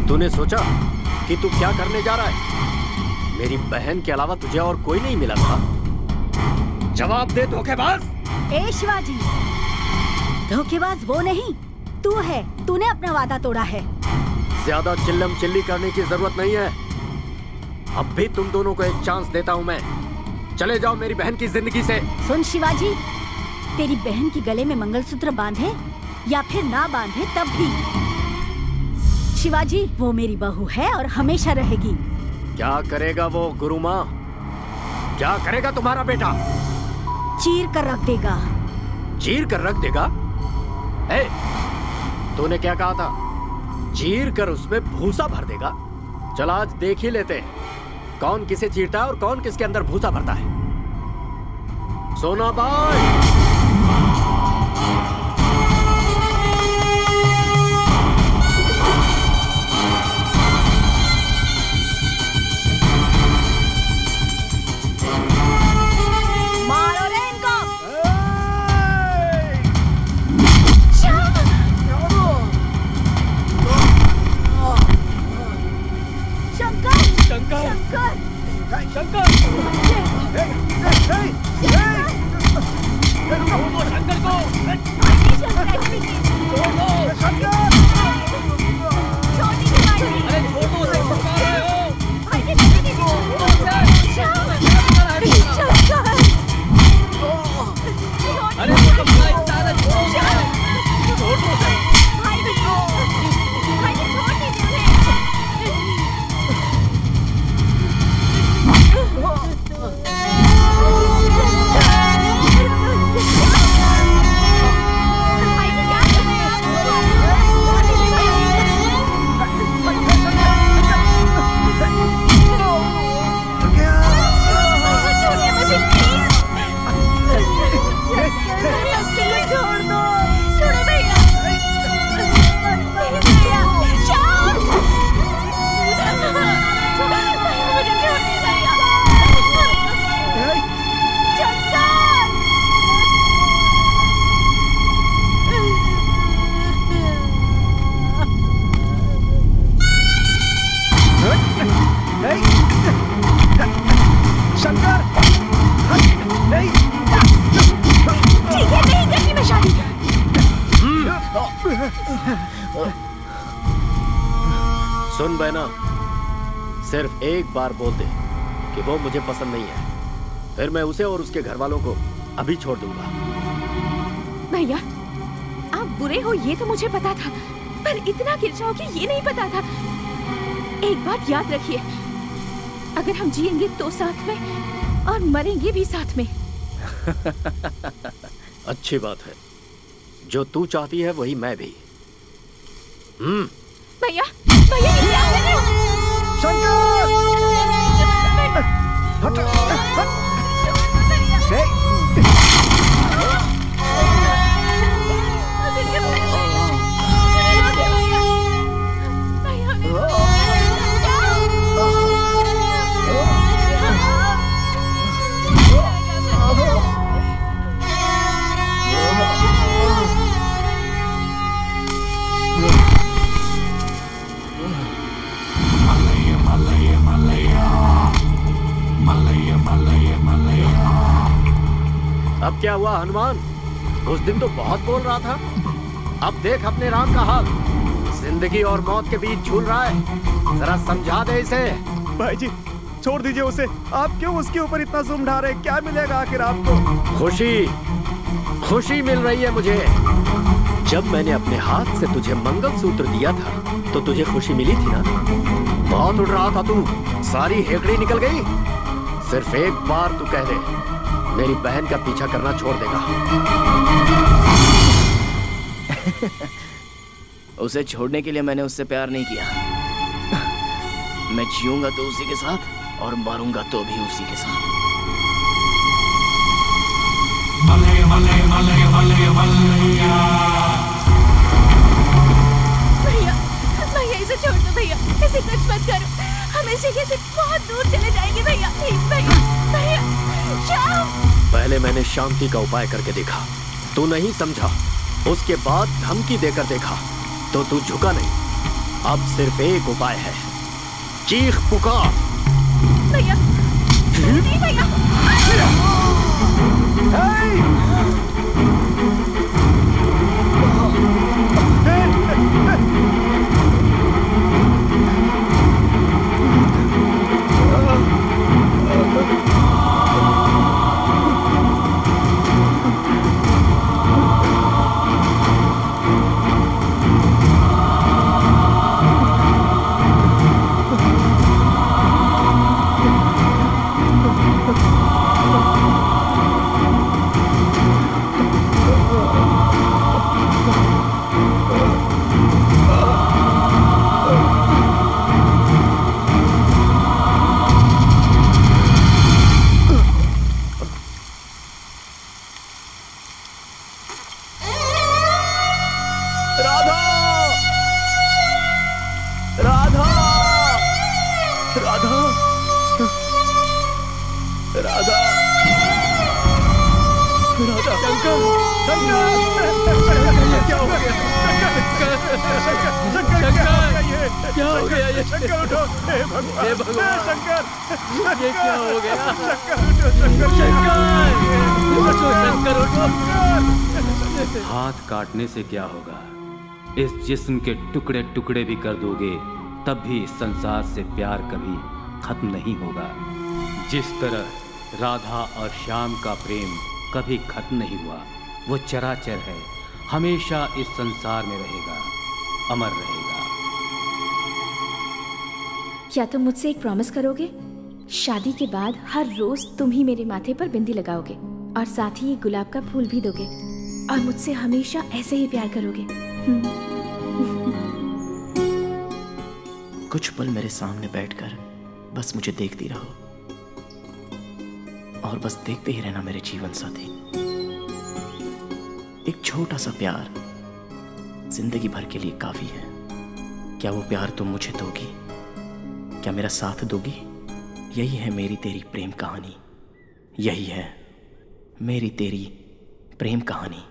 तूने सोचा कि तू क्या करने जा रहा है? मेरी बहन के अलावा तुझे और कोई नहीं मिला था। जवाब दे धोखेबाज। ए शिवाजी, धोखेबाज वो नहीं तू है। तूने अपना वादा तोड़ा है। ज्यादा चिल्लम चिल्ली करने की जरूरत नहीं है। अब भी तुम दोनों को एक चांस देता हूँ मैं। चले जाओ मेरी बहन की जिंदगी से। सुन शिवाजी, तेरी बहन के गले में मंगलसूत्र बांधे या फिर ना बांधे, तब भी शिवाजी वो मेरी बहू है और हमेशा रहेगी। क्या करेगा वो गुरु माँ? क्या करेगा तुम्हारा बेटा? चीर कर रख देगा। चीर कर रख देगा? ए, तूने क्या कहा था? चीर कर उसमें भूसा भर देगा। चल आज देख ही लेते हैं कौन किसे चीरता है और कौन किसके अंदर भूसा भरता है। सोना बाई। शंकर, शंकर को सिर्फ एक बार बोल दे कि वो मुझे पसंद नहीं है, फिर मैं उसे और उसके घर वालों को अभी छोड़ दूंगा। भैया आप बुरे हो ये तो मुझे पता था, पर इतना गिर जाओगे ये नहीं पता था। एक बात याद रखिए, अगर हम जिएंगे तो साथ में और मरेंगे भी साथ में। अच्छी बात है, जो तू चाहती है वही मैं भी। भैया, भैया शंकर! हट! हट! अब क्या हुआ हनुमान? उस दिन तो बहुत बोल रहा था। अब देख अपने राम का हाल, जिंदगी और मौत के बीच झूल रहा है। जरा समझा दे इसे। भाई जी छोड़ दीजिए उसे, आप क्यों उसके ऊपर इतना जुम्म ढा रहे हैं? क्या मिलेगा आखिर आपको? खुशी, खुशी मिल रही है मुझे। जब मैंने अपने हाथ से तुझे मंगलसूत्र दिया था तो तुझे खुशी मिली थी ना? बहुत उड़ रहा था तू, सारी हेकड़ी निकल गई। सिर्फ एक बार तू कह दे, मेरी बहन का पीछा करना छोड़ देगा। उसे छोड़ने के लिए मैंने उससे प्यार नहीं किया। मैं जीऊंगा तो उसी के साथ और मारूंगा तो भी उसी के साथ। मले मले मले मले मले इसे छोड़ दो भैया, इसे टच मत करो, हम इस जगह से बहुत दूर चले जाएंगे भैया। भैया शाम। पहले मैंने शांति का उपाय करके देखा, तू नहीं समझा। उसके बाद धमकी देकर देखा तो तू झुका नहीं। अब सिर्फ एक उपाय है, चीख पुकार। भैया से क्या होगा? इस जिस्म के टुकड़े टुकड़े भी कर दोगे तब भी इस संसार से प्यार कभी खत्म नहीं होगा। जिस तरह राधा और श्याम का प्रेम कभी खत्म नहीं हुआ, वो चराचर है, हमेशा इस संसार में रहेगा, अमर रहेगा। क्या तुम मुझसे एक प्रॉमिस करोगे? शादी के बाद हर रोज तुम ही मेरे माथे पर बिंदी लगाओगे और साथ ही गुलाब का फूल भी दोगे और मुझसे हमेशा ऐसे ही प्यार करोगे। कुछ पल मेरे सामने बैठकर बस मुझे देखती रहो और बस देखते ही रहना मेरे जीवन साथी। एक छोटा सा प्यार जिंदगी भर के लिए काफी है। क्या वो प्यार तुम मुझे दोगी? क्या मेरा साथ दोगी? यही है मेरी तेरी प्रेम कहानी, यही है मेरी तेरी प्रेम कहानी।